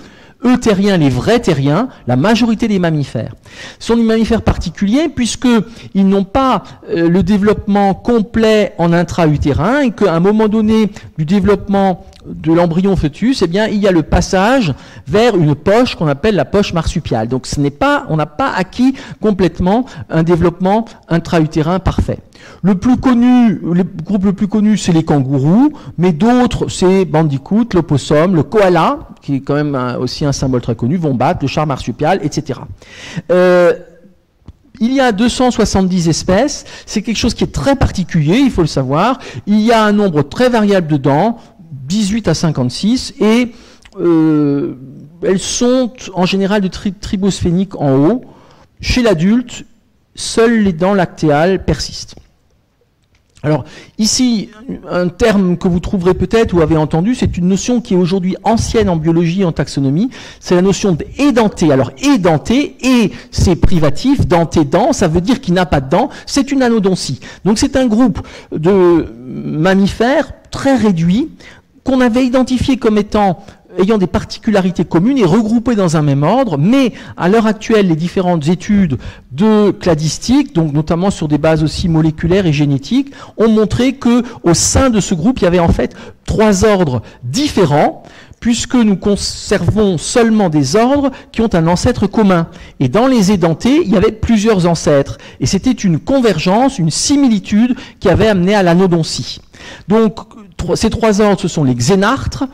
eutériens, les vrais terriens, la majorité des mammifères. Ce sont des mammifères particuliers puisqu'ils n'ont pas le développement complet en intra-utérin et qu'à un moment donné du développement de l'embryon fœtus, eh bien, il y a le passage vers une poche qu'on appelle la poche marsupiale. Donc, ce n'est pas, on n'a pas acquis complètement un développement intra-utérin parfait. Le plus connu, le groupe le plus connu, c'est les kangourous, mais d'autres, c'est bandicoot, le possum, le koala, qui est quand même aussi un symbole très connu, wombat, le char marsupial, etc. Il y a 270 espèces, c'est quelque chose qui est très particulier, il faut le savoir. Il y a un nombre très variable de dents, 18 à 56, et elles sont en général de tribosphénique en haut. Chez l'adulte, seules les dents lactéales persistent. Alors ici, un terme que vous trouverez peut-être ou avez entendu, c'est une notion qui est aujourd'hui ancienne en biologie et en taxonomie, c'est la notion d'édenté. Alors édenté, et c'est privatif, denté, dent, ça veut dire qu'il n'a pas de dents, c'est une anodontie. Donc c'est un groupe de mammifères très réduit qu'on avait identifié comme étant ayant des particularités communes et regroupées dans un même ordre, mais à l'heure actuelle, les différentes études de cladistique, donc notamment sur des bases aussi moléculaires et génétiques, ont montré que au sein de ce groupe, il y avait en fait 3 ordres différents, puisque nous conservons seulement des ordres qui ont un ancêtre commun. Et dans les édentés, il y avait plusieurs ancêtres. Et c'était une convergence, une similitude qui avait amené à l'anodontie. Donc, ces 3 ordres, ce sont les xénartres,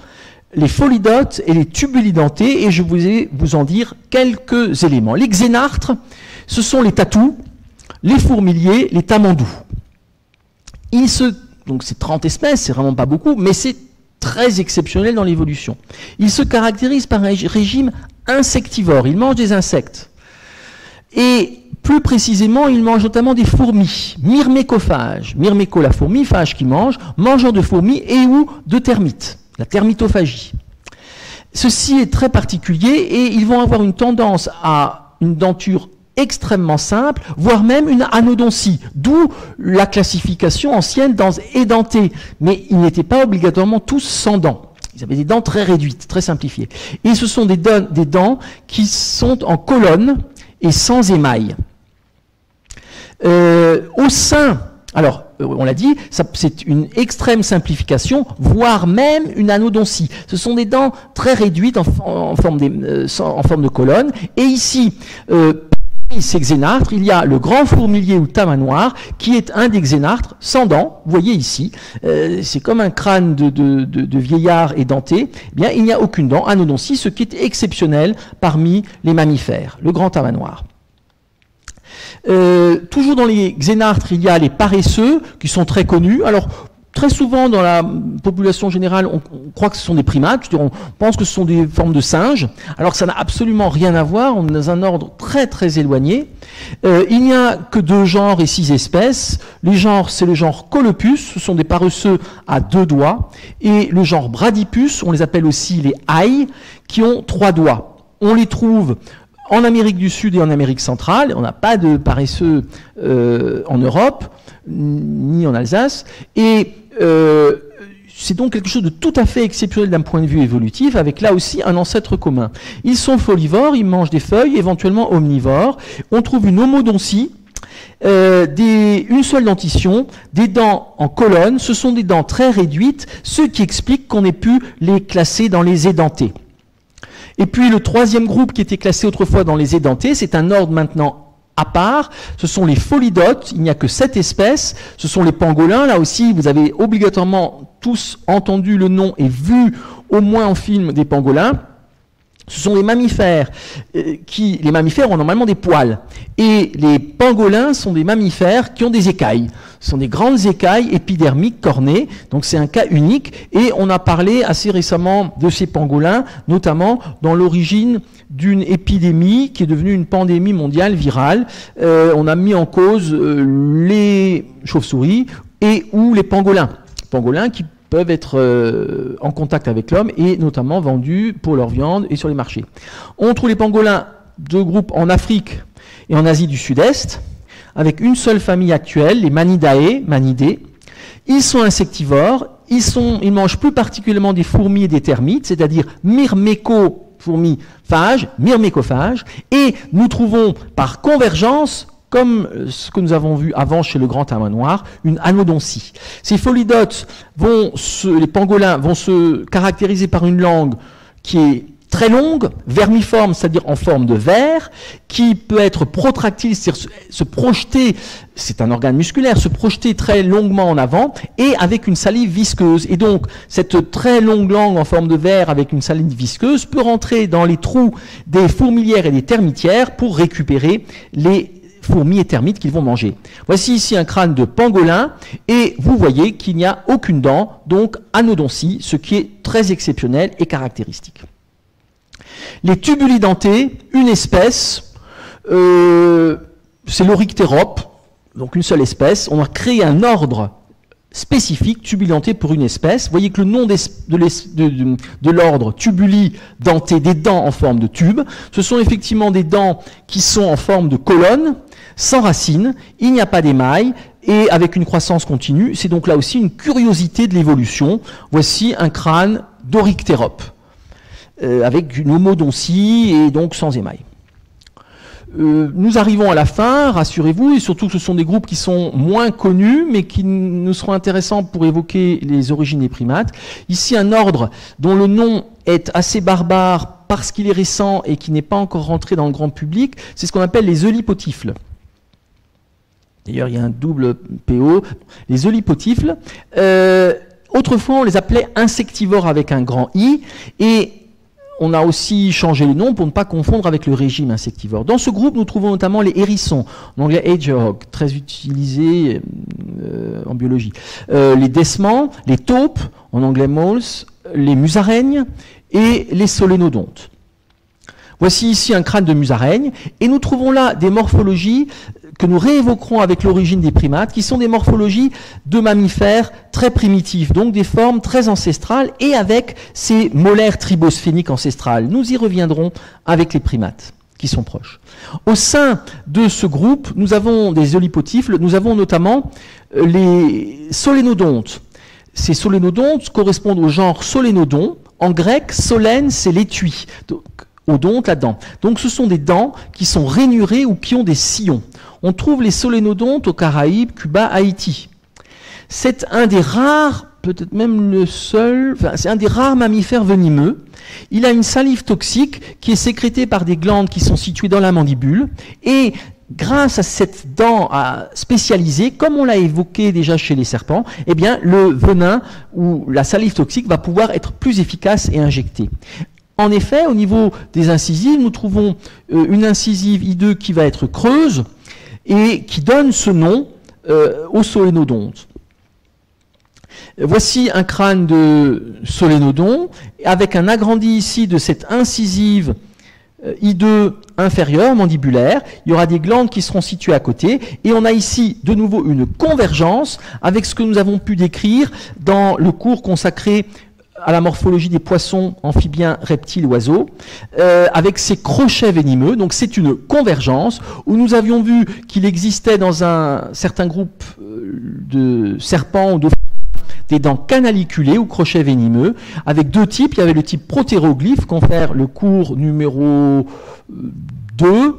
les folidotes et les tubulidentés, et je vais vous en dire quelques éléments. Les xénartres, ce sont les tatous, les fourmiliers, les tamandous. Donc c'est 30 espèces, c'est vraiment pas beaucoup, mais c'est très exceptionnel dans l'évolution. Ils se caractérisent par un régime insectivore, ils mangent des insectes. Et plus précisément, ils mangent notamment des fourmis, myrmécophages, myrméco la fourmi, phage qui mange, mangeant de fourmis et ou de termites. La termitophagie. Ceci est très particulier et ils vont avoir une tendance à une denture extrêmement simple, voire même une anodontie, d'où la classification ancienne dans édentés. Mais ils n'étaient pas obligatoirement tous sans dents. Ils avaient des dents très réduites, très simplifiées. Et ce sont des dents qui sont en colonne et sans émail. Au sein, alors, on l'a dit, c'est une extrême simplification, voire même une anodontie. Ce sont des dents très réduites en forme de colonne. Et ici, parmi ces xénartres, il y a le grand fourmilier ou tamanoir, qui est un des xénartres sans dents. Vous voyez ici, c'est comme un crâne de vieillard édenté. Eh bien, il n'y a aucune dent, anodontie, ce qui est exceptionnel parmi les mammifères, le grand tamanoir. Toujours dans les xénartres, il y a les paresseux qui sont très connus. Alors, très souvent dans la population générale, on croit que ce sont des primates, on pense que ce sont des formes de singes. Alors, ça n'a absolument rien à voir, on est dans un ordre très très éloigné. Il n'y a que 2 genres et 6 espèces. Les genres, c'est le genre Colopus, ce sont des paresseux à 2 doigts. Et le genre Bradypus, on les appelle aussi les ailles, qui ont 3 doigts. On les trouve en Amérique du Sud et en Amérique centrale. On n'a pas de paresseux en Europe, ni en Alsace. Et c'est donc quelque chose de tout à fait exceptionnel d'un point de vue évolutif, avec là aussi un ancêtre commun. Ils sont folivores, ils mangent des feuilles, éventuellement omnivores. On trouve une homodontie, une seule dentition, des dents en colonne. Ce sont des dents très réduites, ce qui explique qu'on ait pu les classer dans les édentés. Et puis le 3e groupe qui était classé autrefois dans les édentés, c'est un ordre maintenant à part, ce sont les folidotes, il n'y a que 7 espèces, ce sont les pangolins, là aussi vous avez obligatoirement tous entendu le nom et vu au moins en film des pangolins. Ce sont les mammifères, les mammifères ont normalement des poils, et les pangolins sont des mammifères qui ont des écailles. Ce sont des grandes écailles épidermiques cornées, donc c'est un cas unique, et on a parlé assez récemment de ces pangolins, notamment dans l'origine d'une épidémie qui est devenue une pandémie mondiale virale. On a mis en cause les chauves-souris et ou les pangolins, qui peuvent être en contact avec l'homme et notamment vendus pour leur viande et sur les marchés. On trouve les pangolins de groupes en Afrique et en Asie du Sud-Est, avec une seule famille actuelle, les Manidae, Manidés. Ils sont insectivores, ils mangent plus particulièrement des fourmis et des termites, c'est-à-dire myrmécophages, et nous trouvons par convergence comme ce que nous avons vu avant chez le grand tamarin noir, une anodontie. Ces folidotes, les pangolins, vont se caractériser par une langue qui est très longue, vermiforme, c'est-à-dire en forme de verre, qui peut être protractile, c'est-à-dire se projeter, c'est un organe musculaire, se projeter très longuement en avant, et avec une salive visqueuse. Et donc, cette très longue langue en forme de verre avec une salive visqueuse peut rentrer dans les trous des fourmilières et des termitières pour récupérer les fourmis et termites qu'ils vont manger. Voici ici un crâne de pangolin, et vous voyez qu'il n'y a aucune dent, donc anodontie, ce qui est très exceptionnel et caractéristique. Les tubulidentés, une espèce, c'est l'Orictérope, donc une seule espèce. On a créé un ordre spécifique, tubulidenté, pour une espèce. Vous voyez que le nom de l'ordre tubulidenté, des dents en forme de tube, ce sont effectivement des dents qui sont en forme de colonne, sans racines, il n'y a pas d'émail, et avec une croissance continue. C'est donc là aussi une curiosité de l'évolution. Voici un crâne d'Orictérope, avec une homodontie et donc sans émail. Nous arrivons à la fin, rassurez-vous, et surtout que ce sont des groupes qui sont moins connus, mais qui nous seront intéressants pour évoquer les origines des primates. Ici, un ordre dont le nom est assez barbare parce qu'il est récent et qui n'est pas encore rentré dans le grand public, c'est ce qu'on appelle les eulipotifles. D'ailleurs, il y a un double PO. Les eulipotifles, autrefois, on les appelait insectivores avec un grand I, et on a aussi changé le nom pour ne pas confondre avec le régime insectivore. Dans ce groupe, nous trouvons notamment les hérissons, en anglais hedgehog, très utilisé en biologie, les desmans, les taupes, en anglais moles, les musaraignes et les solénodontes. Voici ici un crâne de musaraigne, et nous trouvons là des morphologies que nous réévoquerons avec l'origine des primates, qui sont des morphologies de mammifères très primitives, donc des formes très ancestrales, et avec ces molaires tribosphéniques ancestrales. Nous y reviendrons avec les primates, qui sont proches. Au sein de ce groupe, nous avons des eulipotifles, nous avons notamment les solénodontes. Ces solénodontes correspondent au genre solénodon. En grec, solène, c'est l'étui, donc odonte, la dent. Donc ce sont des dents qui sont rainurées ou qui ont des sillons. On trouve les solénodontes aux Caraïbes, Cuba, Haïti. C'est un des rares, peut-être même le seul, enfin, c'est un des rares mammifères venimeux. Il a une salive toxique qui est sécrétée par des glandes qui sont situées dans la mandibule. Et grâce à cette dent spécialisée, comme on l'a évoqué déjà chez les serpents, eh bien, le venin ou la salive toxique va pouvoir être plus efficace et injectée. En effet, au niveau des incisives, nous trouvons une incisive I2 qui va être creuse et qui donne ce nom aux solénodontes. Voici un crâne de solénodon avec un agrandi ici de cette incisive I2 inférieure, mandibulaire. Il y aura des glandes qui seront situées à côté. Et on a ici de nouveau une convergence avec ce que nous avons pu décrire dans le cours consacré à la morphologie des poissons, amphibiens, reptiles, oiseaux, avec ces crochets venimeux. Donc c'est une convergence où nous avions vu qu'il existait dans un certain groupe de serpents ou de des dents canaliculées ou crochets venimeux, avec deux types. Il y avait le type protéroglyphe, qu'on fait le cours numéro 2,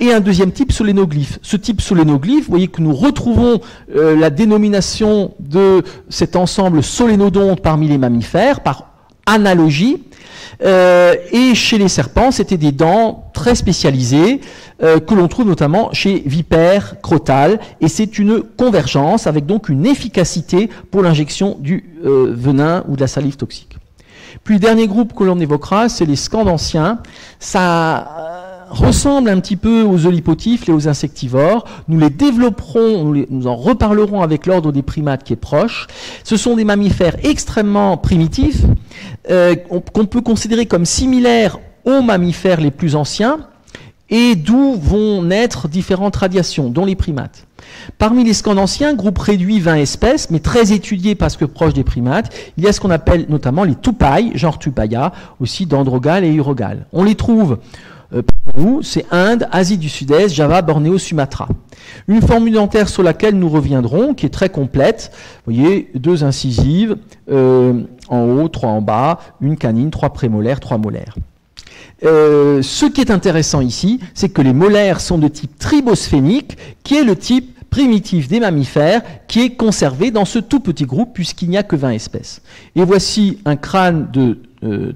et un deuxième type solénoglyphe. Ce type solénoglyphe, vous voyez que nous retrouvons la dénomination de cet ensemble solénodonte parmi les mammifères, par analogie. Et chez les serpents, c'était des dents très spécialisées que l'on trouve notamment chez vipères, crotales, et c'est une convergence avec donc une efficacité pour l'injection du venin ou de la salive toxique. Puis dernier groupe que l'on évoquera, c'est les scandanciens. Ça ressemble un petit peu aux eulipotifles et aux insectivores. Nous les développerons, nous en reparlerons avec l'ordre des primates qui est proche. Ce sont des mammifères extrêmement primitifs, qu'on peut considérer comme similaires aux mammifères les plus anciens, et d'où vont naître différentes radiations, dont les primates. Parmi les scandanciens, groupe réduit 20 espèces, mais très étudié parce que proche des primates, il y a ce qu'on appelle notamment les toupailles, genre Tupaya, aussi dendrogales et urogales. On les trouve c'est Inde, Asie du Sud-Est, Java, Bornéo, Sumatra. Une forme dentaire sur laquelle nous reviendrons, qui est très complète. Vous voyez, deux incisives en haut, trois en bas, une canine, trois prémolaires, trois molaires. Ce qui est intéressant ici, c'est que les molaires sont de type tribosphénique, qui est le type primitif des mammifères, qui est conservé dans ce tout petit groupe, puisqu'il n'y a que 20 espèces. Et voici un crâne de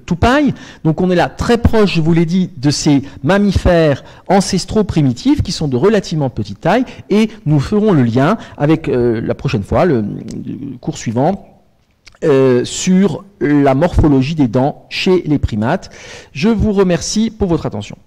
Toupaille. Donc on est là très proche, je vous l'ai dit, de ces mammifères ancestraux primitifs qui sont de relativement petite taille, et nous ferons le lien avec la prochaine fois, le cours suivant, sur la morphologie des dents chez les primates. Je vous remercie pour votre attention.